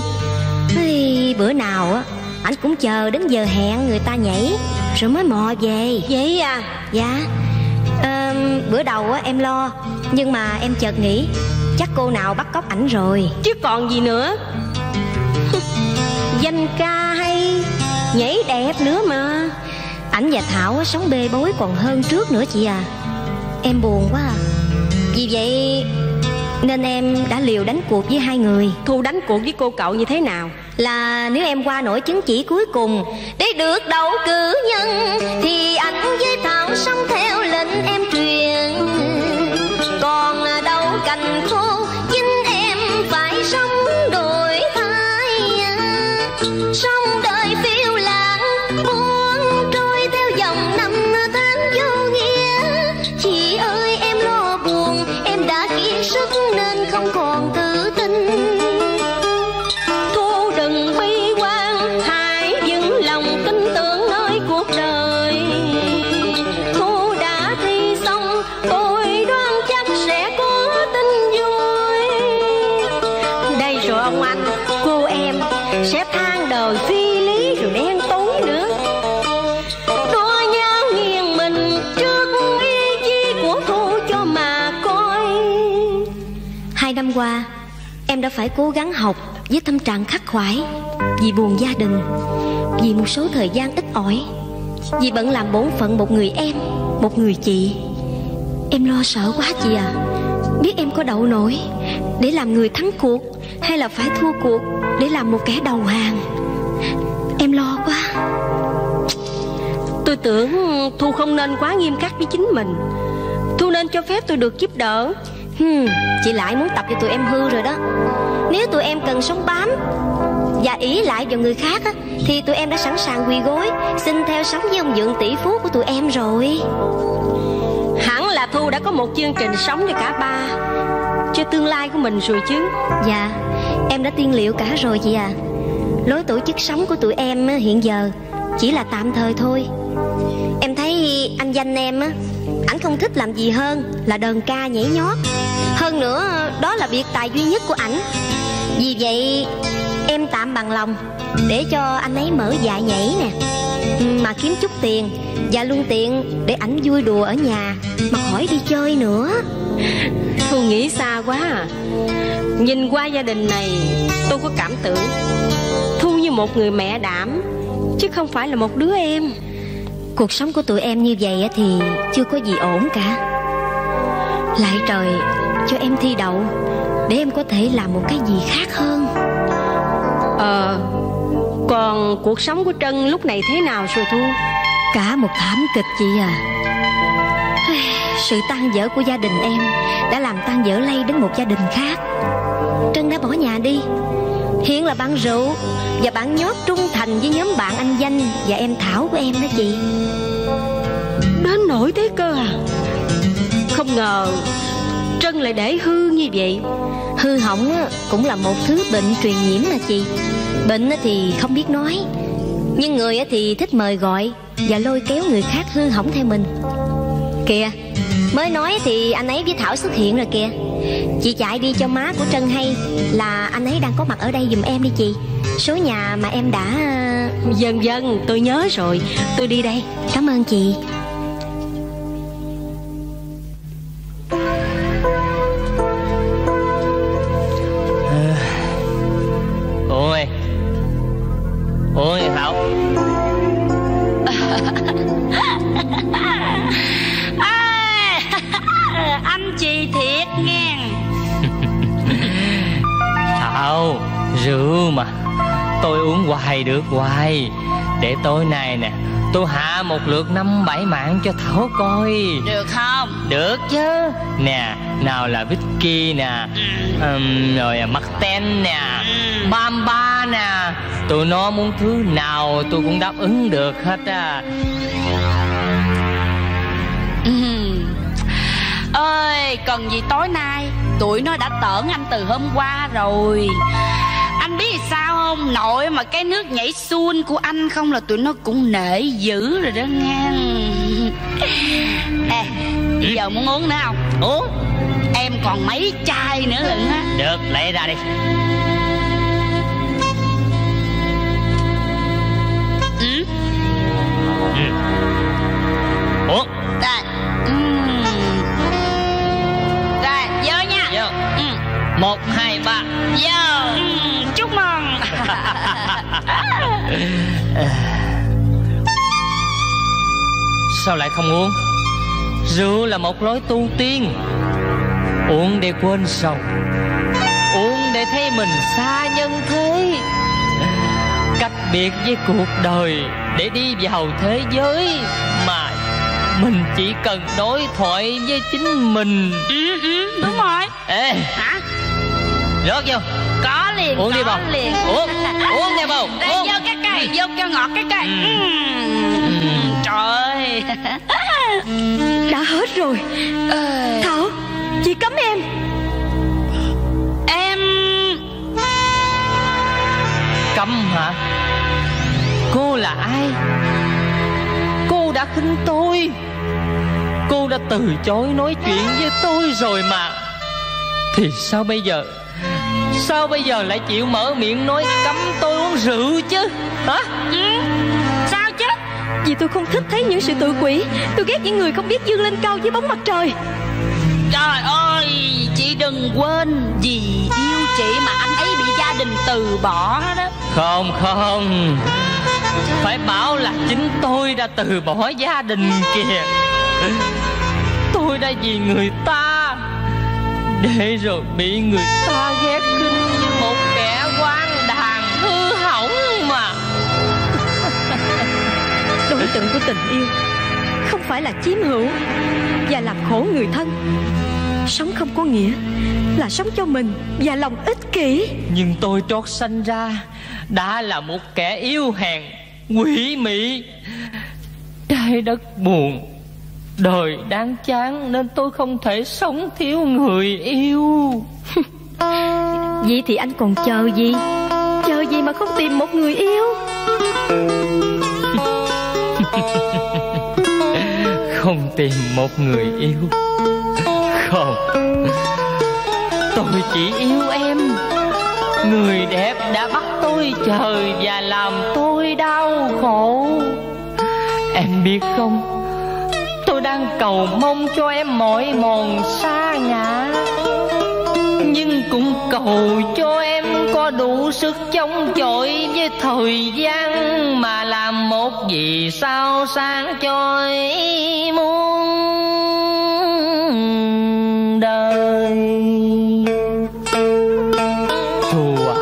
Ê, bữa nào á ảnh cũng chờ đến giờ hẹn người ta nhảy rồi mới mò về. Vậy à? Dạ. À, bữa đầu á em lo, nhưng mà em chợt nghĩ chắc cô nào bắt cóc ảnh rồi chứ còn gì nữa. Danh ca hay nhảy đẹp nữa mà. Ảnh và Thảo sống bê bối còn hơn trước nữa chị à. Em buồn quá à. Vì vậy nên em đã liều đánh cuộc với hai người. Thu đánh cuộc với cô cậu như thế nào? Là nếu em qua nổi chứng chỉ cuối cùng để được đậu cử nhân thì ảnh với Thảo sống theo lệnh em truyền. Còn đâu cành khô chính em phải sống đổi thay. Sống đời phiêu lãng buông trôi theo dòng năm tháng vô nghĩa. Chị ơi em lo buồn, em đã kiệt sức nên không còn tự tin. Thu đừng bi quan, hãy vững lòng tin tưởng nơi cuộc đời. Thu đã thi xong, tôi đoán chắc sẽ có tin vui. Đây rồi ông anh, cô em sẽ than đời phi lý rồi đen tối nữa. Đua nhau nghiêng mình trước ý chí của Thu cho mà coi. Hai năm qua em đã phải cố gắng học với tâm trạng khắc khoải, vì buồn gia đình, vì một số thời gian ít ỏi, vì bận làm bổn phận một người em, một người chị. Em lo sợ quá chị à. Biết em có đậu nổi để làm người thắng cuộc hay là phải thua cuộc để làm một kẻ đầu hàng. Em lo quá. Tôi tưởng Thu không nên quá nghiêm khắc với chính mình. Thu nên cho phép tôi được giúp đỡ. Hmm, chị lại muốn tập cho tụi em hư rồi đó. Nếu tụi em cần sống bám và ý lại vào người khác á, thì tụi em đã sẵn sàng quỳ gối xin theo sống với ông Dượng tỷ phú của tụi em rồi. Hẳn là Thu đã có một chương trình sống cho cả ba, cho tương lai của mình rồi chứ. Dạ, em đã tiên liệu cả rồi chị à. Lối tổ chức sống của tụi em hiện giờ chỉ là tạm thời thôi. Em thấy anh Danh em á, ảnh không thích làm gì hơn là đờn ca nhảy nhót. Hơn nữa đó là biệt tài duy nhất của ảnh. Vì vậy em tạm bằng lòng để cho anh ấy mở dạy nhảy nè, mà kiếm chút tiền và luôn tiện để ảnh vui đùa ở nhà mà khỏi đi chơi nữa. Thu nghĩ xa quá à. Nhìn qua gia đình này tôi có cảm tưởng Thu như một người mẹ đảm chứ không phải là một đứa em. Cuộc sống của tụi em như vậy thì chưa có gì ổn cả. Lạy trời cho em thi đậu để em có thể làm một cái gì khác hơn. Ờ, còn cuộc sống của Trân lúc này thế nào rồi Thu? Cả một thảm kịch chị à. Sự tan vỡ của gia đình em đã làm tan vỡ lây đến một gia đình khác. Trân đã bỏ nhà đi, hiện là bạn rượu và bạn nhót trung thành với nhóm bạn anh Danh và em Thảo của em đó chị. Đến nỗi thế cơ à? Không ngờ Trân lại để hư như vậy. Hư hỏng cũng là một thứ bệnh truyền nhiễm mà chị. Bệnh thì không biết nói, nhưng người thì thích mời gọi và lôi kéo người khác hư hỏng theo mình. Kìa, mới nói thì anh ấy với Thảo xuất hiện rồi kìa. Chị chạy đi cho má của Trân hay là anh ấy đang có mặt ở đây giùm em đi chị. Số nhà mà em đã... Dần dần tôi nhớ rồi. Tôi đi đây. Cảm ơn chị. Ôi Ôi Thảo. À, anh chị thiệt nghe. Thảo, rượu mà tôi uống hoài được hoài. Để tối nay nè tôi hạ một lượt năm bảy mạng cho Thảo coi. Được không? Được chứ. Nè, nào là whisky nè, um, rồi Martin nè, Bamba nè. Tụi nó muốn thứ nào tôi cũng đáp ứng được hết á. Ừ. ơi, cần gì tối nay, tụi nó đã tởn anh từ hôm qua rồi. Anh biết sao không, nội mà cái nước nhảy xuôn của anh không là tụi nó cũng nể dữ rồi đó nghe. Ê, bây giờ muốn uống nữa không? Uống. Em còn mấy chai nữa lận á. Được, lấy ra đi. Ừ. Ừ. Ủa? Đây. Ừ. Đây, vô nha. Vô. Ừ. Một, hai, ba. Vô. Ừ. Chúc mừng. Sao lại không uống? Rượu là một lối tu tiên. Uống để quên sầu, uống để thấy mình xa nhân thế, cách biệt với cuộc đời, để đi vào thế giới mà mình chỉ cần đối thoại với chính mình. Ừ, ừ, đúng rồi. Ê, hả? Rớt vô. Có liền, uống có đi bầu. Liền. Uống, uống nè bầu. Đây, uống. Vô cái cây, vô cho ngọt cái cây. Ừ. Ừ. Trời ơi. Đã hết rồi. Ờ... Thảo, chị cấm em. Em cấm hả? Cô là ai? Cô đã khinh tôi, cô đã từ chối nói chuyện với tôi rồi mà, thì sao bây giờ, sao bây giờ lại chịu mở miệng nói cấm tôi uống rượu chứ hả? Ừ. Sao chứ? Vì tôi không thích thấy những sự tự quỷ. Tôi ghét những người không biết dương lên cao với bóng mặt trời. Trời ơi, chị đừng quên, vì yêu chị mà anh ấy bị gia đình từ bỏ đó. Không, không, phải bảo là chính tôi đã từ bỏ gia đình kìa. Tôi đã vì người ta, để rồi bị người ta ghét khinh như một kẻ quan đàn hư hỏng mà. Đối tượng của tình yêu không phải là chiếm hữu và làm khổ người thân. Sống không có nghĩa là sống cho mình và lòng ích kỷ. Nhưng tôi trót sanh ra đã là một kẻ yêu hèn, quỷ mị. Trái đất buồn, đời đáng chán, nên tôi không thể sống thiếu người yêu. Vậy thì anh còn chờ gì? Chờ gì mà không tìm một người yêu? Không tìm một người yêu. Không, tôi chỉ yêu em. Người đẹp đã bắt tôi chờ và làm tôi đau khổ. Em biết không, tôi đang cầu mong cho em mỏi mòn xa ngã, nhưng cũng cầu cho em có đủ sức chống chọi với thời gian mà làm một gì sao sáng chói muôn đời. Thùa,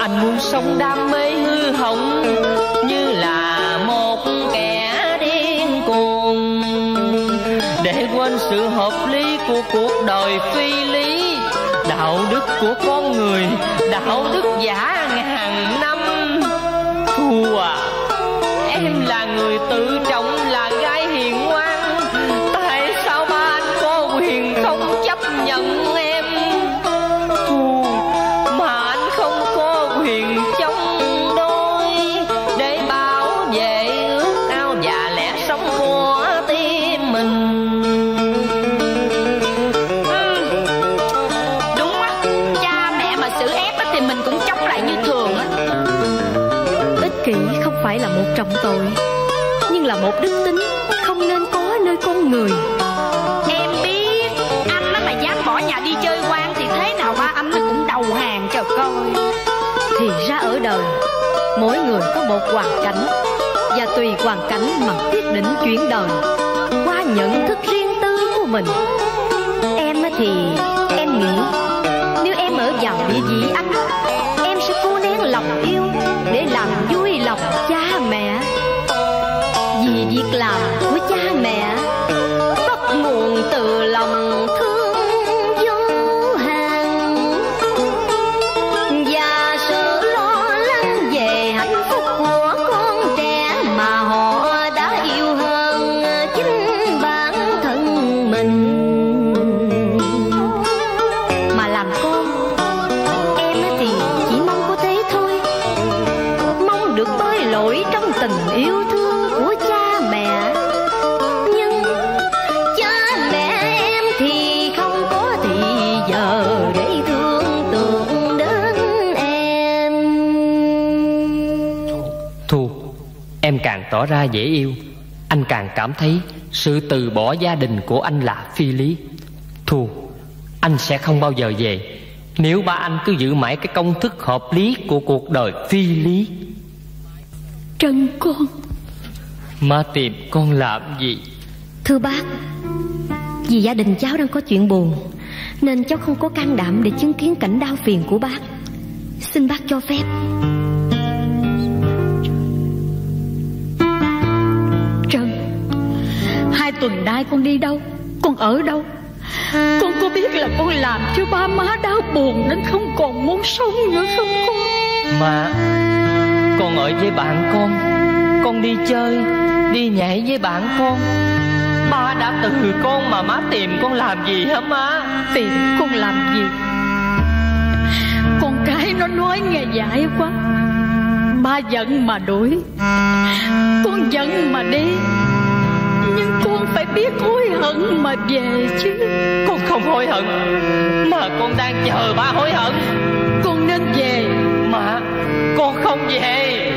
anh muốn sống đam mê hư hỏng như là một kẻ điên cuồng, để quên sự hợp lý của cuộc đời phi lý. Đạo đức của con người, đạo đức giả ngàn năm. Thua à, em là người tự trọng, là gái hiền ngoan, tại sao ba anh có quyền không chấp nhận em? Thua mà anh không có quyền chống đối để bảo vệ ước ao và lẽ sống của tim mình. Phải là một trọng tội, nhưng là một đức tính không nên có nơi con người. Em biết, anh nó mà dám bỏ nhà đi chơi quan thì thế nào ba anh nó cũng đầu hàng cho coi. Thì ra ở đời, mỗi người có một hoàn cảnh, và tùy hoàn cảnh mà quyết định chuyển đời qua nhận thức riêng tư của mình. Em thì em nghĩ, nếu em ở vào địa vị anh, em sẽ cố nén lòng yêu để làm vui lòng cha mẹ, vì việc làm của cha mẹ bắt nguồn từ lòng thương vô hạn, và sự lo lắng về hạnh phúc của con trẻ mà họ đã yêu hơn chính bản thân mình. tỏ ra dễ yêu, anh càng cảm thấy sự từ bỏ gia đình của anh là phi lý. Thua, anh sẽ không bao giờ về nếu ba anh cứ giữ mãi cái công thức hợp lý của cuộc đời phi lý. Trần con, má tìm con làm gì? Thưa bác, vì gia đình cháu đang có chuyện buồn nên cháu không có can đảm để chứng kiến cảnh đau phiền của bác. Xin bác cho phép. Trần, hai tuần nay con đi đâu? Con ở đâu? Con có biết là con làm cho ba má đau buồn đến không còn muốn sống nữa không con? Mà con ở với bạn con, con đi chơi, đi nhảy với bạn con. Ba đã từ con mà má tìm con làm gì hả má? Tìm con làm gì? Con cái nó nói nghe dại quá. Ba giận mà đuổi, con giận mà đi, nhưng con phải biết hối hận mà về chứ. Con không hối hận, mà con đang chờ ba hối hận. Con nên về. Mà con không về.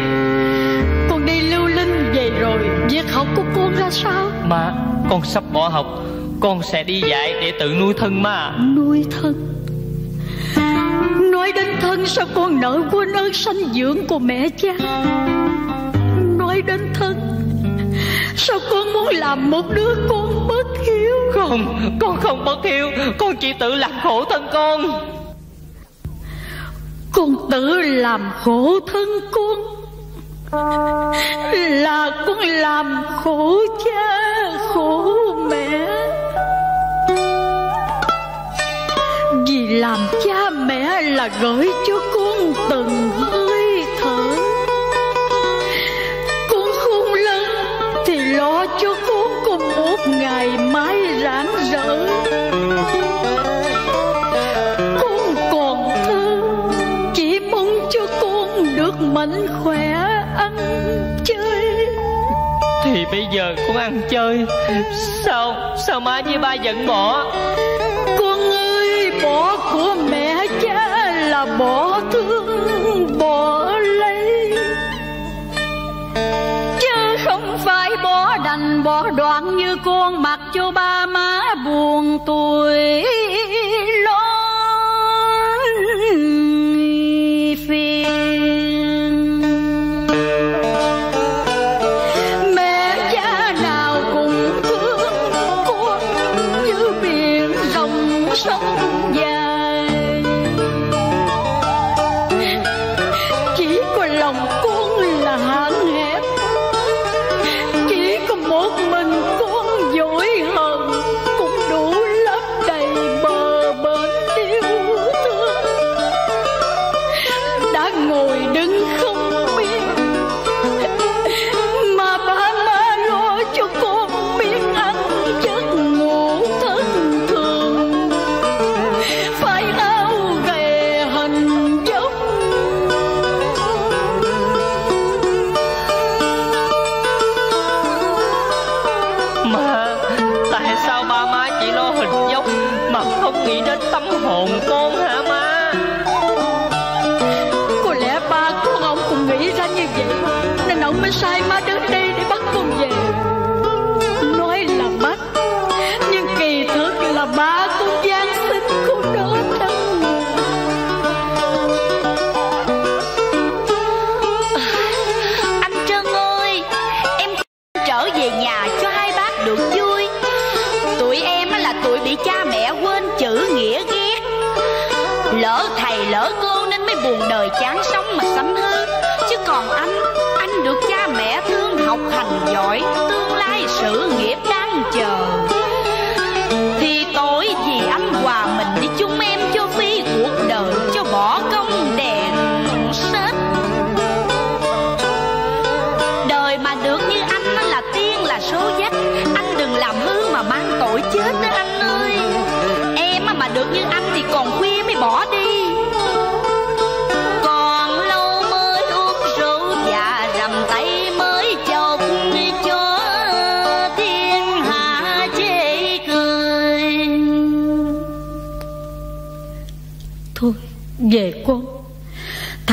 Con đi lưu linh về rồi việc học của con ra sao? Mà con sắp bỏ học, con sẽ đi dạy để tự nuôi thân mà. Nuôi thân? Nói đến thân sao con nỡ quên ơn sanh dưỡng của mẹ cha. Nói đến thân sao con muốn làm một đứa con bất hiếu? Không, con không bất hiếu, con chỉ tự làm khổ thân con. Con tự làm khổ thân con là con làm khổ cha, khổ mẹ. Vì làm cha mẹ là gửi cho con từng hơi thở, con khôn lớn thì lo cho con có một ngày mãi rạng rỡ. Con còn thơ, chỉ mong cho con được mạnh khỏe, ăn chơi. Thì bây giờ con ăn chơi, sao sao má với ba vẫn bỏ? Con ơi, bỏ của mẹ cha là bỏ thương, bỏ lấy, chứ không phải bỏ đành bỏ đoạn như con mặc cho ba má buồn tuổi lo phiền.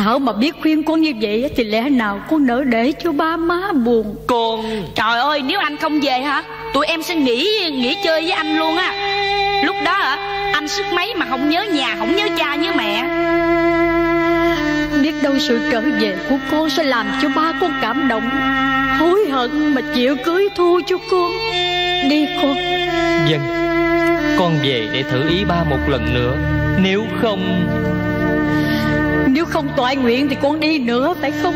Thảo mà biết khuyên con như vậy thì lẽ nào con nỡ để cho ba má buồn. Con... Trời ơi, nếu anh không về hả, tụi em sẽ nghỉ nghỉ chơi với anh luôn á. Lúc đó hả, anh sức mấy mà không nhớ nhà, không nhớ cha nhớ mẹ. Biết đâu sự trở về của cô sẽ làm cho ba con cảm động, hối hận mà chịu cưới thua cho con. Đi con. Vâng, con về để thử ý ba một lần nữa. Nếu không... Nếu không toại nguyện thì con đi nữa phải không?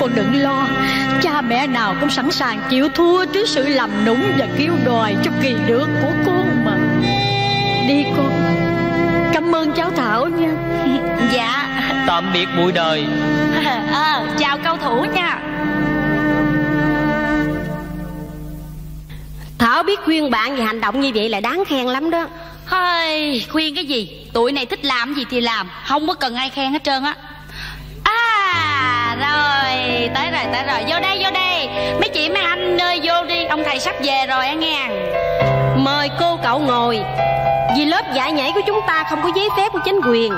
Con đừng lo, cha mẹ nào cũng sẵn sàng chịu thua trước sự làm nũng và kêu đòi cho kỳ được của con mà. Đi con. Cảm ơn cháu Thảo nha. Dạ. Tạm biệt bụi đời. À, chào cao thủ nha. Thảo biết khuyên bạn về hành động như vậy là đáng khen lắm đó. Hơi, khuyên cái gì, tụi này thích làm gì thì làm, không có cần ai khen hết trơn á. À rồi, tới rồi tới rồi, vô đây vô đây mấy chị mấy anh ơi, vô đi, ông thầy sắp về rồi á nghe. Mời cô cậu ngồi. Vì lớp dạy nhảy của chúng ta không có giấy phép của chính quyền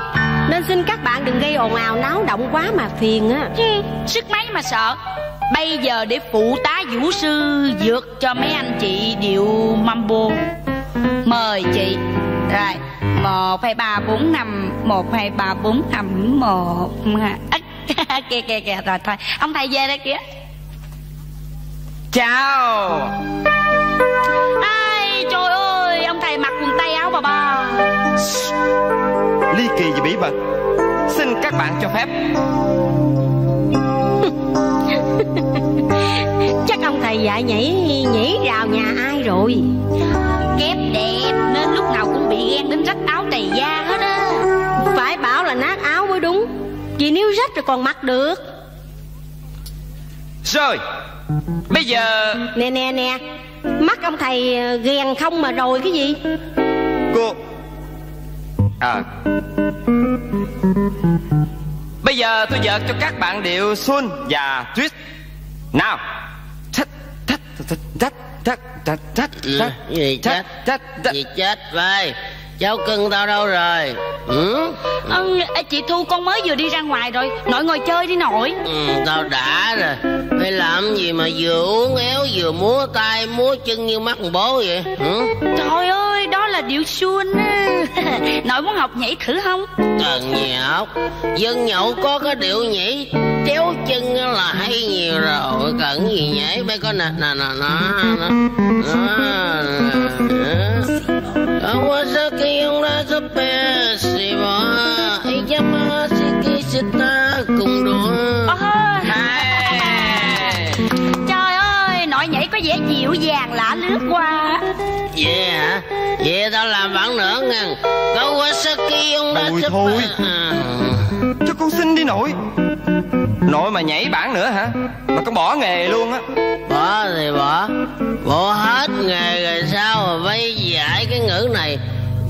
nên xin các bạn đừng gây ồn ào náo động quá mà phiền á. Sức mấy mà sợ. Bây giờ để phụ tá vũ sư dược cho mấy anh chị điệu mambo. Mời chị. Rồi, một hai ba bốn năm một hai ba bốn năm một. Kìa kìa kìa, rồi thôi, ông thầy về đây kìa. Chào. Ai, trời ơi, ông thầy mặc quần tay áo bà ba. Ly kỳ gì bí mật. Xin các bạn cho phép. Chắc ông thầy dạy nhảy nhảy rào nhà ai rồi. Kép đẹp nên lúc nào cũng bị ghen đến rách áo tày da hết á. Phải bảo là nát áo mới đúng, vì nếu rách rồi còn mặc được. Rồi bây giờ nè nè nè, mắt ông thầy ghen không mà rồi cái gì. Cô à, bây giờ tôi dợt cho các bạn điệu Xuân và Tuyết. Nào. Thách thách thách thách thách thách thách thách thách thách. Gì chết vậy? Cháu cưng tao đâu rồi? Ừ? Ừ, chị Thu con mới vừa đi ra ngoài rồi. Nội ngồi chơi đi nội. Ừ, tao đã rồi. Mày làm gì mà vừa uống éo vừa múa tay múa chân như mắt bố vậy? Ừ? Trời ơi, đó là điệu Xuân á. Nội muốn học nhảy thử không? Cần gì học. Dân nhậu có cái điệu nhảy chéo chân là hay nhiều rồi, cần gì nhảy. Mấy con nè nè nè nè trời ơi, nội nhảy có vẻ dịu dàng lạ lướt qua. Vậy hả? Vậy tao làm bản nữa ngàn. Thôi thôi, cho con xin đi nội. Nội mà nhảy bản nữa hả? Mà con bỏ nghề luôn á. Bỏ thì bỏ, bỏ hết nghề rồi sao mà bây dạy cái ngữ này.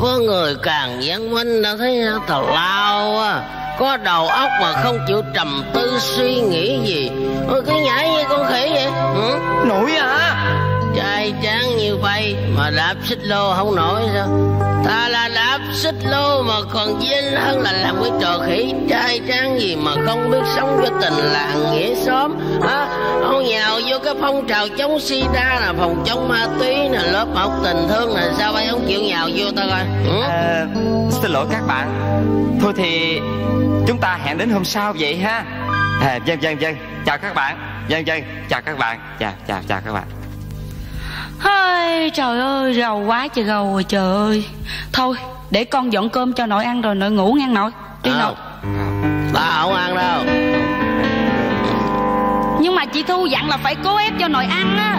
Có người càng văn minh đã thấy nó tào lao á, có đầu óc mà không chịu trầm tư suy nghĩ gì. Ôi cứ nhảy như con khỉ vậy. Ừ? Nội hả? Trai tráng như vậy mà đạp xích lô không nổi sao? Ta là đạp xích lô mà còn dinh hơn là làm cái trò khỉ. Trai tráng gì mà không biết sống với tình làng nghĩa xóm à, ông nhào vô cái phong trào chống sida là phòng chống ma túy nè, lớp học tình thương là sao vậy không chịu nhào vô ta coi. Ừ? À, xin lỗi các bạn, thôi thì chúng ta hẹn đến hôm sau vậy ha. À, vâng vâng vâng, chào các bạn. Vâng vâng, chào các bạn. Chào chào chào các bạn. Hey, trời ơi, rầu quá trời rầu rồi trời ơi. Thôi, để con dọn cơm cho nội ăn rồi nội ngủ nghe nội. Đi à, nội. Tao không ăn đâu. Nhưng mà chị Thu dặn là phải cố ép cho nội ăn á.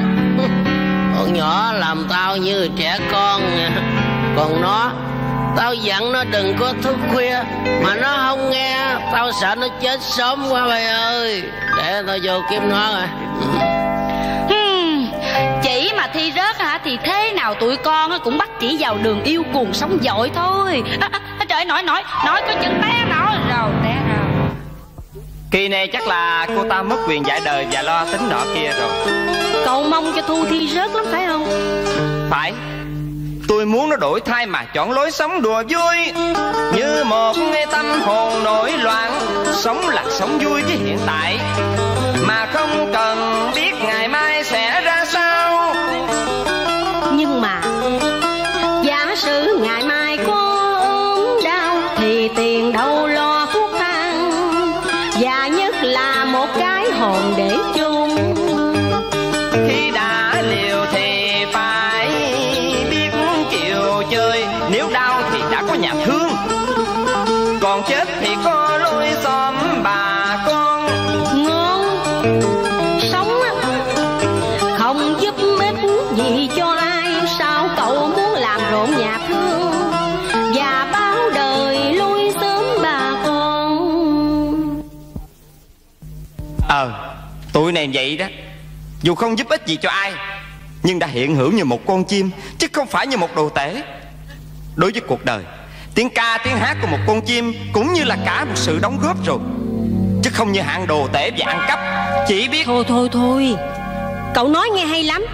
Con nhỏ làm tao như trẻ con. Còn nó, tao dặn nó đừng có thức khuya mà nó không nghe. Tao sợ nó chết sớm quá mày ơi. Để tao vô kiếm nó rồi. Chỉ mà thi rớt hả thì thế nào tụi con cũng bắt chỉ vào đường yêu cuồng sống dội thôi. À, à, trời nổi nổi nổi có chừng té nổi rồi té rồi. Kỳ này chắc là cô ta mất quyền dạy đời và lo tính nọ kia rồi. Cậu mong cho Thu thi rớt lắm phải không? Phải. Tôi muốn nó đổi thay mà chọn lối sống đùa vui, như một nghe tâm hồn nổi loạn. Sống là sống vui với hiện tại, mà không cần biết ngày mai sẽ ra sao. Nhưng mà giả sử ngày mai có ốm đau thì tiền đâu lo thuốc thang, và nhất là một cái hồn để chung. Khi đã liều thì phải biết chiều chơi, nếu đau thì đã có nhà thương, còn chết thì có lối xóm bà con. Ngon sống không giúp ích gì cho ai, sao cậu muốn làm rộn nhà thương và báo đời lui sớm bà con. Ờ à, tụi này vậy đó, dù không giúp ích gì cho ai nhưng đã hiện hữu như một con chim, chứ không phải như một đồ tể. Đối với cuộc đời, tiếng ca tiếng hát của một con chim cũng như là cả một sự đóng góp rồi, chứ không như hạng đồ tể và ăn cắp chỉ biết. Thôi thôi thôi, cậu nói nghe hay lắm.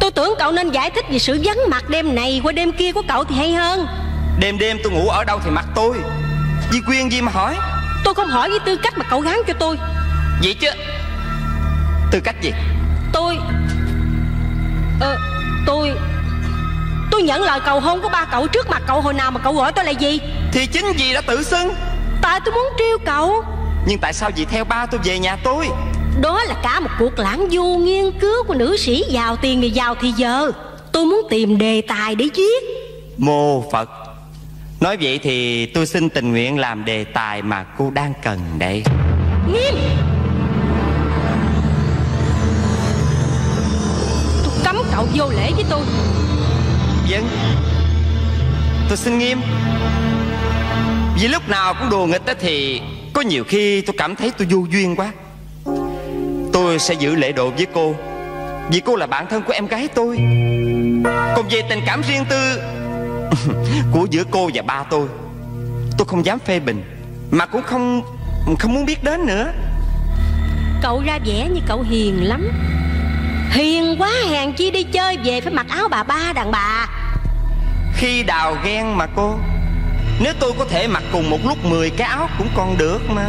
Tôi tưởng cậu nên giải thích về sự vắng mặt đêm này qua đêm kia của cậu thì hay hơn. Đêm đêm tôi ngủ ở đâu thì mặc tôi, Di Quyên gì mà hỏi. Tôi không hỏi với tư cách mà cậu gán cho tôi. Vậy chứ tư cách gì? Tôi Ờ, tôi Tôi nhận lời cầu hôn của ba cậu trước mặt cậu hồi nào mà cậu gọi tôi là gì? Thì chính vì đã tự xưng. Tại tôi muốn trêu cậu. Nhưng tại sao dì theo ba tôi về nhà tôi? Đó là cả một cuộc lãng du nghiên cứu của nữ sĩ giàu tiền và giàu thì giờ. Tôi muốn tìm đề tài để viết. Mô Phật, nói vậy thì tôi xin tình nguyện làm đề tài mà cô đang cần đây. Nghiêm, cậu vô lễ với tôi. Vâng, tôi xin nghiêm. Vì lúc nào cũng đùa nghịch thì có nhiều khi tôi cảm thấy tôi vô duyên quá. Tôi sẽ giữ lễ độ với cô, vì cô là bạn thân của em gái tôi. Còn về tình cảm riêng tư của giữa cô và ba tôi, tôi không dám phê bình, mà cũng không không muốn biết đến nữa. Cậu ra vẻ như cậu hiền lắm. Hiền quá hèn chi đi chơi về phải mặc áo bà ba đàn bà. Khi đào ghen mà cô, nếu tôi có thể mặc cùng một lúc mười cái áo cũng còn được mà.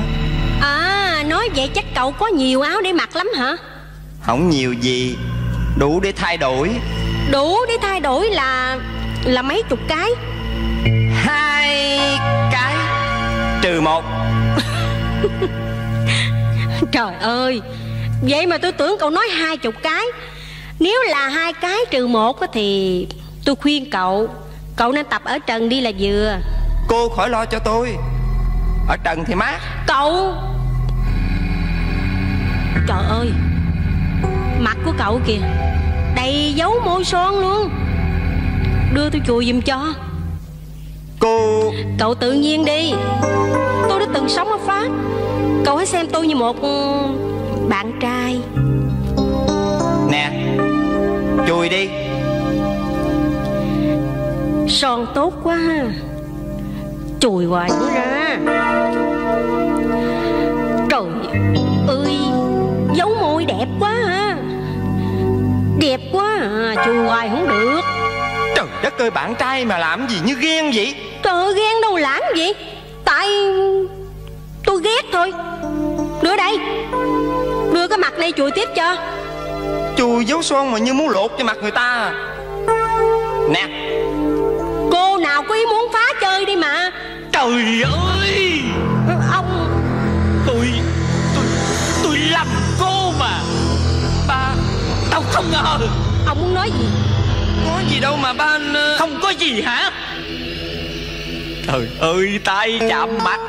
À, nói vậy chắc cậu có nhiều áo để mặc lắm hả? Không nhiều gì, đủ để thay đổi. Đủ để thay đổi là là mấy chục cái? Hai cái trừ một. Trời ơi, vậy mà tôi tưởng cậu nói hai chục cái. Nếu là hai cái trừ một thì tôi khuyên cậu, cậu nên tập ở trần đi là vừa. Cô khỏi lo cho tôi, ở trần thì mát. Cậu, trời ơi, mặt của cậu kìa, đầy dấu môi son luôn. Đưa tôi chùi giùm cho. Cô, cậu tự nhiên đi. Tôi đã từng sống ở Pháp, cậu hãy xem tôi như một bạn trai. Nè, chùi đi. Son tốt quá ha, chùi hoài cũng ra. Trời ơi, dấu môi đẹp quá ha, đẹp quá à, chùi hoài không được. Trời đất ơi, bạn trai mà làm gì như ghen vậy? Trời ơi, ghen đâu làm gì, tại tôi ghét thôi. Đưa đây, đưa cái mặt này chùi tiếp cho. Chùi dấu son mà như muốn lột cho mặt người ta. Nè, cô nào có ý muốn phá chơi đi mà. Trời ơi, ông, Tôi Tôi tôi lầm cô mà. Ba, tao không ngờ. Ông muốn nói gì? Có gì đâu mà ba. Không có gì hả? Trời ơi, tay chạm mặt,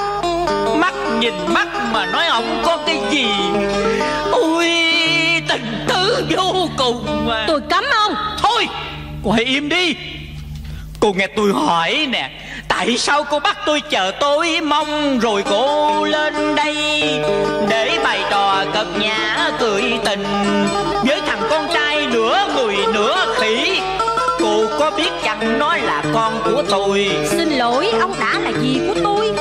mắt nhìn mắt mà nói ông có cái gì. Ôi, tình tứ vô cùng mà. Tôi cấm ông. Thôi, cô hãy im đi. Cô nghe tôi hỏi nè, tại sao cô bắt tôi chờ tối mong rồi cô lên đây để bày trò cợt nhã cười tình với thằng con trai nửa người nửa khỉ? Cô có biết chăng nó là con của tôi. Xin lỗi, ông đã là gì của tôi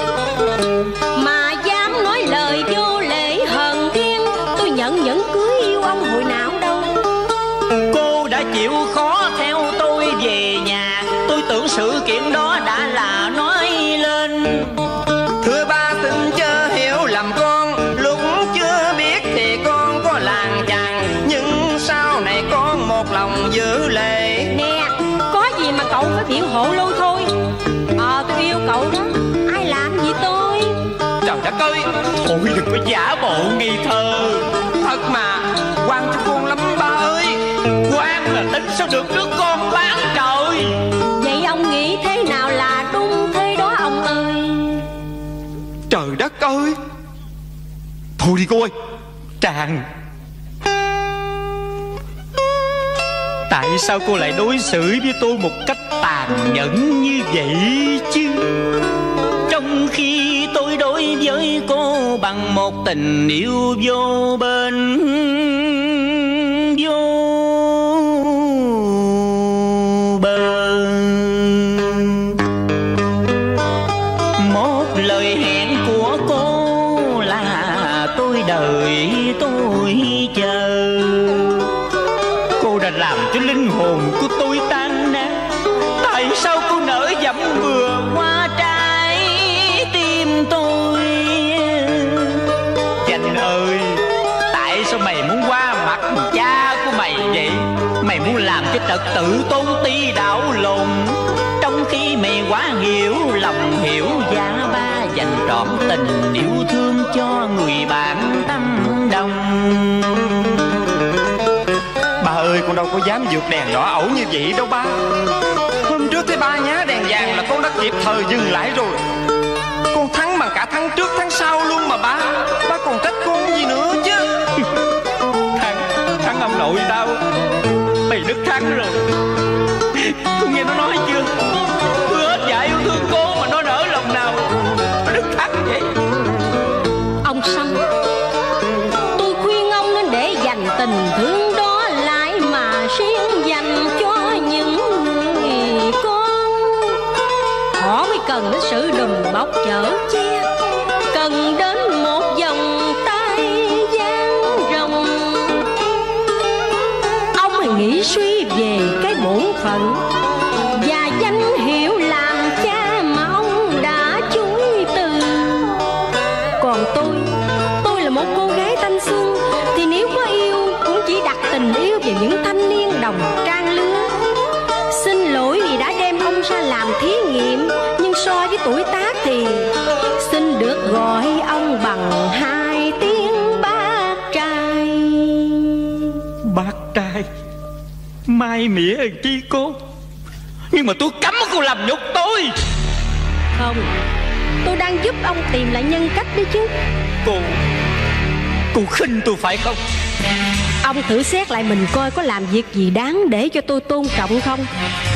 mà dám nói lời vô lễ hận thiên. Tôi nhận nhẫn cưới yêu ông hồi nào đâu. Cô đã chịu khó theo tôi về nhà, sự kiện đó đã là nói lên. Thưa ba xin chớ hiểu lầm con, lúc chưa biết thì con có làng chàng, nhưng sau này con một lòng giữ lệ. Nè, có gì mà cậu phải biểu hộ lâu thôi. Ờ, à, tôi yêu cậu đó, ai làm gì tôi. Trời đất ơi, ôi đừng có giả bộ nghi thơ. Thật mà, quan cho con lắm ba ơi. Quan là tính sao được đứa con bán trời. Vậy ông nghĩ thế nào là đúng thế đó ông ơi. Trời đất ơi. Thôi đi cô ơi. Tràng, tại sao cô lại đối xử với tôi một cách tàn nhẫn như vậy chứ? Trong khi tôi đối với cô bằng một tình yêu vô bên vô bờ, một lời hẹn của cô là tôi đợi tôi chờ. Cô đã làm cho linh hồn của tôi tan nát, tại sao cô nỡ dẫm vừa qua trái tim tôi? Chanh ơi, tại sao mày muốn qua mặt cha của mày vậy? Mày muốn làm cái trật tự tôn ti đảo lộn, trong khi mày quá hiểu lòng hiểu giá ba, dành trọn tình yêu thương cho người bạn tâm đồng. Ba ơi, con đâu có dám vượt đèn đỏ ẩu như vậy đâu ba. Hôm trước thấy ba nhá đèn vàng là con đã kịp thời dừng lại rồi. Con thắng bằng cả thắng trước thắng sau luôn mà ba. Ba còn trách con gì nữa chứ. Thắng, thắng ông nội tao. Mày đứt thắng rồi. Con nghe nó nói chưa? Tôi hết dạy yêu thương cô mà nó nở lòng nào. Nó đứt thắng vậy. Ông Sâm, tôi khuyên ông nên để dành tình thương cần đến sự đùm bọc chở che, cần đến một vòng tay dang rộng. Ông hãy nghĩ suy về cái bổn phận và danh hiệu làm cha mà ông đã chuối từ. Còn tôi, tôi là một cô gái thanh xuân, thì nếu có yêu cũng chỉ đặt tình yêu về những thanh niên đồng trang lứa. Xin lỗi vì đã đem ông ra làm thí nghiệm, so với tuổi tác thì xin được gọi ông bằng hai tiếng bác trai. Bác trai mai mỉa làm chi cô? Nhưng mà tôi cấm cô làm nhục tôi. Không, tôi đang giúp ông tìm lại nhân cách đấy chứ. Cô, cô khinh tôi phải không? Ông thử xét lại mình coi có làm việc gì đáng để cho tôi tôn trọng không.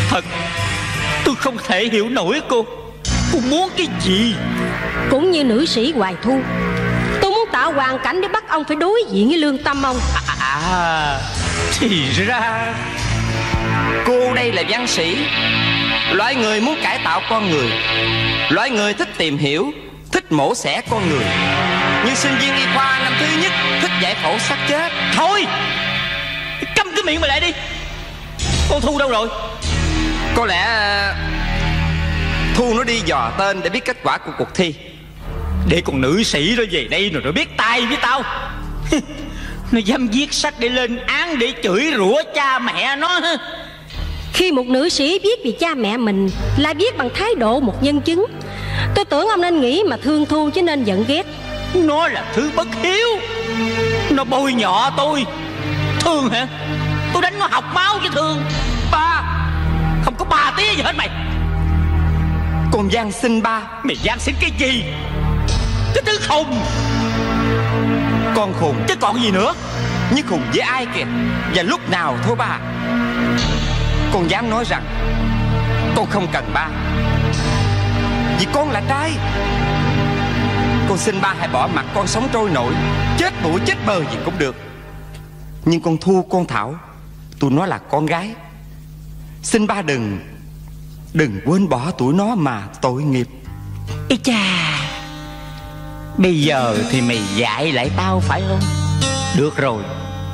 Thật, tôi không thể hiểu nổi cô. Cô muốn cái gì? Cũng như nữ sĩ Hoài Thu, tôi muốn tạo hoàn cảnh để bắt ông phải đối diện với lương tâm ông. À, à thì ra cô đây là văn sĩ, loại người muốn cải tạo con người, loại người thích tìm hiểu, thích mổ xẻ con người. Như sinh viên y khoa năm thứ nhất thích giải phẫu xác chết. Thôi, câm cái miệng mày lại đi. Con Thu đâu rồi? Có lẽ Thu nó đi dò tên để biết kết quả của cuộc thi. Để con nữ sĩ nó về đây rồi nó biết tay với tao. Nó dám viết sách để lên án, để chửi rủa cha mẹ nó. Khi một nữ sĩ viết về cha mẹ mình là viết bằng thái độ một nhân chứng. Tôi tưởng ông nên nghĩ mà thương Thu chứ nên giận ghét. Nó là thứ bất hiếu. Nó bôi nhọ tôi. Thương hả? Tôi đánh nó học máu chứ thương. Ba, không có ba tía gì hết mày. Con van xin ba. Mày van xin cái gì? Cái thứ khùng. Con khùng chứ còn gì nữa. Nhưng khùng với ai kìa, và lúc nào thôi ba. Con dám nói rằng con không cần ba, vì con là trai. Con xin ba hãy bỏ mặc con sống trôi nổi, chết mũi chết bờ gì cũng được. Nhưng con Thu, con Thảo, tụi nó là con gái. Xin ba đừng, đừng quên bỏ tụi nó mà tội nghiệp. Ê cha, bây giờ thì mày dạy lại tao phải không? Được rồi,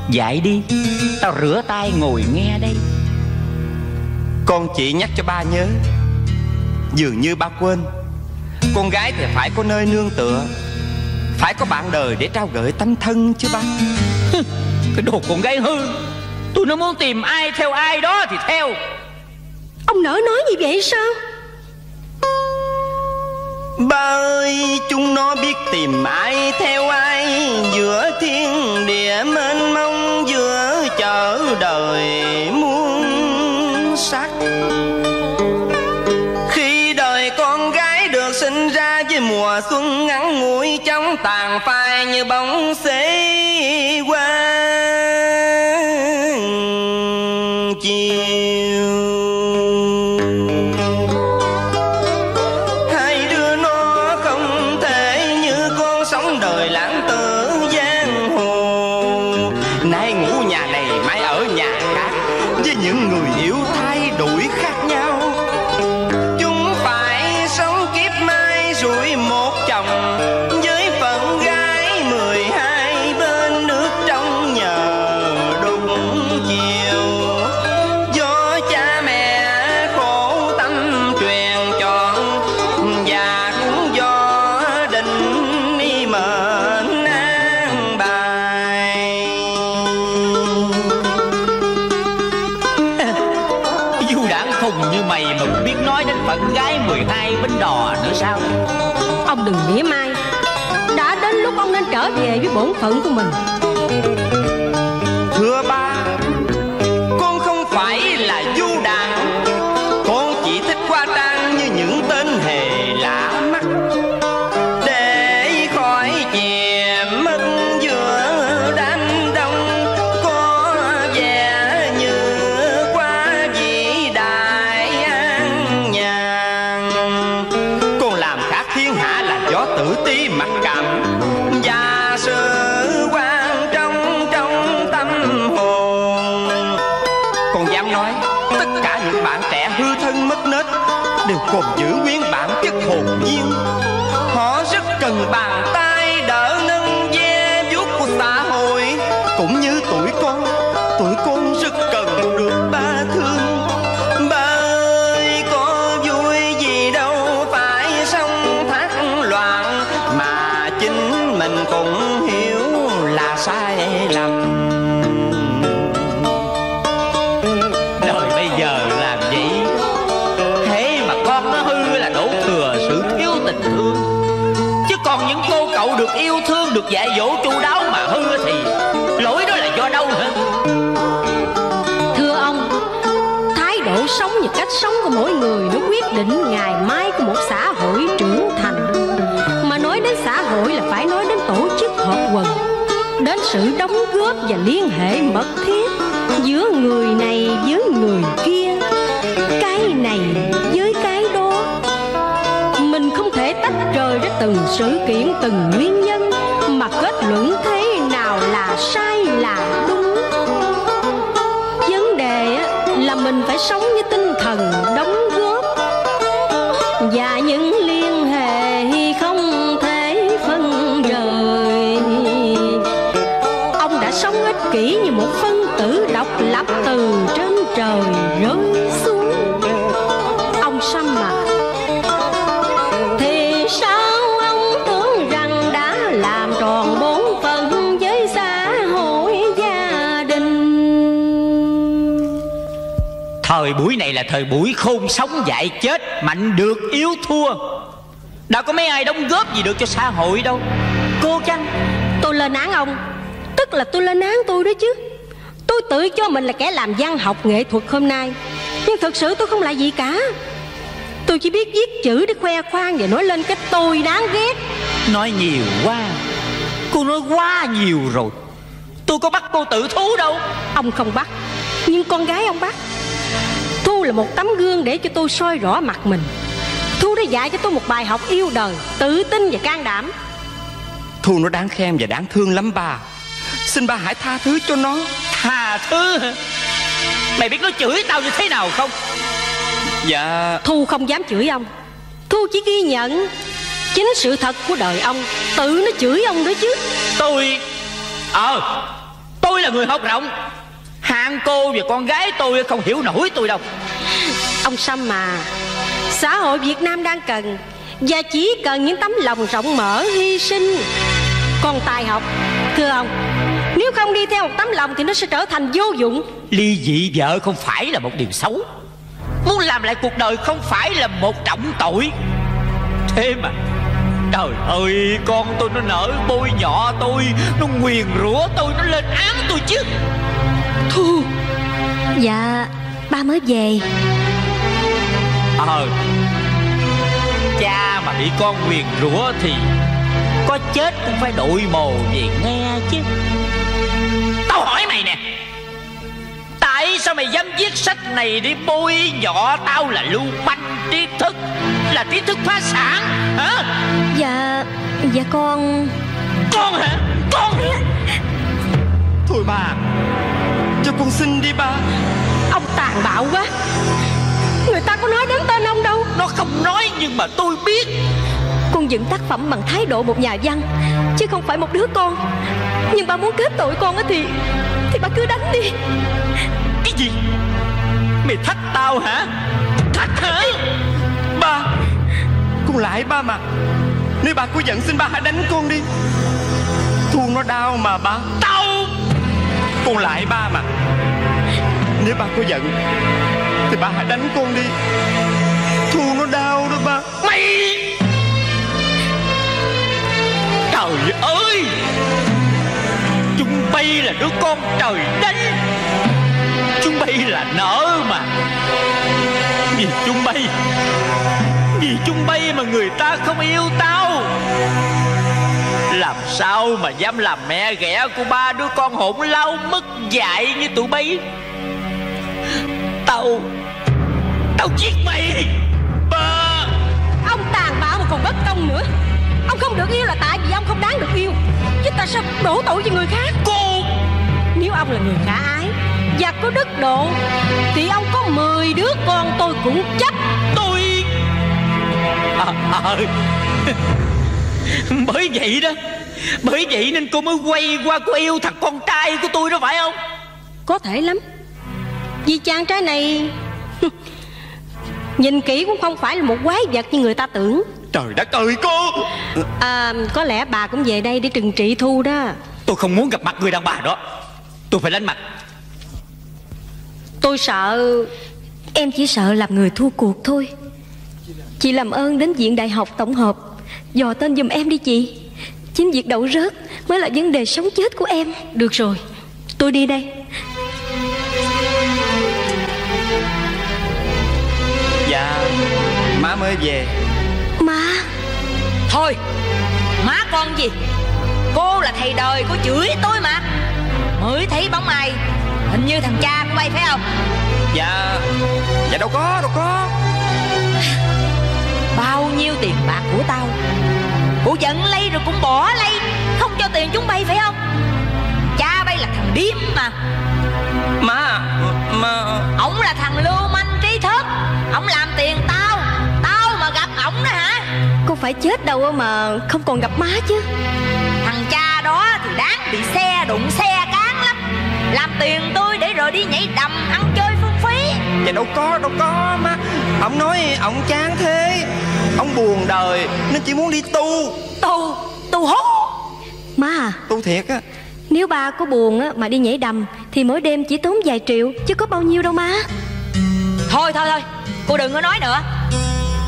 dạy đi. Tao rửa tay ngồi nghe đây. Con chỉ nhắc cho ba nhớ, dường như ba quên. Con gái thì phải có nơi nương tựa, phải có bạn đời để trao gửi tấm thân chứ ba. Cái đồ con gái hư. Tôi nó muốn tìm ai theo ai đó thì theo. Ông nỡ nói như vậy sao? Ba ơi, chúng nó biết tìm ai theo ai, giữa thiên địa mênh mông, giữa chợ đời muôn sắc. Khi đời con gái được sinh ra với mùa xuân ngắn ngủi, chóng tàn phai như bóng xế qua chiều. Về với bổn phận của mình. Thưa ba, con không phải là du đàn, con chỉ thích qua trang như những tên hề lạ mắt, để khỏi chìm mất giữa đám đông. Có vẻ như quá vĩ đại an nhàn, con làm khác thiên hạ là gió tử tí mặc cảm. Còn giữ nguyên bản chất hồn nhiên, họ rất cần bàn tay đỡ nâng ve vuốt của xã hội, cũng như tuổi con. Tuổi con rất cần được ba thương. Ba ơi, có vui gì đâu phải sông thác loạn, mà chính mình cũng hiểu là sai lầm. Đời bây giờ làm gì thương. Chứ còn những cô cậu được yêu thương, được dạy dỗ chu đáo mà hư thì lỗi đó là do đâu hả? Thưa ông, thái độ sống và cách sống của mỗi người nó quyết định ngày mai của một xã hội trưởng thành. Mà nói đến xã hội là phải nói đến tổ chức hợp quần, đến sự đóng góp và liên hệ mật thiết giữa người này với người kia, cái này với cái đó. Mình không thể tách rời ra từng sự kiện, từng nguyên nhân mà kết luận thế nào là sai là đúng. Vấn đề là mình phải sống với tinh thần đóng góp và những liên hệ không thể phân rời. Ông đã sống ích kỷ như một phân tử độc lập từ trên trời rơi xuống. Ông Sâm à, thời buổi này là thời buổi khôn sống dại chết, mạnh được yếu thua. Đâu có mấy ai đóng góp gì được cho xã hội đâu. Cô chăng? Tôi lên án ông, tức là tôi lên án tôi đó chứ. Tôi tự cho mình là kẻ làm văn học nghệ thuật hôm nay, nhưng thật sự tôi không là gì cả. Tôi chỉ biết viết chữ để khoe khoang và nói lên cái tôi đáng ghét. Nói nhiều quá. Cô nói quá nhiều rồi. Tôi có bắt cô tự thú đâu. Ông không bắt, nhưng con gái ông bắt. Thu là một tấm gương để cho tôi soi rõ mặt mình. Thu đã dạy cho tôi một bài học yêu đời, tự tin và can đảm. Thu nó đáng khen và đáng thương lắm bà. Xin bà hãy tha thứ cho nó. Tha thứ? Mày biết nó chửi tao như thế nào không? Dạ. Thu không dám chửi ông. Thu chỉ ghi nhận chính sự thật của đời ông. Tự nó chửi ông đó chứ. Tôi... Ờ Tôi là người học rộng. Hàng cô và con gái tôi không hiểu nổi tôi đâu. Ông Sâm mà, xã hội Việt Nam đang cần và chỉ cần những tấm lòng rộng mở, hy sinh, còn tài học, thưa ông, nếu không đi theo một tấm lòng thì nó sẽ trở thành vô dụng. Ly dị vợ không phải là một điều xấu, muốn làm lại cuộc đời không phải là một trọng tội. Thế mà trời ơi, con tôi nó nở bôi nhọ tôi, nó nguyền rủa tôi, nó lên án tôi chứ. Thu. Dạ ba mới về. Ờ à, cha mà bị con nguyền rủa thì có chết cũng phải đội mồ về nghe chứ. Tao hỏi mày nè, tại sao mày dám viết sách này để bôi nhọ tao là lưu manh, trí thức, là trí thức phá sản hả? Dạ, dạ con. Con hả? Con hả? Thôi bà, cho con xin đi ba. Ông tàn bạo quá, người ta có nói đến tên ông đâu. Nó không nói nhưng mà tôi biết. Con dựng tác phẩm bằng thái độ một nhà văn chứ không phải một đứa con. Nhưng bà muốn kết tội con á thì Thì bà cứ đánh đi. Cái gì? Mày thách tao hả? Thách hả? Ba, con lại ba mà. Nếu bà cứ giận xin ba hãy đánh con đi. Thu nó đau mà ba. Tao. Con lại ba mà. Nếu ba cứ giận thì ba hãy đánh con đi. Thu nó đau đó ba. Mày. Trời ơi, chúng bay là đứa con trời đánh. Chúng bay là nợ mà. Vì chúng bay, vì chúng bay mà người ta không yêu tao. Làm sao mà dám làm mẹ ghẻ của ba đứa con hỗn lau mất dạy như tụi bay. Tao, tao giết mày. Ba. Ông tàn bạo mà còn bất công nữa. Ông không được yêu là tại vì ông không đáng được yêu, chứ tại sao đổ tội cho người khác? Cô, nếu ông là người khả ái và có đức độ thì ông có mười đứa con tôi cũng chấp. Tôi à, à. Bởi vậy đó, bởi vậy nên cô mới quay qua cô yêu thằng con trai của tôi đó phải không? Có thể lắm. Vì chàng trai này nhìn kỹ cũng không phải là một quái vật như người ta tưởng. Trời đất ơi cô. À, có lẽ bà cũng về đây để trừng trị Thu đó. Tôi không muốn gặp mặt người đàn bà đó. Tôi phải lánh mặt. Tôi sợ. Em chỉ sợ làm người thua cuộc thôi. Chị làm ơn đến Viện Đại học Tổng hợp dò tên giùm em đi chị. Chính việc đậu rớt mới là vấn đề sống chết của em. Được rồi, tôi đi đây. Dạ, má mới về. Má. Thôi, má con gì. Cô là thầy đời, cô chửi tôi mà. Mới thấy bóng ai. Hình như thằng cha của bay phải không? Dạ, dạ đâu có, đâu có. Bao nhiêu tiền bạc của tao, cô giận lây rồi cũng bỏ lây, không cho tiền chúng bay phải không? Cha bay là thằng điếm mà. Má, má. Ổng là thằng lưu manh trí thức. Ổng làm tiền tao. Gặp ổng đó hả? Cô phải chết đâu mà không còn gặp má chứ. Thằng cha đó thì đáng bị xe đụng xe cán lắm. Làm tiền tôi để rồi đi nhảy đầm ăn chơi phung phí. Dạ đâu có, đâu có má. Ổng nói ổng chán thế, ổng buồn đời nên chỉ muốn đi tu. Tu, tu hút. Má à, tu thiệt á. Nếu ba có buồn á mà đi nhảy đầm thì mỗi đêm chỉ tốn vài triệu chứ có bao nhiêu đâu má. Thôi thôi thôi, cô đừng có nói nữa.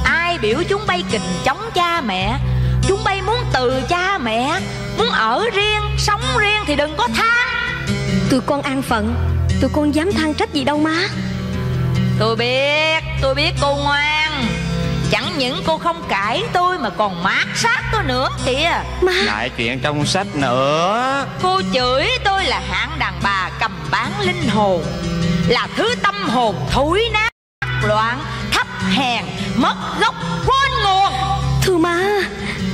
Ai biểu chúng bay kình chống cha mẹ. Chúng bay muốn từ cha mẹ, muốn ở riêng, sống riêng thì đừng có than. Tụi con an phận, tụi con dám than trách gì đâu má. Tôi biết, tôi biết cô ngoan. Chẳng những cô không cãi tôi mà còn mát sát tôi nữa kìa má. Lại chuyện trong sách nữa. Cô chửi tôi là hạng đàn bà cầm bán linh hồn, là thứ tâm hồn thối nát, loạn, thấp hèn, mất gốc, quên nguồn. Thưa má,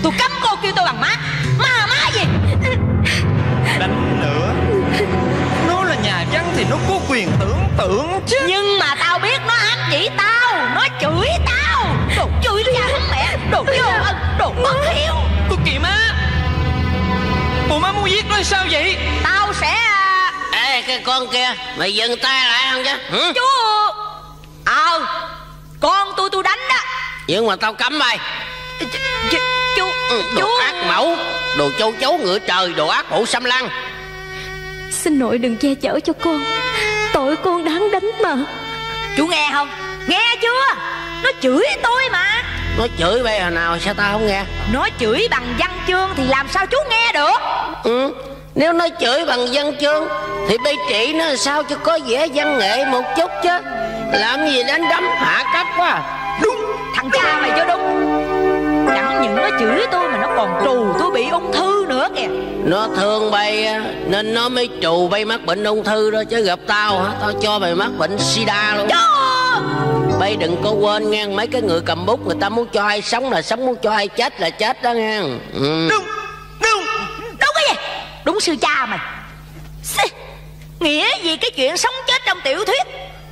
tôi cấm cô kêu tôi bằng má. Má má gì? Đánh nữa. Nó là nhà văn thì nó có quyền tưởng tượng chứ. Nhưng mà tao biết nó ám chỉ tao, nó chửi tao. Đồ chửi cha hắn mẹ, đồ vô ân, đồ bất hiếu. Cô kìa má. Bộ má muốn giết nó sao vậy? Tao sẽ... Ê cái con kia, mày dừng tay lại không chứ? Hử? Chú... Ờ, Con tôi tôi đánh đó. Nhưng mà tao cấm mày. Chú Đồ ác mẫu, đồ châu chấu ngựa trời, đồ ác bộ xăm lăng. Xin nội đừng che chở cho con. Tội con đáng đánh mà. Chú nghe không? Nghe chưa? Nó chửi tôi mà. Nó chửi bây giờ nào sao tao không nghe? Nó chửi bằng văn chương thì làm sao chú nghe được? Ừ, nếu nó chửi bằng văn chương thì bị trị nó sao cho có vẻ văn nghệ một chút chứ. Làm gì đánh đấm hạ cấp quá. Đúng, thằng cha mày cho đúng. Chẳng những nó chửi tôi mà nó còn trù tôi bị ung thư nữa kìa. Nó thương bay nên nó mới trù bay mắc bệnh ung thư đó. Chứ gặp tao hả, tao cho mày mắc bệnh sida luôn. Bay đừng có quên nghe, mấy cái người cầm bút người ta muốn cho ai sống là sống, muốn cho ai chết là chết đó nghe. Ừ. Đúng, đúng, đúng cái gì? Đúng sư cha mày. Nghĩa gì cái chuyện sống chết trong tiểu thuyết,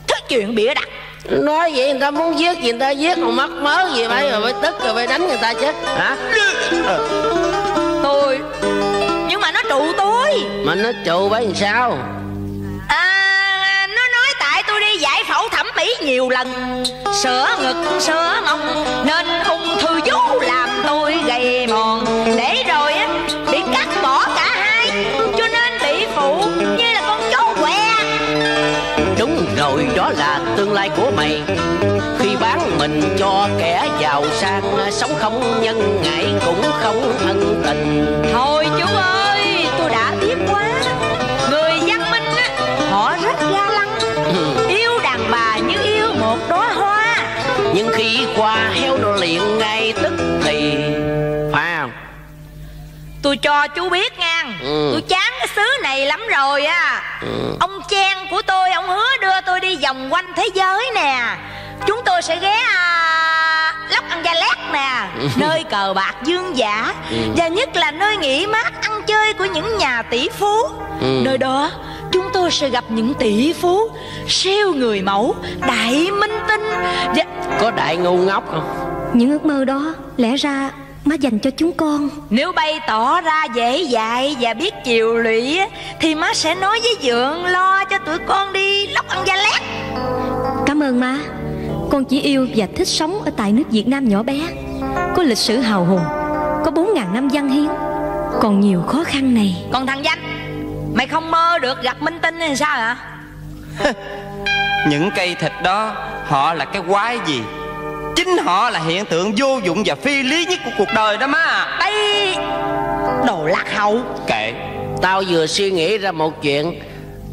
thứ chuyện bịa đặt. Nói vậy người ta muốn giết gì người ta giết, còn mắc mớ gì mấy rồi phải tức rồi phải đánh người ta chết hả? Tôi, nhưng mà nó trụ tôi. Mà nó trụ bấy làm sao? À, nó nói tại tôi đi giải phẫu thẩm mỹ nhiều lần, sửa ngực sửa mông nên ung thư vú làm tôi gầy mòn, để rồi á bị cắt bỏ cả hai cho nên bị phụ như là con chó què. Đúng rồi, đó là tương lai của mày khi bán mình cho kẻ giàu sang, sống không nhân ngại cũng không thân tình. Thôi chú ơi, tôi đã biết quá. Người văn minh á, họ rất ga lăng, yêu đàn bà như yêu một đóa hoa. Nhưng khi qua heo đồ liền ngay tức thì phải không? Tôi cho chú biết ngang, ừ. Tôi chán cái xứ này lắm rồi á. Ừ. Ông Chen của tôi, ông hứa đưa tôi đi vòng quanh thế giới nè. Chúng tôi sẽ ghé à, Lóc Ăn Gia Lét nè, ừ. Nơi cờ bạc dương giả, ừ. Và nhất là nơi nghỉ mát ăn chơi của những nhà tỷ phú, ừ. Nơi đó chúng tôi sẽ gặp những tỷ phú, siêu người mẫu, đại minh tinh và... Có đại ngu ngốc không? Những ước mơ đó lẽ ra má dành cho chúng con. Nếu bay tỏ ra dễ dạy và biết chiều lụy thì má sẽ nói với Dượng lo cho tụi con đi Lóc Ăn Gia Lét. Cảm ơn má. Con chỉ yêu và thích sống ở tại nước Việt Nam nhỏ bé, có lịch sử hào hùng, có bốn ngàn năm văn hiến, còn nhiều khó khăn này. Còn thằng Danh, mày không mơ được gặp minh tinh hay sao hả? Những cây thịt đó, họ là cái quái gì? Chính họ là hiện tượng vô dụng và phi lý nhất của cuộc đời đó má. Đây, đồ lạc hậu. Kệ, tao vừa suy nghĩ ra một chuyện.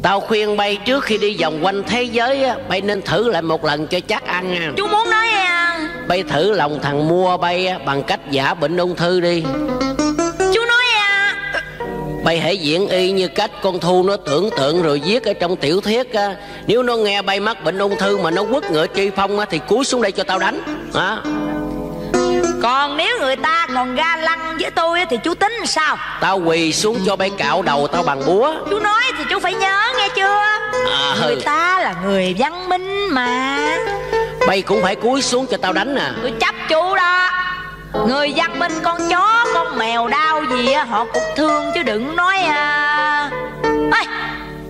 Tao khuyên bay trước khi đi vòng quanh thế giới á, bay nên thử lại một lần cho chắc ăn à. Chú muốn nói à? Bay thử lòng thằng mua bay á, bằng cách giả bệnh ung thư đi. Chú nói à? Bay hãy diễn y như cách con Thu nó tưởng tượng rồi viết ở trong tiểu thuyết á. Nếu nó nghe bay mắc bệnh ung thư mà nó quất ngựa tri phong á, thì cúi xuống đây cho tao đánh à. Còn nếu người ta còn ga lăng với tôi thì chú tính sao? Tao quỳ xuống cho bay cạo đầu tao bằng búa. Chú nói thì chú phải nhớ nghe chưa? À, người ta là người văn minh mà. Bay cũng phải cúi xuống cho tao đánh nè. À, tôi chấp chú đó. Người văn minh con chó con mèo đau gì họ cũng thương chứ đừng nói à. Ê,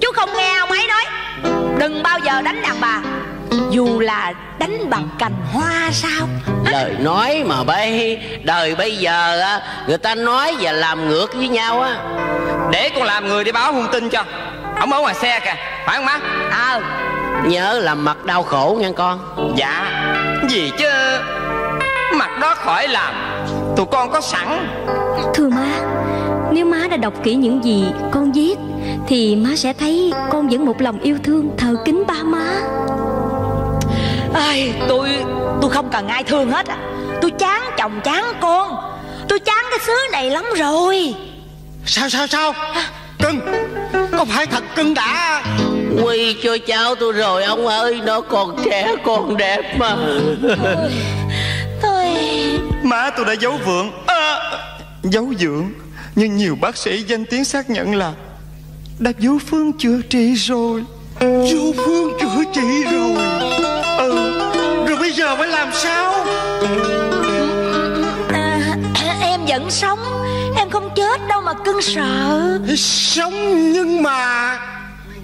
chú không nghe ông ấy nói đừng bao giờ đánh đàn bà, dù là đánh bằng cành hoa sao? Lời nói mà bây đời bây giờ á, người ta nói và làm ngược với nhau á. Để con làm người đi báo hung tin cho. Ông ở ngoài xe kìa, phải không má? Ờ. Nhớ làm mặt đau khổ nha con. Dạ. Gì chứ mặt đó khỏi làm, tụi con có sẵn. Thưa má, nếu má đã đọc kỹ những gì con viết thì má sẽ thấy con vẫn một lòng yêu thương thờ kính ba má. Ê, tôi tôi không cần ai thương hết à. Tôi chán chồng chán con, tôi chán cái xứ này lắm rồi. Sao sao sao cưng, có phải thật cưng đã quy cho cháu tôi rồi ông ơi, nó còn trẻ còn đẹp mà. Thôi, tôi... Má tôi đã giấu vượng à, giấu dưỡng, nhưng nhiều bác sĩ danh tiếng xác nhận là đã vô phương chữa trị rồi. Vô phương chữa trị rồi. Ừ, rồi bây giờ phải làm sao? À, em vẫn sống, em không chết đâu mà cưng sợ. Sống nhưng mà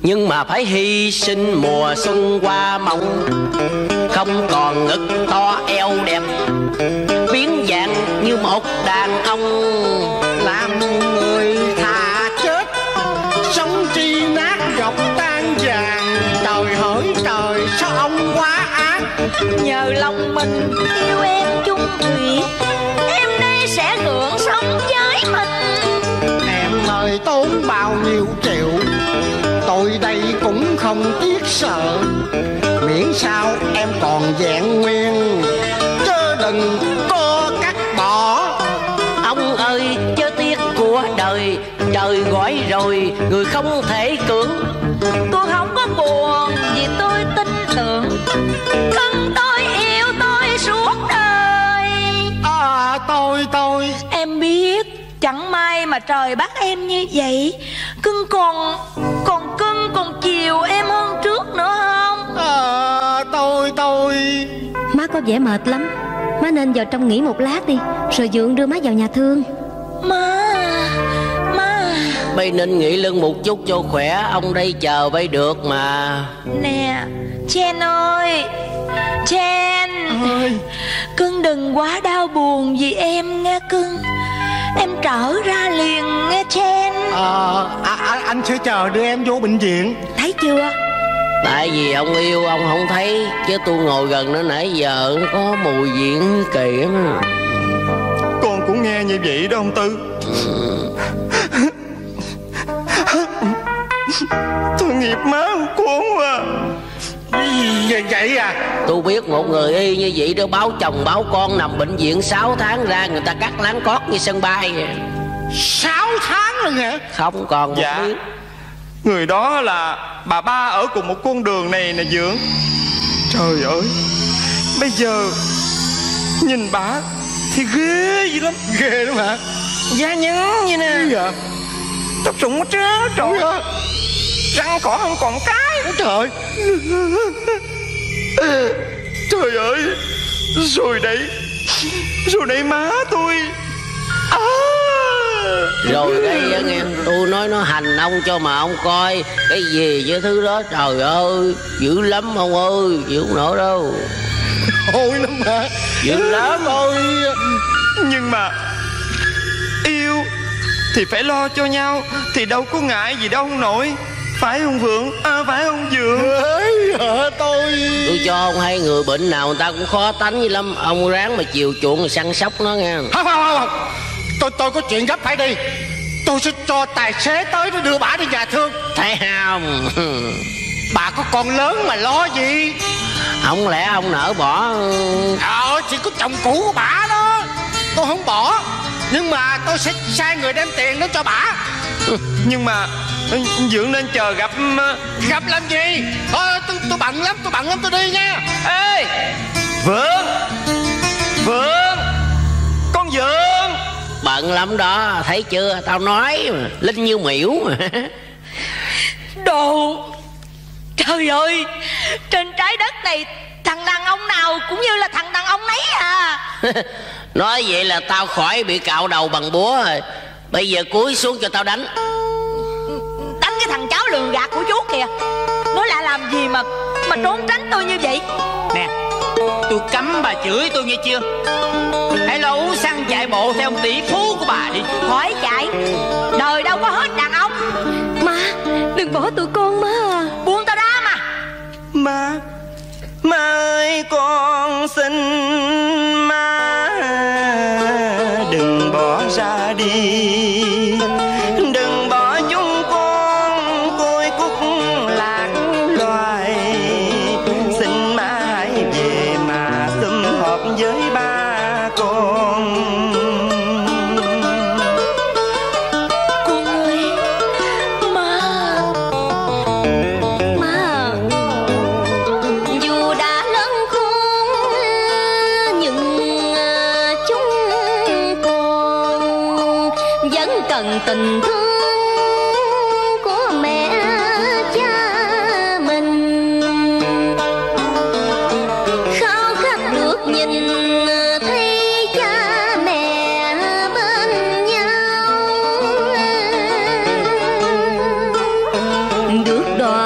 nhưng mà phải hy sinh mùa xuân qua mộng. Không còn ngực to eo đẹp, biến dạng như một đàn ông. Làm người thà chết, sống chi nát gọc tan vàng. Trời hỏi trời sao ông quá ác, nhờ lòng mình yêu em chung thủy. Em đây sẽ hưởng sống với mình. Em ơi tốn bao nhiêu triệu, tôi đây cũng không tiếc sợ. Miễn sao em còn vẹn nguyên, chớ đừng có cắt bỏ. Ông ơi chớ tiếc của đời, trời gọi rồi người không thể cưỡng. Tôi không có buồn vì tôi tin tưởng thân tôi yêu tôi suốt đời. À tôi tôi em biết, chẳng may mà trời bắt em như vậy. Cưng còn còn cưng còn chiều em hơn trước nữa không? À, tôi tôi má có vẻ mệt lắm, má nên vào trong nghỉ một lát đi, rồi dượng đưa má vào nhà thương. Má má bây nên nghỉ lưng một chút cho khỏe, ông đây chờ bây được mà. Nè Chen ơi, Chen ơi, cưng đừng quá đau buồn vì em nghe cưng. Em trở ra liền nghe Chen. Ờ à, à, anh sẽ chờ đưa em vô bệnh viện. Thấy chưa? Tại vì ông yêu ông không thấy, chứ tôi ngồi gần nó nãy giờ có mùi viện kỳ mà. Con cũng nghe như vậy đó ông Tư. Ừ. Tôi nghiệp má con quá. Vậy à? Tôi biết một người y như vậy đó, báo chồng báo con nằm bệnh viện sáu tháng ra người ta cắt láng cót như sân bay. Sáu tháng rồi hả? Không còn một dạ. Biết. Người đó là bà ba ở cùng một con đường này nè dưỡng. Trời ơi, bây giờ nhìn bà thì ghê dữ lắm. Ghê lắm hả? Da nhấn như nè dạ. Tóc rụng hết trớ trội, răng cỏ không còn cái. Trời trời ơi, rồi đây rồi đây má tôi à. Rồi đây nghe tôi nói nó hành ông cho mà ông coi cái gì với thứ đó. Trời ơi dữ lắm ông ơi, dữ không nổi đâu. Ôi lắm hả? Dữ lắm ơi. Nhưng mà yêu thì phải lo cho nhau, thì đâu có ngại gì đâu ông nội. Phải không Vượng? À, phải không Vượng? Hả tôi? Tôi cho ông hay người bệnh nào người ta cũng khó tánh như lắm. Ông ráng mà chiều chuộng rồi săn sóc nó nghe. Không, không, không, không. Tôi, tôi có chuyện gấp phải đi. Tôi sẽ cho tài xế tới để đưa bà đi nhà thương. Thấy không? Bà có con lớn mà lo gì? Không lẽ ông nỡ bỏ? Ờ, chỉ có chồng cũ của bà đó. Tôi không bỏ. Nhưng mà tôi sẽ sai người đem tiền đó cho bà. Nhưng mà Dưỡng nên chờ gặp gặp làm gì? Thôi tôi, tôi bận lắm, tôi bận lắm, tôi đi nha. Ê Vượng, Vượng, con Vượng. Bận lắm đó, thấy chưa? Tao nói mà, linh như miễu mà. Đồ, trời ơi, trên trái đất này thằng đàn ông nào cũng như là thằng đàn ông nấy à. Nói vậy là tao khỏi bị cạo đầu bằng búa rồi. Bây giờ cúi xuống cho tao đánh. Đánh cái thằng cháu lường gạt của chú kìa. Nó lại làm gì mà mà trốn tránh tôi như vậy? Nè, tôi cấm bà chửi tôi nghe chưa? Hãy lo uống xăng chạy bộ theo ông tỷ phú của bà đi. Khỏi chạy, đời đâu có hết đàn ông. Má, đừng bỏ tụi con má. Buông tao ra mà. Má, má ơi con xin má, đừng bỏ ra đi, đừng bỏ chúng con côi cúc lạc loài. Xin má hãy về mà sum họp với ba con. Con ơi, má, má dù đã lớn khôn nhưng vẫn cần tình thương của mẹ cha mình. Khao khát được nhìn thấy cha mẹ bên nhau, được đòi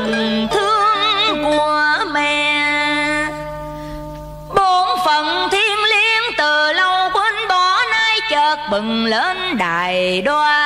tình thương của mẹ. Bốn phần thiên liêng từ lâu quên bỏ, nay chợt bừng lên đài đoan.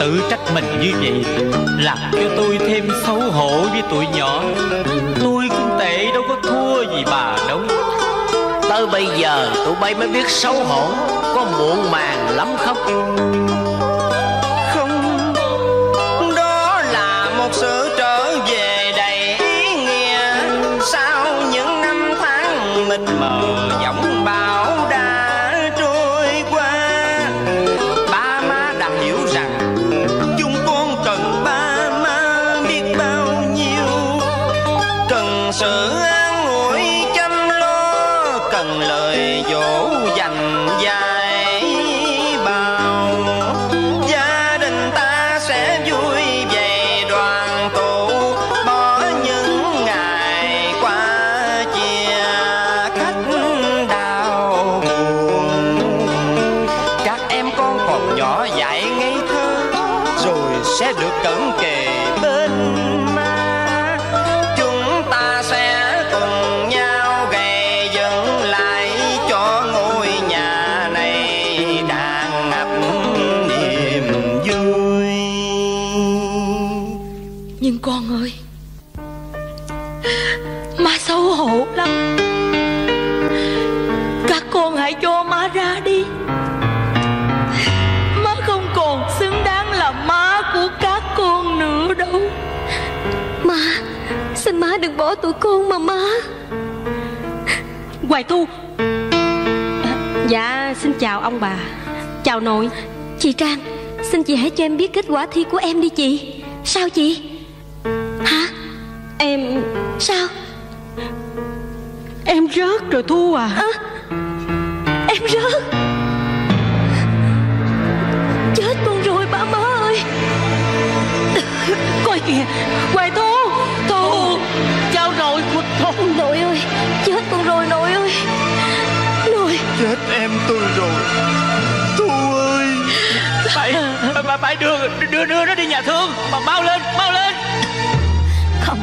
Tự trách mình như vậy làm cho tôi thêm xấu hổ với tụi nhỏ. Tôi cũng tệ đâu có thua gì bà đâu. Tới bây giờ tụi bay mới biết xấu hổ, có muộn màng lắm không? Không, đó là một sự trở về đầy ý nghĩa sau những năm tháng mình mờ giọng bao. Má đừng bỏ tụi con mà má. Hoài Thu à, dạ xin chào ông bà. Chào nội. Chị Trang, xin chị hãy cho em biết kết quả thi của em đi chị. Sao chị? Hả? Em... Sao? Em rớt rồi Thu à, à em rớt. Chết con rồi bà má ơi. Coi kìa Hoài Thu. Nội ơi, chết con rồi nội ơi. Nội. Chết em tôi rồi Thu ơi. Phải, bà phải đưa, đưa đưa nó đi nhà thương. Bà mau lên, mau lên. Không,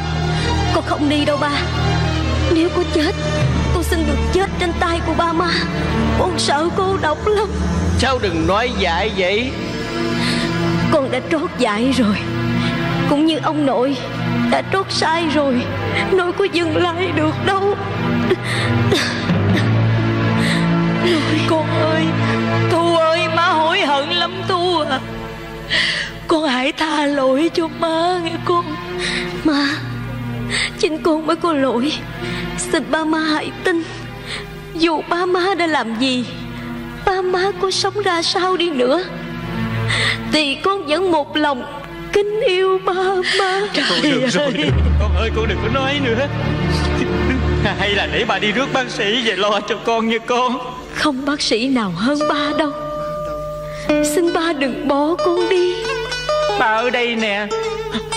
con không đi đâu ba. Nếu có chết, tôi xin được chết trên tay của ba má. Con sợ cô độc lắm. Sao đừng nói dại vậy. Con đã trót dại rồi, cũng như ông nội đã trót sai rồi. Nội có dừng lại được đâu. Nội con ơi. Thu ơi, má hối hận lắm Thu à. Con hãy tha lỗi cho má nghe con. Má, chính con mới có lỗi. Xin ba má hãy tin. Dù ba má đã làm gì, ba má có sống ra sao đi nữa, thì con vẫn một lòng kính yêu ba má. Con được rồi, được. Con ơi con đừng có nói nữa. Hay là để bà đi rước bác sĩ về lo cho con nha con. Không bác sĩ nào hơn ba đâu. Xin ba đừng bỏ con đi. Bà ở đây nè.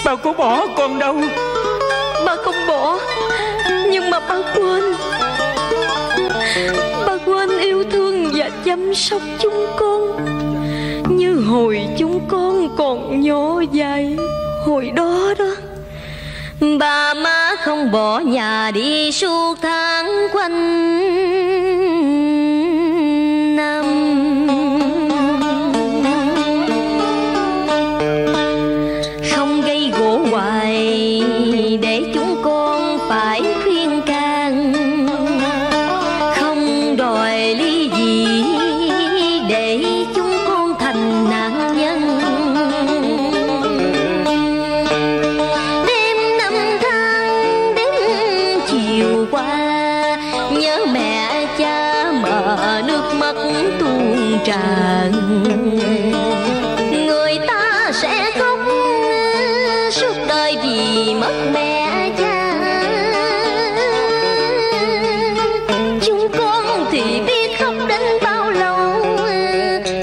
Bà có bỏ con đâu. Bà không bỏ. Nhưng mà bà quên. Bà quên yêu thương và chăm sóc chúng con như hồi chúng con còn nhỏ dài. Hồi đó đó, bà má không bỏ nhà đi suốt tháng quanh năm. Không gây gỗ hoài để chúng con phải khuyên can. Không đòi ly dị để chúng con thành. tràn. Người ta sẽ khóc suốt đời vì mất mẹ cha, chúng con thì biết khóc đến bao lâu,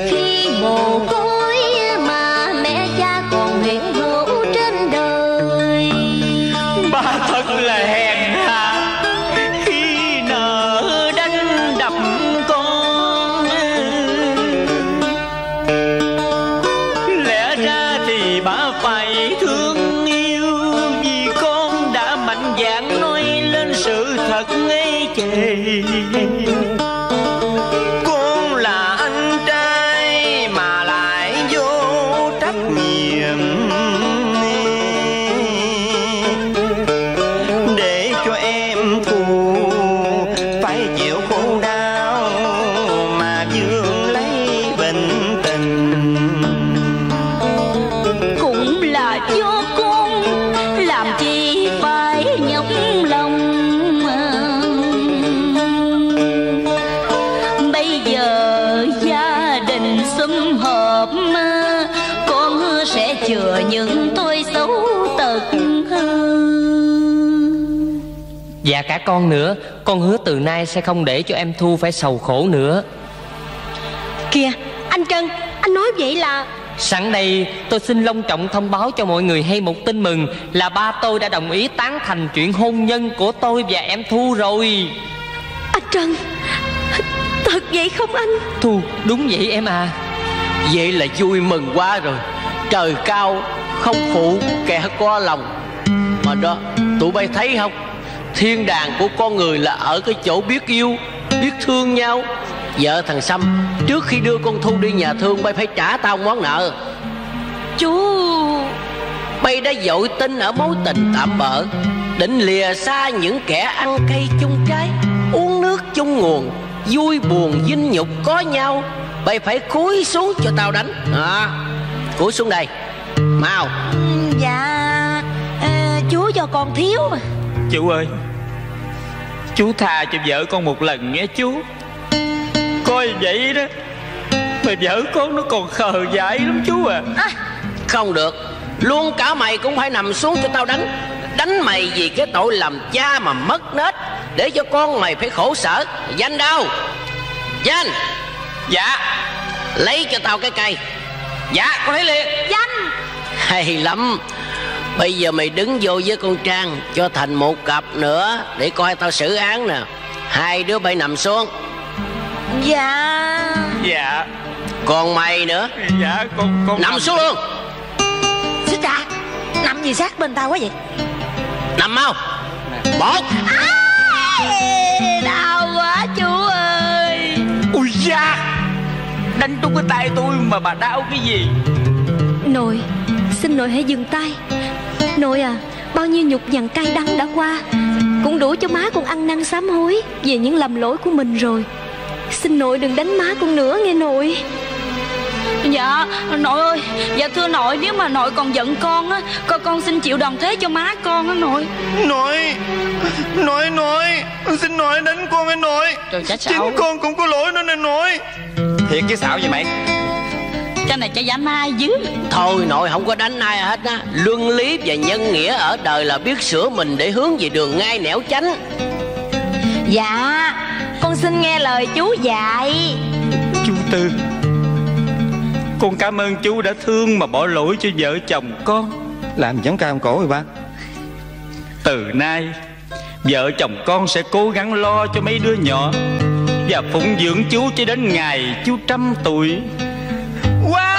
khi mồ côi mà mẹ cha còn hiện hữu trên đời. Ba thật là hèn hạ khi nợ đánh đập con, lẽ ra thì ba phải thương yêu, vì con đã mạnh dạn nói lên sự thật ấy chề. Con là anh trai mà lại vô trách nhiệm, để cho em cô phải chịu khổ đau mà Dương lấy bình tình. Cũng là do con, làm chi phải nhọc lòng mà. Bây giờ gia đình sum họp, con sẽ chừa những tôi xấu tật hơn. Và cả con nữa, con hứa từ nay sẽ không để cho em Thu phải sầu khổ nữa. Kìa, anh Trần, anh nói vậy là... Sáng nay tôi xin long trọng thông báo cho mọi người hay một tin mừng là ba tôi đã đồng ý tán thành chuyện hôn nhân của tôi và em Thu rồi. Anh Trần, thật vậy không anh? Thu, đúng vậy em à. Vậy là vui mừng quá rồi. Trời cao không phụ kẻ có lòng. Mà đó, tụi bay thấy không, thiên đàng của con người là ở cái chỗ biết yêu, biết thương nhau. Vợ thằng Sâm, trước khi đưa con Thu đi nhà thương, bay phải trả tao món nợ. Chú, bay đã dội tin ở mối tình tạm bợ, định lìa xa những kẻ ăn cây chung trái, uống nước chung nguồn, vui buồn dinh nhục có nhau. Bay phải cúi xuống cho tao đánh à, cúi xuống đây, mau. Dạ, à, chú cho con thiếu mà. Chú ơi, chú tha cho vợ con một lần nghe chú. Coi vậy đó mà vợ con nó còn khờ dại lắm chú à. À, không được, luôn cả mày cũng phải nằm xuống cho tao đánh. Đánh mày vì cái tội làm cha mà mất nết, để cho con mày phải khổ sở. Danh đâu? Danh. Dạ. Lấy cho tao cái cây. Dạ, con lấy liền. Danh. Hay lắm. Bây giờ mày đứng vô với con Trang cho thành một cặp nữa, để coi tao xử án nè. Hai đứa bay nằm xuống. Dạ. Dạ. Còn mày nữa. Dạ con, con nằm, nằm xuống luôn. Xích ra. Nằm gì sát bên tao quá vậy? Nằm mau. Một. À, đau quá chú ơi. Ui da, đánh trúng cái tay tôi mà bà đau cái gì. Nội, xin nội hãy dừng tay. Nội à, bao nhiêu nhục nhằn cay đắng đã qua cũng đủ cho má con ăn năn sám hối về những lầm lỗi của mình rồi. Xin nội đừng đánh má con nữa nghe nội. Dạ nội ơi, dạ thưa nội, nếu mà nội còn giận con á, con con xin chịu đòn thế cho má con á nội. Nội, nội nội, xin nội đánh con với nội. Trời, chả xạo. Chính con cũng có lỗi nữa nè nội. Thiệt chứ xạo vậy mày. Cái này chả dám ai dữ. Thôi nội không có đánh ai hết á. Luân lý và nhân nghĩa ở đời là biết sửa mình để hướng về đường ngay nẻo chánh. Dạ, con xin nghe lời chú dạy. Chú Tư, con cảm ơn chú đã thương mà bỏ lỗi cho vợ chồng con. Làm giống cam cổ rồi ba. Từ nay vợ chồng con sẽ cố gắng lo cho mấy đứa nhỏ và phụng dưỡng chú cho đến ngày chú trăm tuổi. Wow.